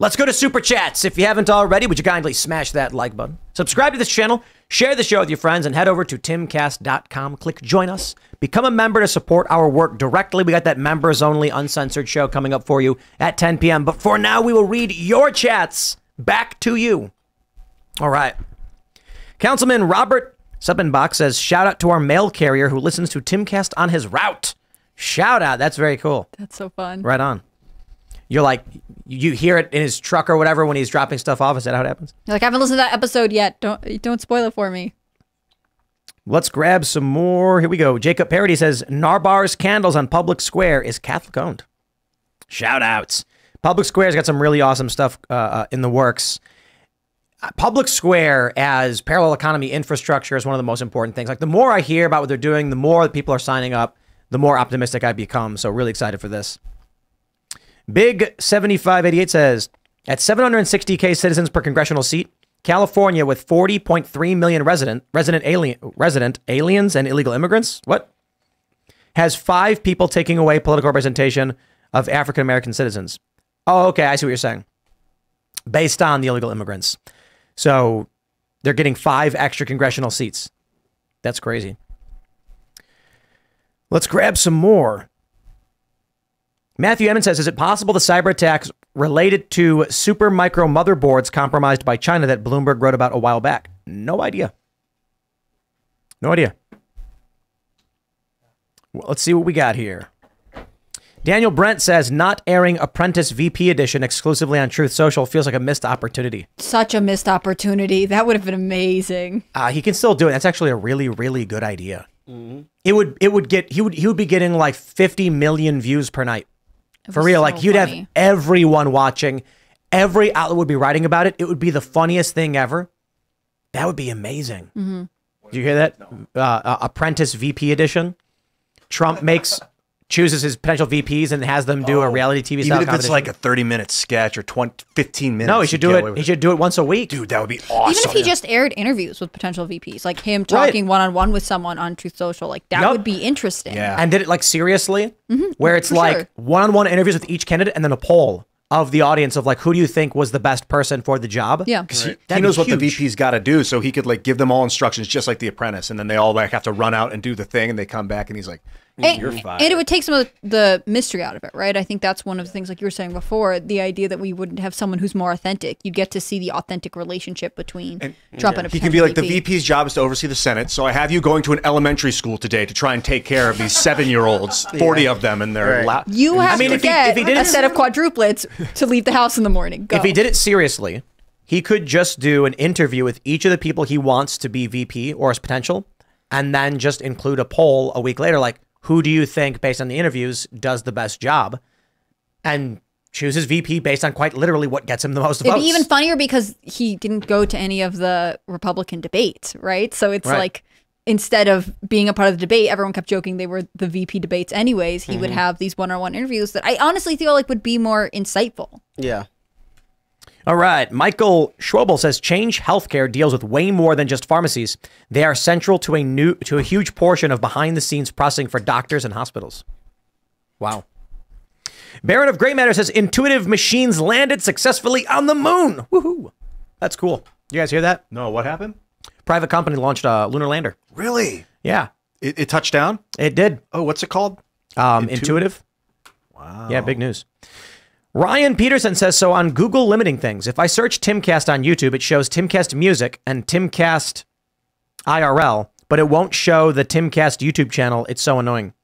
Let's go to Super Chats. If you haven't already, would you kindly smash that like button? Subscribe to this channel, share the show with your friends, and head over to timcast dot com. Click Join Us. Become a member to support our work directly. We got that members-only uncensored show coming up for you at ten P M But for now, we will read your chats back to you. All right. Councilman Robert Suppenbach says, shout out to our mail carrier who listens to Timcast on his route. Shout out. That's very cool. That's so fun. Right on. You're like, you hear it in his truck or whatever when he's dropping stuff off. Is that how it happens? You're like, I haven't listened to that episode yet. Don't don't spoil it for me. Let's grab some more. Here we go. Jacob Parody says, Narbar's Candles on Public Square is Catholic owned. Shout outs. Public Square's got some really awesome stuff uh, in the works. Public Square as parallel economy infrastructure is one of the most important things. Like, the more I hear about what they're doing, the more that people are signing up, the more optimistic I become. So really excited for this. Big seventy-five eighty-eight says, at seven hundred sixty K citizens per congressional seat, California with forty point three million resident resident alien resident aliens and illegal immigrants. What? Has five people taking away political representation of African American citizens. Oh, okay, I see what you're saying. Based on the illegal immigrants. So they're getting five extra congressional seats. That's crazy. Let's grab some more. Matthew Emmons says, is it possible the cyber attacks related to super micro motherboards compromised by China that Bloomberg wrote about a while back? No idea. No idea. Well, let's see what we got here. Daniel Brent says, not airing Apprentice V P Edition exclusively on Truth Social feels like a missed opportunity. Such a missed opportunity. That would have been amazing. Uh, he can still do it. That's actually a really, really good idea. Mm-hmm. It would, it would get, he would, he would be getting like fifty million views per night. For real. So like you'd funny. Have everyone watching. Every outlet would be writing about it. It would be the funniest thing ever. That would be amazing. Mm-hmm. Do you hear that? No. Uh, uh, Apprentice V P Edition. Trump makes... chooses his potential V Ps and has them do oh, a reality T V style competition. Even if it's like a thirty minute sketch or twenty, fifteen minutes. No, he should do it. it. He should do it once a week. Dude, that would be awesome. Even if he yeah. just aired interviews with potential V Ps, like him talking right. one on one with someone on Truth Social, like that yep. would be interesting. Yeah. And did it like seriously, mm-hmm. where it's For like sure. one on one interviews with each candidate and then a poll of the audience of like, who do you think was the best person for the job? Yeah. Because right. he, he knows what huge. the V P's got to do. So he could like give them all instructions, just like The Apprentice. And then they all like have to run out and do the thing. And they come back and he's like, and, you're fired. And it would take some of the mystery out of it, right? I think that's one of the things like you were saying before, the idea that we wouldn't have someone who's more authentic. You'd get to see the authentic relationship between and, Trump yeah. and a potential He could be like, V P. The V P's job is to oversee the Senate. So I have you going to an elementary school today to try and take care of these seven-year-olds, forty yeah. of them in their right. lap. You have I mean, to if get he, if he a set of quadruplets to leave the house in the morning. Go. If he did it seriously, he could just do an interview with each of the people he wants to be V P or as potential, and then just include a poll a week later, like, who do you think, based on the interviews, does the best job? And chooses V P based on quite literally what gets him the most It'd votes. It'd be even funnier because he didn't go to any of the Republican debates, right? So it's right. like, instead of being a part of the debate, everyone kept joking they were the V P debates anyways. He mm-hmm. would have these one-on-one interviews that I honestly feel like would be more insightful. Yeah. All right. Michael Schwobel says, Change Healthcare deals with way more than just pharmacies. They are central to a new to a huge portion of behind-the-scenes processing for doctors and hospitals. Wow. Baron of Grey Matter says, intuitive machines landed successfully on the moon. Woohoo. That's cool. You guys hear that? No, what happened? Private company launched a lunar lander. Really? Yeah. It, it touched down? It did. Oh, what's it called? Um, Intu- intuitive. Wow. Yeah, big news. Ryan Peterson says, so on Google limiting things, if I search Timcast on YouTube, it shows Timcast Music and Timcast I R L, but it won't show the Timcast YouTube channel. It's so annoying.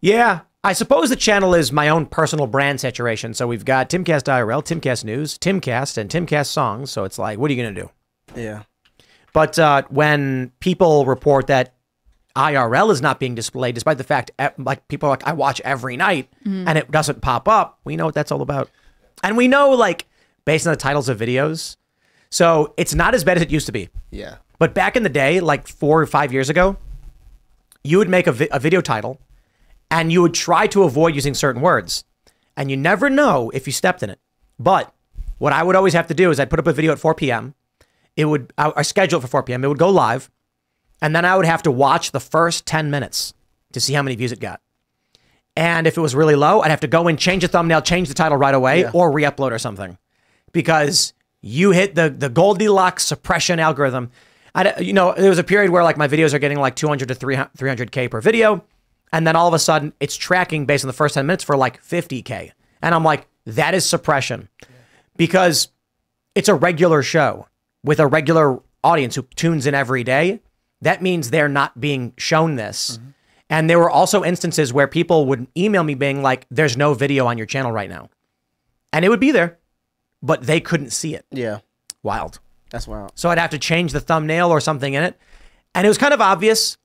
Yeah, I suppose the channel is my own personal brand saturation. So we've got Timcast I R L, Timcast News, Timcast, and Timcast Songs. So it's like, what are you going to do? Yeah. But uh, when people report that I R L is not being displayed, despite the fact like people are like, I watch every night mm. and it doesn't pop up. We know what that's all about. And we know like based on the titles of videos. So it's not as bad as it used to be. Yeah. But back in the day, like four or five years ago, you would make a, vi a video title and you would try to avoid using certain words and you never know if you stepped in it. But what I would always have to do is I'd put up a video at four P M It would, I, I scheduled it for four P M It would go live. And then I would have to watch the first ten minutes to see how many views it got. And if it was really low, I'd have to go in, change the thumbnail, change the title right away, yeah. or re-upload or something. Because you hit the the Goldilocks suppression algorithm. I, you know, there was a period where like my videos are getting like two hundred to three hundred K per video. And then all of a sudden it's tracking based on the first ten minutes for like fifty K. And I'm like, that is suppression. Yeah. Because it's a regular show with a regular audience who tunes in every day. That means they're not being shown this. Mm-hmm. And there were also instances where people would email me being like, there's no video on your channel right now. And it would be there, but they couldn't see it. Yeah. Wild. That's wild. So I'd have to change the thumbnail or something in it. And it was kind of obvious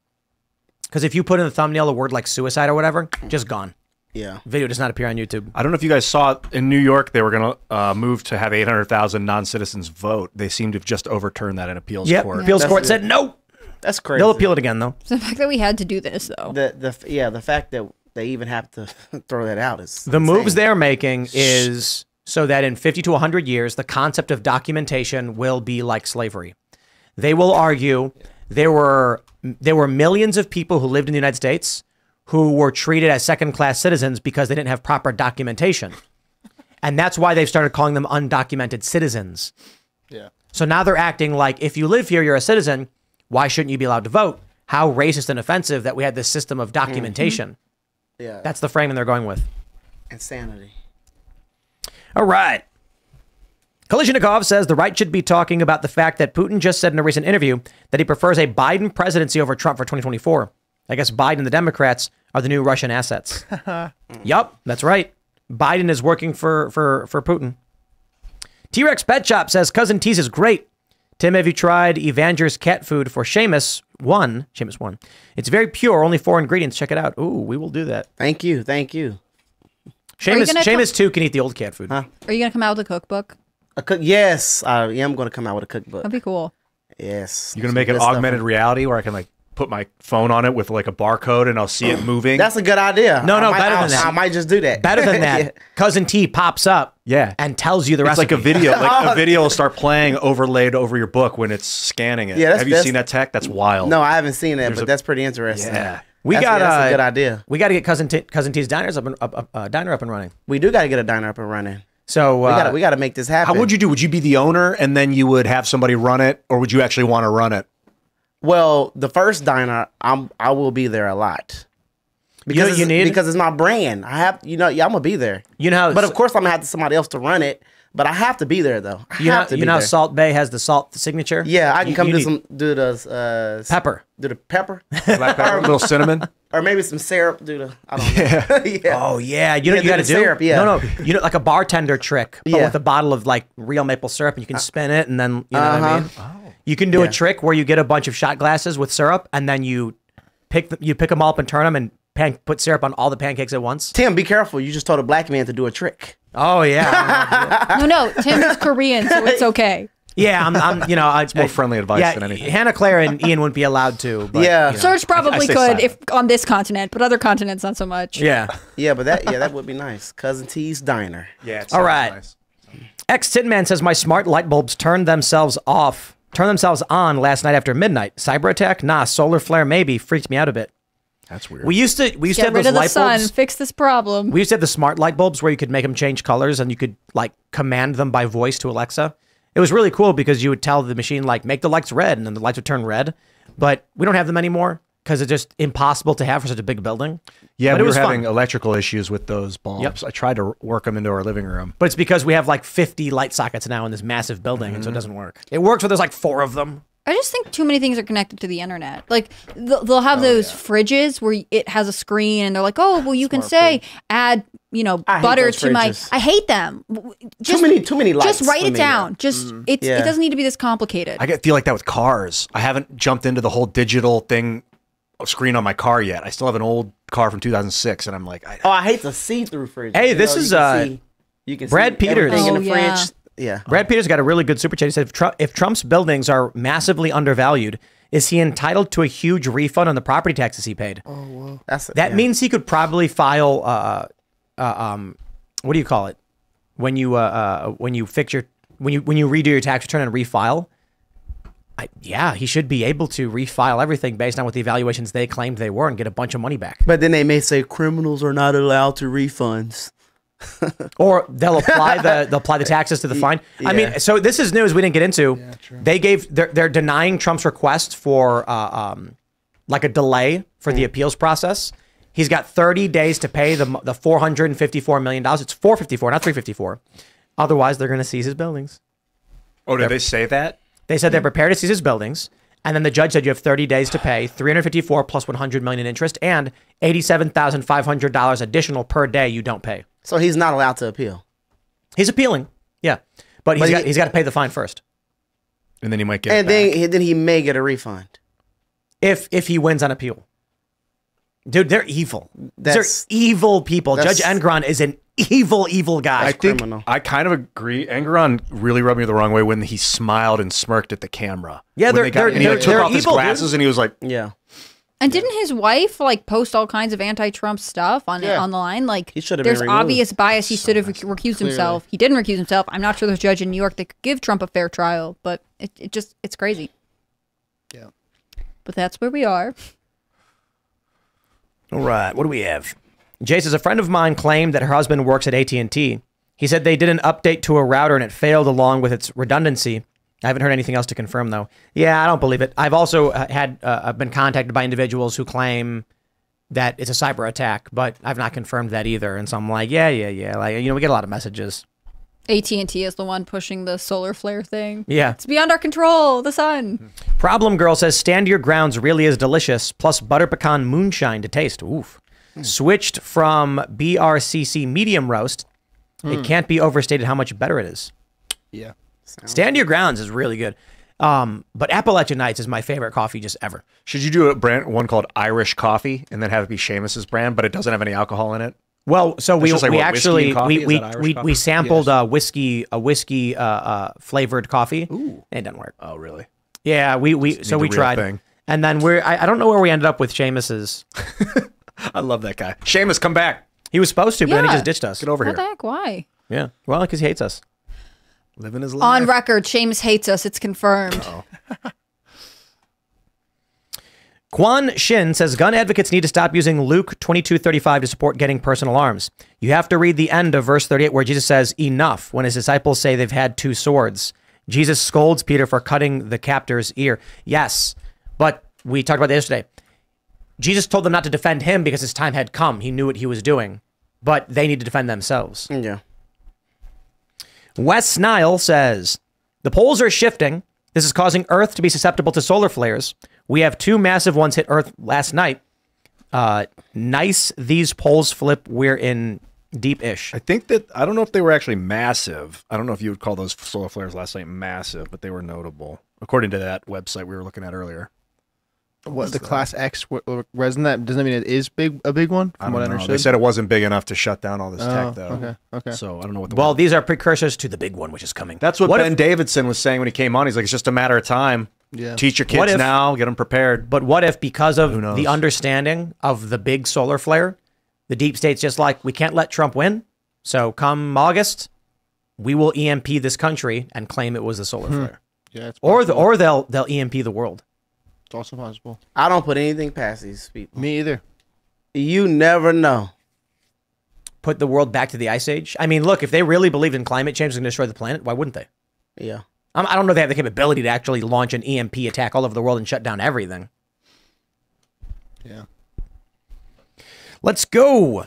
because if you put in the thumbnail a word like suicide or whatever, just gone. Yeah. Video does not appear on YouTube. I don't know if you guys saw it. In New York, they were going to uh, move to have eight hundred thousand non-citizens vote. They seem to have just overturned that in appeals yep. court. Yeah. Appeals That's court said no. That's crazy. They'll appeal it again, though. So the fact that we had to do this, though. The the yeah, the fact that they even have to throw that out is the insane. Moves they're making is so that in fifty to one hundred years, the concept of documentation will be like slavery. They will argue yeah. there were there were millions of people who lived in the United States who were treated as second class citizens because they didn't have proper documentation, and that's why they've started calling them undocumented citizens. Yeah. So now they're acting like if you live here, you're a citizen. Why shouldn't you be allowed to vote? How racist and offensive that we had this system of documentation. Mm-hmm. Yeah, that's the framing they're going with. insanity. All right. Kolishnikov says the right should be talking about the fact that Putin just said in a recent interview that he prefers a Biden presidency over Trump for twenty twenty-four. I guess Biden and the Democrats are the new Russian assets. Yup, that's right. Biden is working for, for, for Putin. T-Rex Pet Shop says Cousin T's is great. Tim, have you tried Evanger's cat food for Seamus? One. Seamus one. It's very pure, only four ingredients. Check it out. Ooh, we will do that. Thank you. Thank you. Seamus, Seamus two can eat the old cat food. Huh? Are you going to come out with a cookbook? A cook, yes, I am going to come out with a cookbook. That'd be cool. Yes, you're going to make an augmented reality where I can like put my phone on it with like a barcode and I'll see it moving. That's a good idea. No, I no, might, better I'll, than that. I might just do that. Better than that. Yeah. Cousin T pops up, yeah, and tells you the recipe. It's like a video. Like oh. a video will start playing overlaid over your book when it's scanning it. Yeah, that's, have you that's, seen that tech? That's wild. No, I haven't seen that, There's but a, that's pretty interesting. Yeah. We that's, got yeah, that's uh, a good idea. We got to get cousin T, cousin T's diners up and up, up, uh, diner up and running. We do got to get a diner up and running. So uh, we got to make this happen. How would you do? Would you be the owner and then you would have somebody run it, or would you actually want to run it? Well, the first diner, I'm I will be there a lot because you, know you need because it's my brand. I have you know yeah, I'm gonna be there. You know, but of course I'm gonna have to somebody else to run it. But I have to be there though. I you have know, to be you know, there. Salt Bay has the salt signature. Yeah, I can you, come you do need... some do the uh, pepper, do the pepper, black pepper, a little cinnamon. Or maybe some syrup, do the I don't know. Yeah. yeah. Oh yeah, you know yeah, you got to do. Syrup, yeah. No, no, you know, like a bartender trick, but yeah. with a bottle of like real maple syrup, and you can uh, spin it, and then you know uh -huh. what I mean. Oh. You can do yeah. a trick where you get a bunch of shot glasses with syrup, and then you pick the, you pick them all up and turn them and pan put syrup on all the pancakes at once. Tim, be careful! You just told a black man to do a trick. Oh yeah. no, no, Tim is Korean, so it's okay. Yeah, I'm, I'm. You know, I, it's more friendly advice yeah, than anything. Hannah Claire and Ian wouldn't be allowed to. But, yeah, you know. Serge probably I, I could silent. if on this continent, but other continents not so much. Yeah, yeah, but that yeah that would be nice. Cousin T's Diner. Yeah. All right. Nice. X Tin Man says my smart light bulbs turned themselves off, turned themselves on last night after midnight. Cyber attack? Nah. Solar flare? Maybe. Freaked me out a bit. That's weird. We used to we used Get to have rid those of the light sun. bulbs. Fix this problem. We used to have the smart light bulbs where you could make them change colors and you could like command them by voice to Alexa. It was really cool because you would tell the machine, like, make the lights red, and then the lights would turn red. But we don't have them anymore because it's just impossible to have for such a big building. Yeah, but we it was were having fun. electrical issues with those bulbs. Yep. I tried to work them into our living room. But it's because we have, like, fifty light sockets now in this massive building, mm-hmm. and so it doesn't work. It works when there's, like, four of them. I just think too many things are connected to the internet. Like, they'll have oh, those yeah. fridges where it has a screen, and they're like, oh, well, you Smart can say, food. add... you know, I butter to my, I hate them. Just, too many, too many lights. Just write it down. Just, mm, it's, yeah. it doesn't need to be this complicated. I feel like that with cars. I haven't jumped into the whole digital thing screen on my car yet. I still have an old car from two thousand six and I'm like, I, oh, I hate the see-through fridge. Hey, this is, uh, you can Brad Peters. in the fridge. Yeah. Brad Peters got a really good super chat. He said, if, Trump, if Trump's buildings are massively undervalued, is he entitled to a huge refund on the property taxes he paid? Oh, well, that's, that yeah. means he could probably file, uh, Uh, um, what do you call it when you uh, uh, when you fix your when you when you redo your tax return and refile? I, yeah, he should be able to refile everything based on what the evaluations they claimed they were and get a bunch of money back. But then they may say criminals are not allowed to refunds, or they'll apply the they'll apply the taxes to the fine. Yeah. I mean, so this is news we didn't get into. Yeah, they gave they're, they're denying Trump's request for uh, um, like a delay for mm. the appeals process. He's got thirty days to pay the the four hundred and fifty four million dollars. It's four fifty four, not three fifty four. Otherwise, they're going to seize his buildings. Oh, did they're, they say that? They said they're prepared to seize his buildings, and then the judge said you have thirty days to pay three hundred fifty four plus one hundred million in interest and eighty seven thousand five hundred dollars additional per day you don't pay. So he's not allowed to appeal. He's appealing, yeah, but, but he's he, got, he's got to pay the fine first, and then he might get. And it then then he may get a refund if if he wins on appeal. Dude, they're evil. That's, they're evil people. Judge Engron is an evil, evil guy. I think criminal. I kind of agree. Engron really rubbed me the wrong way when he smiled and smirked at the camera. Yeah, they're, they got, they're, and he they're, took they're off evil, his glasses dude. and he was like, yeah. And didn't his wife like post all kinds of anti-Trump stuff on yeah. on the line? Like, he should have there's been obvious bias. He so should have nice. recused Clearly. himself. He didn't recuse himself. I'm not sure there's a judge in New York that could give Trump a fair trial, but it, it just it's crazy. Yeah. But that's where we are. All right, what do we have? Jay says, a friend of mine claimed that her husband works at A T and T. He said they did an update to a router and it failed along with its redundancy. I haven't heard anything else to confirm, though. Yeah, I don't believe it. I've also uh, had uh, been contacted by individuals who claim that it's a cyber attack, but I've not confirmed that either. And so I'm like, yeah, yeah, yeah. Like, you know, we get a lot of messages. A T and T is the one pushing the solar flare thing. Yeah. It's beyond our control, the sun. Problem Girl says, Stand Your Grounds really is delicious, plus butter pecan moonshine to taste. Oof. Mm. Switched from B R C C medium roast. Mm. It can't be overstated how much better it is. Yeah. Sounds Stand Your Grounds is really good. Um, but Appalachian Nights is my favorite coffee just ever. Should you do a brand, one called Irish Coffee, and then have it be Seamus's brand, but it doesn't have any alcohol in it? Well, so we, like we actually we we, we, we sampled yes. a whiskey a whiskey uh, uh, flavored coffee. Ooh. And it didn't work. Oh, really? Yeah, we we so we tried, thing. and then we're I, I don't know where we ended up with Seamus's. I love that guy. Seamus, come back. He was supposed to, but yeah. then he just ditched us. Get over what here. What the heck? Why? Yeah. Well, because he hates us. Living his life. On record, Seamus hates us. It's confirmed. Uh-oh. Quan Shin says, gun advocates need to stop using Luke twenty-two thirty-five to support getting personal arms. You have to read the end of verse thirty-eight where Jesus says, enough, when his disciples say they've had two swords. Jesus scolds Peter for cutting the captor's ear. Yes, but we talked about that yesterday. Jesus told them not to defend him because his time had come. He knew what he was doing, but they need to defend themselves. Yeah. Wes Nile says, the poles are shifting. This is causing Earth to be susceptible to solar flares. We have two massive ones hit Earth last night. Uh, nice, these poles flip. We're in deep-ish. I think that, I don't know if they were actually massive. I don't know if you would call those solar flares last night massive, but they were notable, according to that website we were looking at earlier. What, what the that? Class X, wasn't that, doesn't that mean it is big, a big one? From I don't what know. I understood? They said it wasn't big enough to shut down all this oh, tech, though. Okay, okay. So I don't know what the Well, word. these are precursors to the big one, which is coming. That's what, what Ben if, Davidson was saying when he came on. He's like, it's just a matter of time. Yeah. Teach your kids if, now, get them prepared. But what if, because of the understanding of the big solar flare, the deep state's just like, we can't let Trump win, so come August, we will E M P this country and claim it was the solar hmm. flare. Yeah, it's or the, or they'll they'll E M P the world. It's also possible. I don't put anything past these people. Me either. You never know. Put the world back to the ice age? I mean, look, if they really believed in climate change is going to destroy the planet, why wouldn't they? Yeah. I don't know if they have the capability to actually launch an E M P attack all over the world and shut down everything. Yeah. Let's go.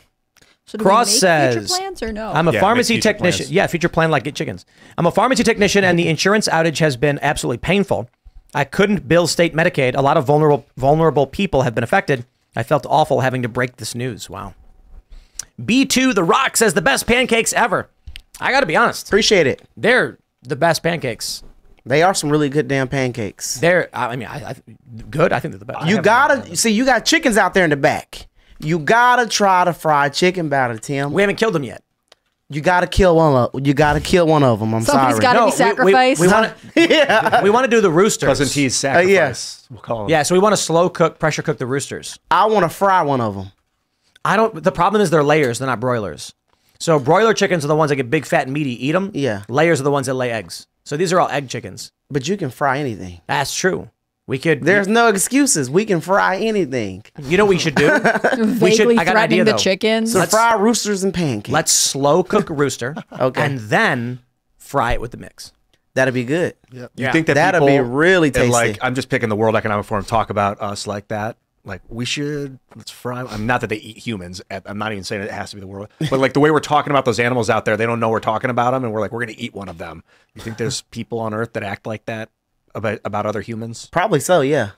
So do Cross we make says, future plans or no? I'm a yeah, pharmacy technician. Plans. Yeah, future plan like get chickens. I'm a pharmacy technician and the insurance outage has been absolutely painful. I couldn't bill state Medicaid. A lot of vulnerable vulnerable people have been affected. I felt awful having to break this news. Wow. B two The Rock says the best pancakes ever. I got to be honest. Appreciate it. They're the best pancakes. They are some really good damn pancakes. They're, I mean, I, I good. I think they're the best. You got to, see, you got chickens out there in the back. You got to try the fried chicken batter, Tim. We haven't killed them yet. You gotta kill one of you gotta kill one of them. I'm Somebody's sorry. Somebody's gotta no, be sacrificed. We, we, we want to yeah. we want to do the roosters. Cousin T's sacrifice. Uh, yes, we'll call them. Yeah, so we want to slow cook, pressure cook the roosters. I want to fry one of them. I don't. The problem is they're layers. They're not broilers. So broiler chickens are the ones that get big, fat, and meaty. Eat them. Yeah. Layers are the ones that lay eggs. So these are all egg chickens. But you can fry anything. That's true. We could. There's no excuses. We can fry anything. You know what we should do? we should. I got an idea, the though. Chickens. So let's fry roosters and pancakes. Let's slow cook a rooster, okay, and then fry it with the mix. That'd be good. Yep. You yeah. think that that'd people, be really tasty? Like I'm just picking the World Economic Forum talk about us like that. Like we should let's fry. I'm not that they eat humans. I'm not even saying it has to be the world, but like the way we're talking about those animals out there, they don't know we're talking about them, and we're like we're gonna eat one of them. You think there's people on Earth that act like that? About, about other humans? Probably so, yeah.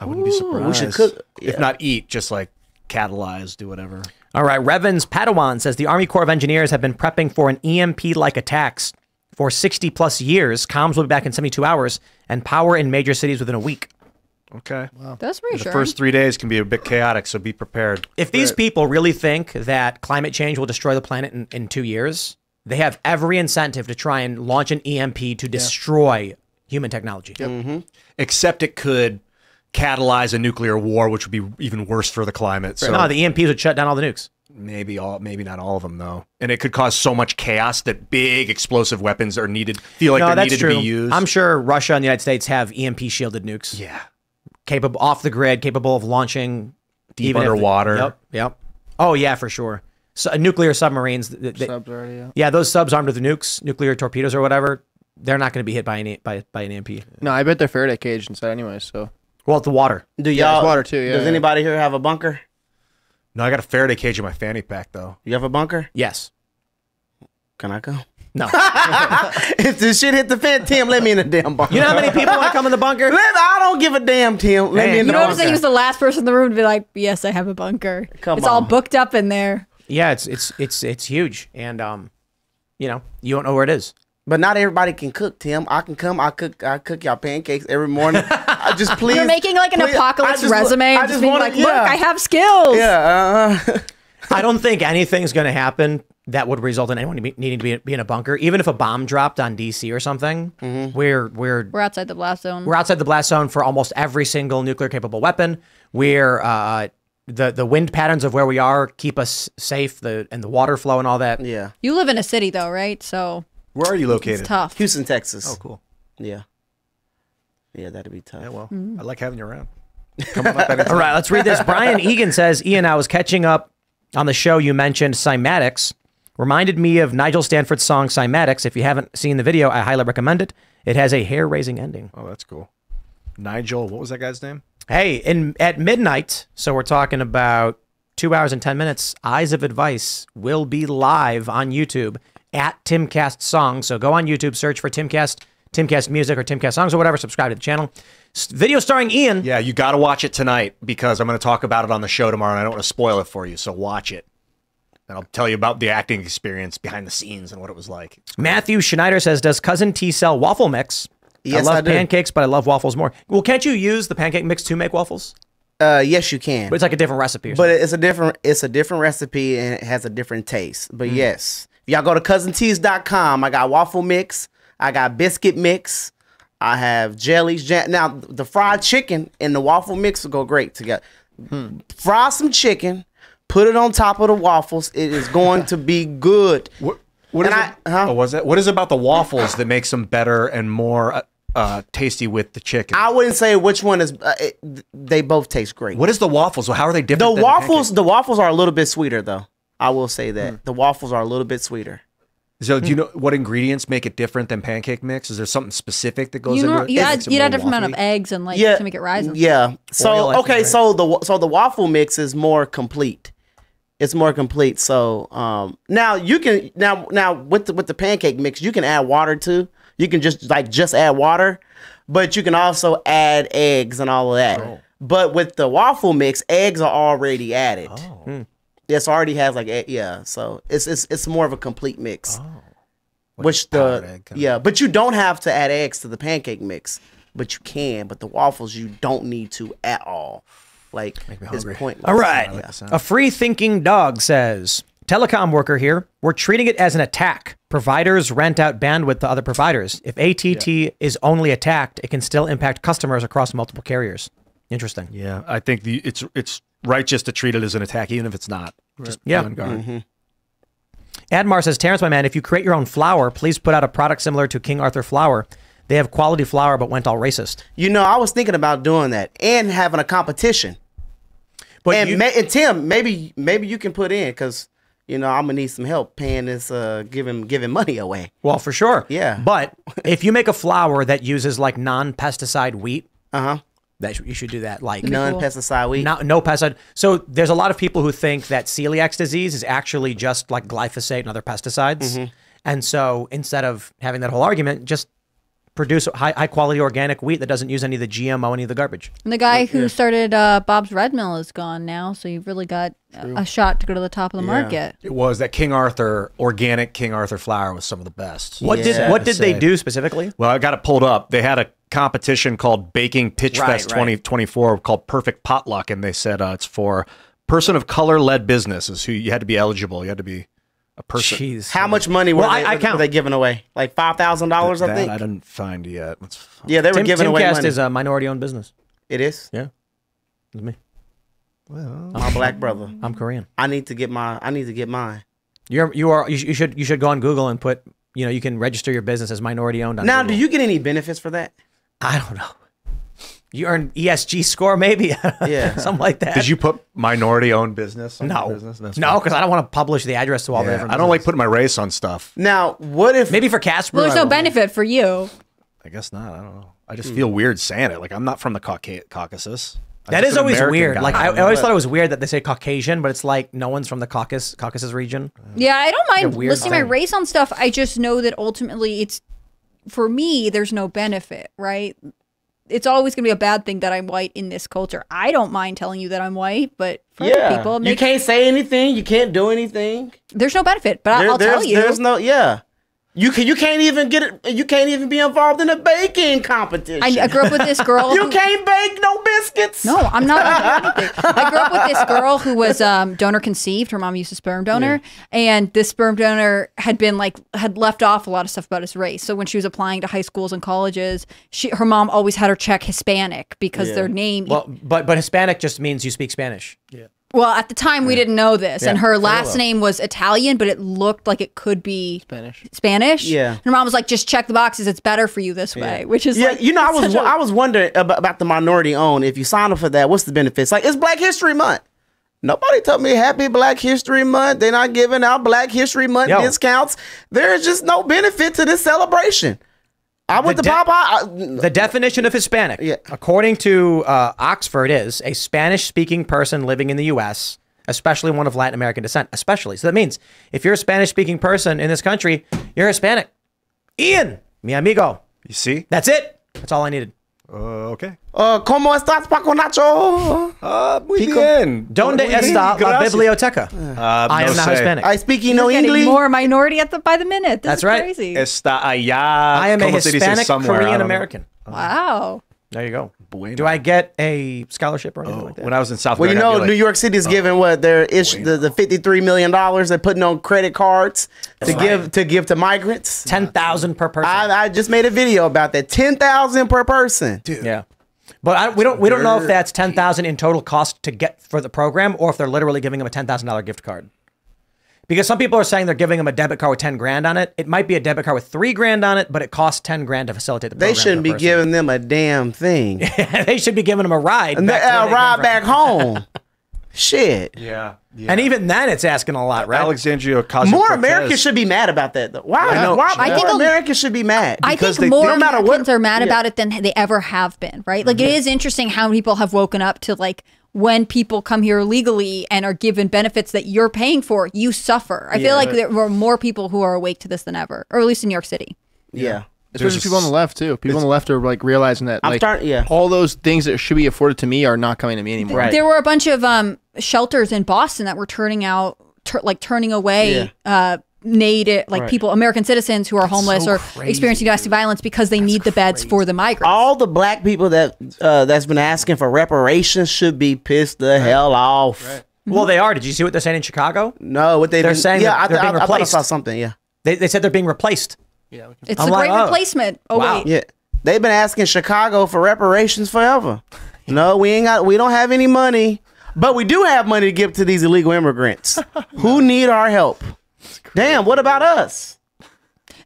I wouldn't Ooh, be surprised. We should cook. Yeah. If not eat, just like catalyze, do whatever. All right, Revan's Padawan says, the Army Corps of Engineers have been prepping for an E M P-like attacks for sixty plus years. Comms will be back in seventy-two hours and power in major cities within a week. Okay. Wow. That's reassuring. The first three days can be a bit chaotic, so be prepared. If these it. people really think that climate change will destroy the planet in, in two years, they have every incentive to try and launch an E M P to destroy yeah. human technology. Yep. Mm-hmm. Except it could catalyze a nuclear war, which would be even worse for the climate. So no, the E M Ps would shut down all the nukes. Maybe all, maybe not all of them, though. And it could cause so much chaos that big explosive weapons are needed, feel like no, they're needed true. to be used. I'm sure Russia and the United States have E M P-shielded nukes. Yeah. Capable, off the grid, capable of launching. Deep even underwater. They, yep, yep. Oh, yeah, for sure. So, uh, nuclear submarines. They, they, subs already, yeah. yeah, those subs armed with nukes, nuclear torpedoes or whatever, they're not going to be hit by any by by an E M P. No, I bet they're Faraday cage inside anyway. So, well, the water. Do y'all yeah, water too? Yeah. Does yeah. anybody here have a bunker? No, I got a Faraday cage in my fanny pack, though. You have a bunker? Yes. Can I go? No. If this shit hit the fan, Tim, let me in the damn bunker. You know how many people want to come in the bunker? Let, I don't give a damn, Tim. Let Man, me in the bunker. You know what I'm saying? He was the last person in the room to be like, yes, I have a bunker. Come it's on. all booked up in there. Yeah, it's it's it's it's huge. And, um, you know, you don't know where it is. But not everybody can cook, Tim. I can come. I cook. I cook y'all pancakes every morning. I just please. You're making like an please, apocalypse just, resume. I just, just being wanna, like, yeah. look, I have skills. Yeah. Uh, I don't think anything's going to happen that would result in anyone needing to be, be in a bunker. Even if a bomb dropped on D C or something, mm-hmm. we're we're we're outside the blast zone. We're outside the blast zone for almost every single nuclear capable weapon. We're uh, the the wind patterns of where we are keep us safe. The and the water flow and all that. Yeah. You live in a city though, right? So. Where are you located? It's tough. Houston, Texas. Oh, cool. Yeah. Yeah, that'd be tough. Yeah, well, mm. I like having you around. Come up All right, let's read this. Brian Egan says, Ian, I was catching up on the show you mentioned, Cymatics. Reminded me of Nigel Stanford's song, Cymatics. If you haven't seen the video, I highly recommend it. It has a hair-raising ending. Oh, that's cool. Nigel, what was that guy's name? Hey, in, at midnight, so we're talking about two hours and ten minutes, Eyes of Advice will be live on YouTube. At Timcast Songs. So go on YouTube, search for Timcast, Timcast Music, or Timcast Songs, or whatever. Subscribe to the channel. Video starring Ian. Yeah, you got to watch it tonight because I'm going to talk about it on the show tomorrow, and I don't want to spoil it for you, so watch it. And I'll tell you about the acting experience behind the scenes and what it was like. Matthew Schneider says, does Cousin T sell waffle mix? Yes, I love I do. pancakes, but I love waffles more. Well, can't you use the pancake mix to make waffles? Uh, yes, you can. But it's like a different recipe. Or something. But it's a different, it's a different recipe, and it has a different taste. But mm. yes. Y'all go to Cousin T's dot com. I got waffle mix. I got biscuit mix. I have jellies. Jam now, the fried chicken and the waffle mix will go great together. Hmm. Fry some chicken. Put it on top of the waffles. It is going to be good. What, what, is I, it, huh? oh, was it, what is it about the waffles that makes them better and more uh, uh, tasty with the chicken? I wouldn't say which one is. Uh, it, they both taste great. What is the waffles? How are they different? The than waffles. The, the waffles are a little bit sweeter though. I will say that. Mm. The waffles are a little bit sweeter. So do you know what ingredients make it different than pancake mix? Is there something specific that goes you know, into it? You add, you add a different waffly? amount of eggs and like yeah, to make it rise. And yeah. Stuff. So, Oil, okay, think, right? so the so the waffle mix is more complete. It's more complete. So um, now you can now now with the, with the pancake mix, you can add water too. You can just like just add water, but you can also add eggs and all of that. Oh. But with the waffle mix, eggs are already added. Oh. Mm. Yes, already has like a, yeah, so it's it's it's more of a complete mix. Oh, which the yeah, but you don't have to add eggs to the pancake mix, but you can. But the waffles you don't need to at all. Like it's pointless. All right, yeah. like a free thinking dog says, telecom worker here. We're treating it as an attack. Providers rent out bandwidth to other providers. If A T and T yeah. is only attacked, it can still impact customers across multiple carriers. Interesting. Yeah, I think the it's it's. righteous to treat it as an attack, even if it's not. Right. Just yeah. Mm-hmm. Admar says, Terrence, my man, if you create your own flour, please put out a product similar to King Arthur flour. They have quality flour, but went all racist. You know, I was thinking about doing that and having a competition. But and, you, ma and Tim, maybe maybe you can put in because you know I'm gonna need some help paying this, uh, giving giving money away. Well, for sure. Yeah. But if you make a flour that uses like non-pesticide wheat, uh huh. That you should do that, like non-pesticide wheat. No, no pesticide. So there's a lot of people who think that celiac disease is actually just like glyphosate and other pesticides. Mm-hmm. And so instead of having that whole argument, just produce high, high quality organic wheat that doesn't use any of the G M O, any of the garbage. And the guy yeah. who started uh, Bob's Red Mill is gone now, so you've really got True. a shot to go to the top of the yeah. market. It was that King Arthur organic King Arthur flour was some of the best. What yeah. did what did they do specifically? Well, I got it pulled up. They had a competition called Baking Pitch right, Fest twenty twenty-four right. called Perfect Potluck, and they said uh, it's for person of color led businesses who you had to be eligible. You had to be a person. Jeez, How man. much money were, well, they, I, I were they giving away? Like five thousand dollars, I think. I didn't find yet. Let's yeah, they were Tim, giving Timcast away money. Timcast is a minority-owned business. It is. Yeah, it's me. Well, my black brother. I'm Korean. I need to get my. I need to get mine. You're. You are. You should. You should go on Google and put. You know, you can register your business as minority-owned. Now, Google. do you get any benefits for that? I don't know. You earn E S G score, maybe. Yeah, something like that. Did you put minority-owned business? On no, business? no, because I don't want to publish the address to all yeah, the different. I don't businesses. like putting my race on stuff. Now, what if maybe for Cast Brew? Well, there's no benefit for you. I guess not. I don't know. I just mm. feel weird saying it. Like I'm not from the Cauc Caucasus. That is always American weird. Like I, I always thought it was weird that they say Caucasian, but it's like no one's from the Caucasus, Caucasus region. Yeah, I don't mind listing my race on stuff. I just know that ultimately it's, for me, there's no benefit, right? It's always going to be a bad thing that I'm white in this culture. I don't mind telling you that I'm white, but for yeah. other people... It makes, you can't say anything. You can't do anything. There's no benefit, but there, I'll tell you. There's no... Yeah. You can you can't even get it. You can't even be involved in a baking competition. I, I grew up with this girl. You who, can't bake no biscuits. No, I'm not. I grew up with this girl who was um, donor conceived. Her mom used a sperm donor, yeah. and this sperm donor had been like had left off a lot of stuff about his race. So when she was applying to high schools and colleges, she her mom always had her check Hispanic because yeah. their name. Well, but but Hispanic just means you speak Spanish. Yeah. Well, at the time, yeah. we didn't know this. Yeah. And her last name was Italian, but it looked like it could be Spanish. Spanish. Yeah. And her mom was like, just check the boxes. It's better for you this yeah. way, which is yeah. like, you know, I was a... I was wondering about the minority owned. If you sign up for that, what's the benefits? Like, it's Black History Month. Nobody told me happy Black History Month. They're not giving out Black History Month Yo. discounts. There is just no benefit to this celebration. I went the to Popeye. The definition of Hispanic, yeah. according to uh, Oxford, is a Spanish-speaking person living in the U S, especially one of Latin American descent, especially. So that means if you're a Spanish-speaking person in this country, you're Hispanic. Ian, mi amigo. You see? That's it. That's all I needed. Uh, okay. Uh, ¿Cómo estás, Paco Nacho? Uh, muy Pico. bien. ¿Dónde muy está bien. la biblioteca? Uh, I no am not sé. Hispanic. I speak you no English. More minority at the by the minute. This That's is right. crazy. Está allá. I am a Hispanic Korean American. Wow. There you go. Bueno. Do I get a scholarship or anything oh, like that? When I was in South Well, America, you know, like, New York City is oh, giving what their ish bueno. the, the fifty-three million dollars they're putting on credit cards That's to right. give to give to migrants. ten thousand dollars per person. I, I just made a video about that. ten thousand dollars per person. Dude. Yeah. But I, we don't we don't know if that's ten thousand dollars in total cost to get for the program or if they're literally giving them a ten thousand dollar gift card. Because some people are saying they're giving them a debit card with ten grand on it. It might be a debit card with three grand on it, but it costs ten grand to facilitate the program. They shouldn't be person. giving them a damn thing. They should be giving them a ride. And back they, a ride back home. Shit. Yeah, yeah. And even then, it's asking a lot, right? Alexandria Ocasio-Cortez. More Americans should be mad about that, though. Why? Yeah, no, why I more think Americans should be mad. I think they, more Americans no matter what, are mad yeah. about it than they ever have been, right? Like, mm-hmm. it is interesting how many people have woken up to, like, when people come here illegally and are given benefits that you're paying for, you suffer. I yeah. feel like there were more people who are awake to this than ever, or at least in New York City. Yeah. yeah. Especially people on the left, too. People on the left are, like, realizing that, like, start, yeah. all those things that should be afforded to me are not coming to me anymore. Right. There were a bunch of um, shelters in Boston that were turning out, tur like, turning away yeah. uh, native, like, right. people, American citizens who are homeless so or crazy, experiencing domestic violence because they that's need the beds crazy. for the migrants. All the black people that uh, that's been asking for reparations should be pissed the right. hell off. Right. Well, they are. Did you see what they're saying in Chicago? No, what they they're been, saying? Yeah, I, they're I, being I, replaced. I, I saw something. Yeah, they they said they're being replaced. Yeah, it's I'm a like, great oh, replacement. Oh wow. wait, yeah, they've been asking Chicago for reparations forever. No, we ain't got. We don't have any money, but we do have money to give to these illegal immigrants who need our help. Damn, what about us?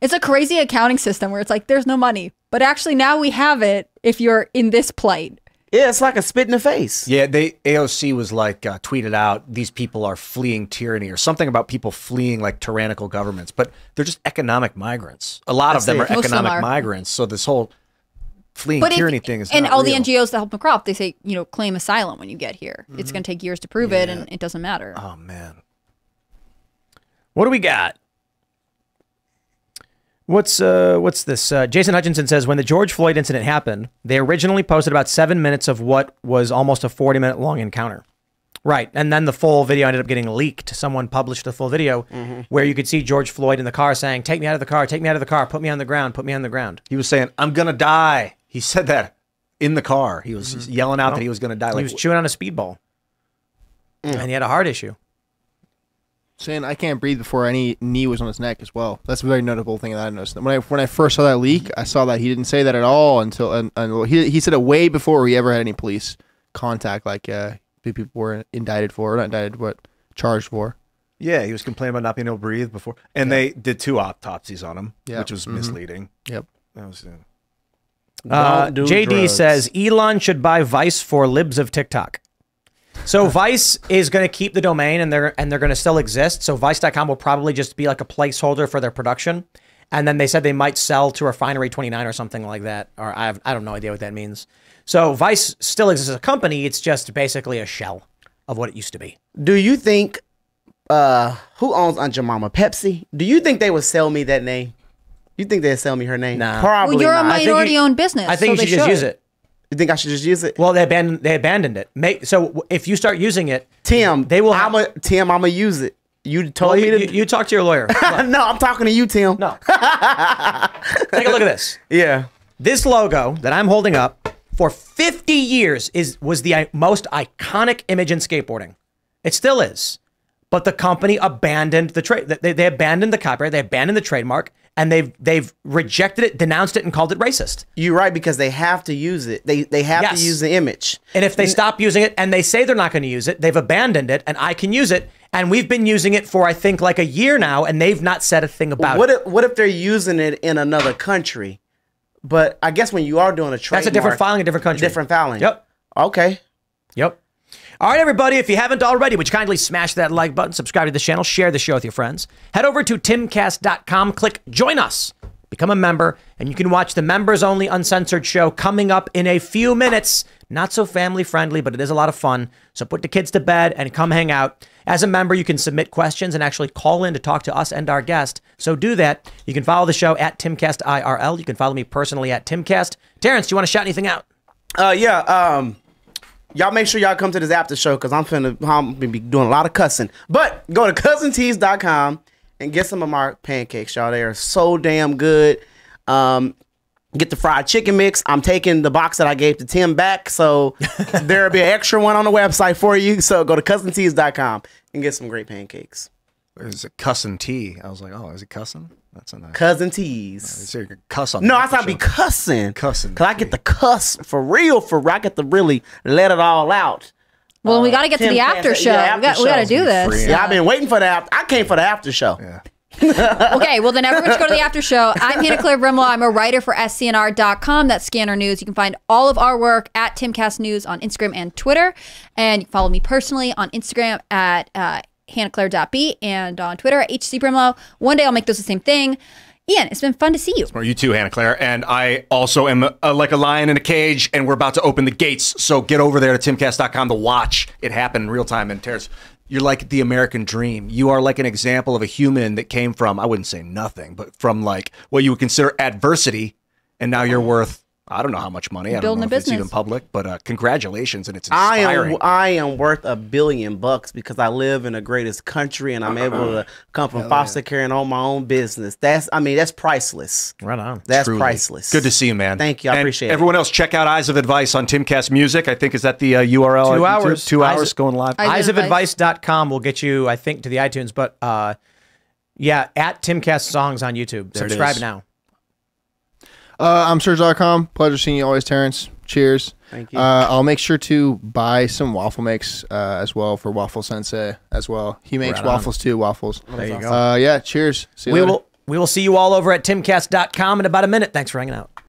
It's a crazy accounting system where it's like, there's no money. But actually, now we have it if you're in this plight. Yeah, it's like a spit in the face. Yeah, they A O C was like, uh, tweeted out, these people are fleeing tyranny or something about people fleeing like tyrannical governments. But they're just economic migrants. A lot That's of them it. are Most economic them are. migrants. So this whole fleeing but tyranny if, thing is and not all real. The N G Os that help them crop, they say, you know, claim asylum when you get here. Mm-hmm. It's going to take years to prove yeah. it, and it doesn't matter. Oh, man. What do we got? What's uh, what's this? Uh, Jason Hutchinson says, when the George Floyd incident happened, they originally posted about seven minutes of what was almost a forty minute long encounter. Right. And then the full video ended up getting leaked. Someone published the full video mm-hmm. where you could see George Floyd in the car saying, take me out of the car, take me out of the car, put me on the ground, put me on the ground. He was saying, I'm going to die. He said that in the car. He was mm-hmm. yelling out that he was going to die. He like, was chewing on a speedball. Mm. And he had a heart issue. Saying I can't breathe before any knee was on his neck as well. That's a very notable thing that I noticed. When I when I first saw that leak, I saw that he didn't say that at all until and, and he he said it way before he ever had any police contact. Like uh, people were indicted for, or not indicted, but charged for. Yeah, he was complaining about not being able to breathe before, and yeah. they did two autopsies on him, yep. which was mm-hmm. misleading. Yep, that was. Uh, uh, J D drugs. says Elon should buy Vice for libs of TikTok. So Vice is going to keep the domain and they're and they're going to still exist. So Vice dot com will probably just be like a placeholder for their production. And then they said they might sell to Refinery twenty-nine or something like that. Or I have, I don't know idea what that means. So Vice still exists as a company. It's just basically a shell of what it used to be. Do you think, uh, who owns Aunt Jemima? Pepsi? Do you think they would sell me that name? You think they'd sell me her name? Nah. Probably well, you're not. a minority-owned business. I think so you should, should just use it. You think I should just use it? Well, they abandoned, they abandoned it. Make, so if you start using it, Tim, they will. I'm a, Tim, I'm going to use it. You told well, me you, to. You, you talk to your lawyer. No, I'm talking to you, Tim. No. Take a look at this. Yeah. This logo that I'm holding up for fifty years is was the most iconic image in skateboarding. It still is. But the company abandoned the trade. They, they abandoned the copyright. They abandoned the trademark. And they've they've rejected it, denounced it, and called it racist. You're right, because they have to use it. They they have yes. to use the image. And if they and, stop using it, and they say they're not going to use it, they've abandoned it, and I can use it. And we've been using it for, I think, like a year now, and they've not said a thing about what it. If, what if they're using it in another country? But I guess when you are doing a trademark... That's a different filing, a different country. A different filing. Yep. Okay. Yep. All right, everybody, if you haven't already, would you kindly smash that like button, subscribe to the channel, share the show with your friends. Head over to timcast dot com, click Join Us, become a member, and you can watch the members-only uncensored show coming up in a few minutes. Not so family-friendly, but it is a lot of fun, so put the kids to bed and come hang out. As a member, you can submit questions and actually call in to talk to us and our guest, so do that. You can follow the show at Timcast I R L. You can follow me personally at Timcast. Terrence, do you want to shout anything out? Uh, yeah, um... Y'all make sure y'all come to this after show because I'm finna I'm gonna be doing a lot of cussing. But go to Cousin T's dot com and get some of my pancakes, y'all. They are so damn good. Um, get the fried chicken mix. I'm taking the box that I gave to Tim back, so there'll be an extra one on the website for you. So go to Cousin T's dot com and get some great pancakes. There's a cussing tea. I was like, oh, is it cussing? That's a nice Cousin T's. No, cuss on no I thought I'd be cussing. Cussing. Because I get the cuss for real, for real. I get to really let it all out. Well, uh, we got to get to the after show. Yeah, after we got, we got to do this. Yeah, I've been waiting for the after. I came for the after show. Yeah. Okay, well then everyone should go to the after show. I'm Hannah Claire Bremlow. I'm a writer for S C N R dot com. That's Scanner News. You can find all of our work at Timcast News on Instagram and Twitter. And you can follow me personally on Instagram at uh, Hannah Claire dot B and on Twitter at H C Bremlow. One day I'll make those the same thing. Ian, it's been fun to see you. You too, Hannah Claire. And I also am a, a, like a lion in a cage, and we're about to open the gates. So get over there to Timcast dot com to watch it happen in real time. And Terrence, you're like the American dream. You are like an example of a human that came from, I wouldn't say nothing, but from like what you would consider adversity. And now you're worth, I don't know how much money. I don't know if it's even public, but uh, congratulations, and it's inspiring. I am, I am worth a billion bucks because I live in the greatest country, and I'm uh-huh. able to come from Hell foster yeah. care and own my own business. That's, I mean, that's priceless. Right on. That's Truly. priceless. Good to see you, man. Thank you. I and appreciate everyone it. Everyone else, check out Eyes of Advice on Timcast Music. I think, is that the uh, U R L? Two hours. Two hours Eyes, going live. Eyes of Advice dot com will get you, I think, to the iTunes, but uh, yeah, at Timcast Songs on YouTube. There Subscribe now. Uh, I'm Serge dot com. Pleasure seeing you always, Terrence. Cheers. Thank you. Uh, I'll make sure to buy some waffle makes uh, as well for Waffle Sensei as well. He makes right waffles too, waffles. There you go. Uh, yeah, cheers. See you we later. Will, we will see you all over at Timcast dot com in about a minute. Thanks for hanging out.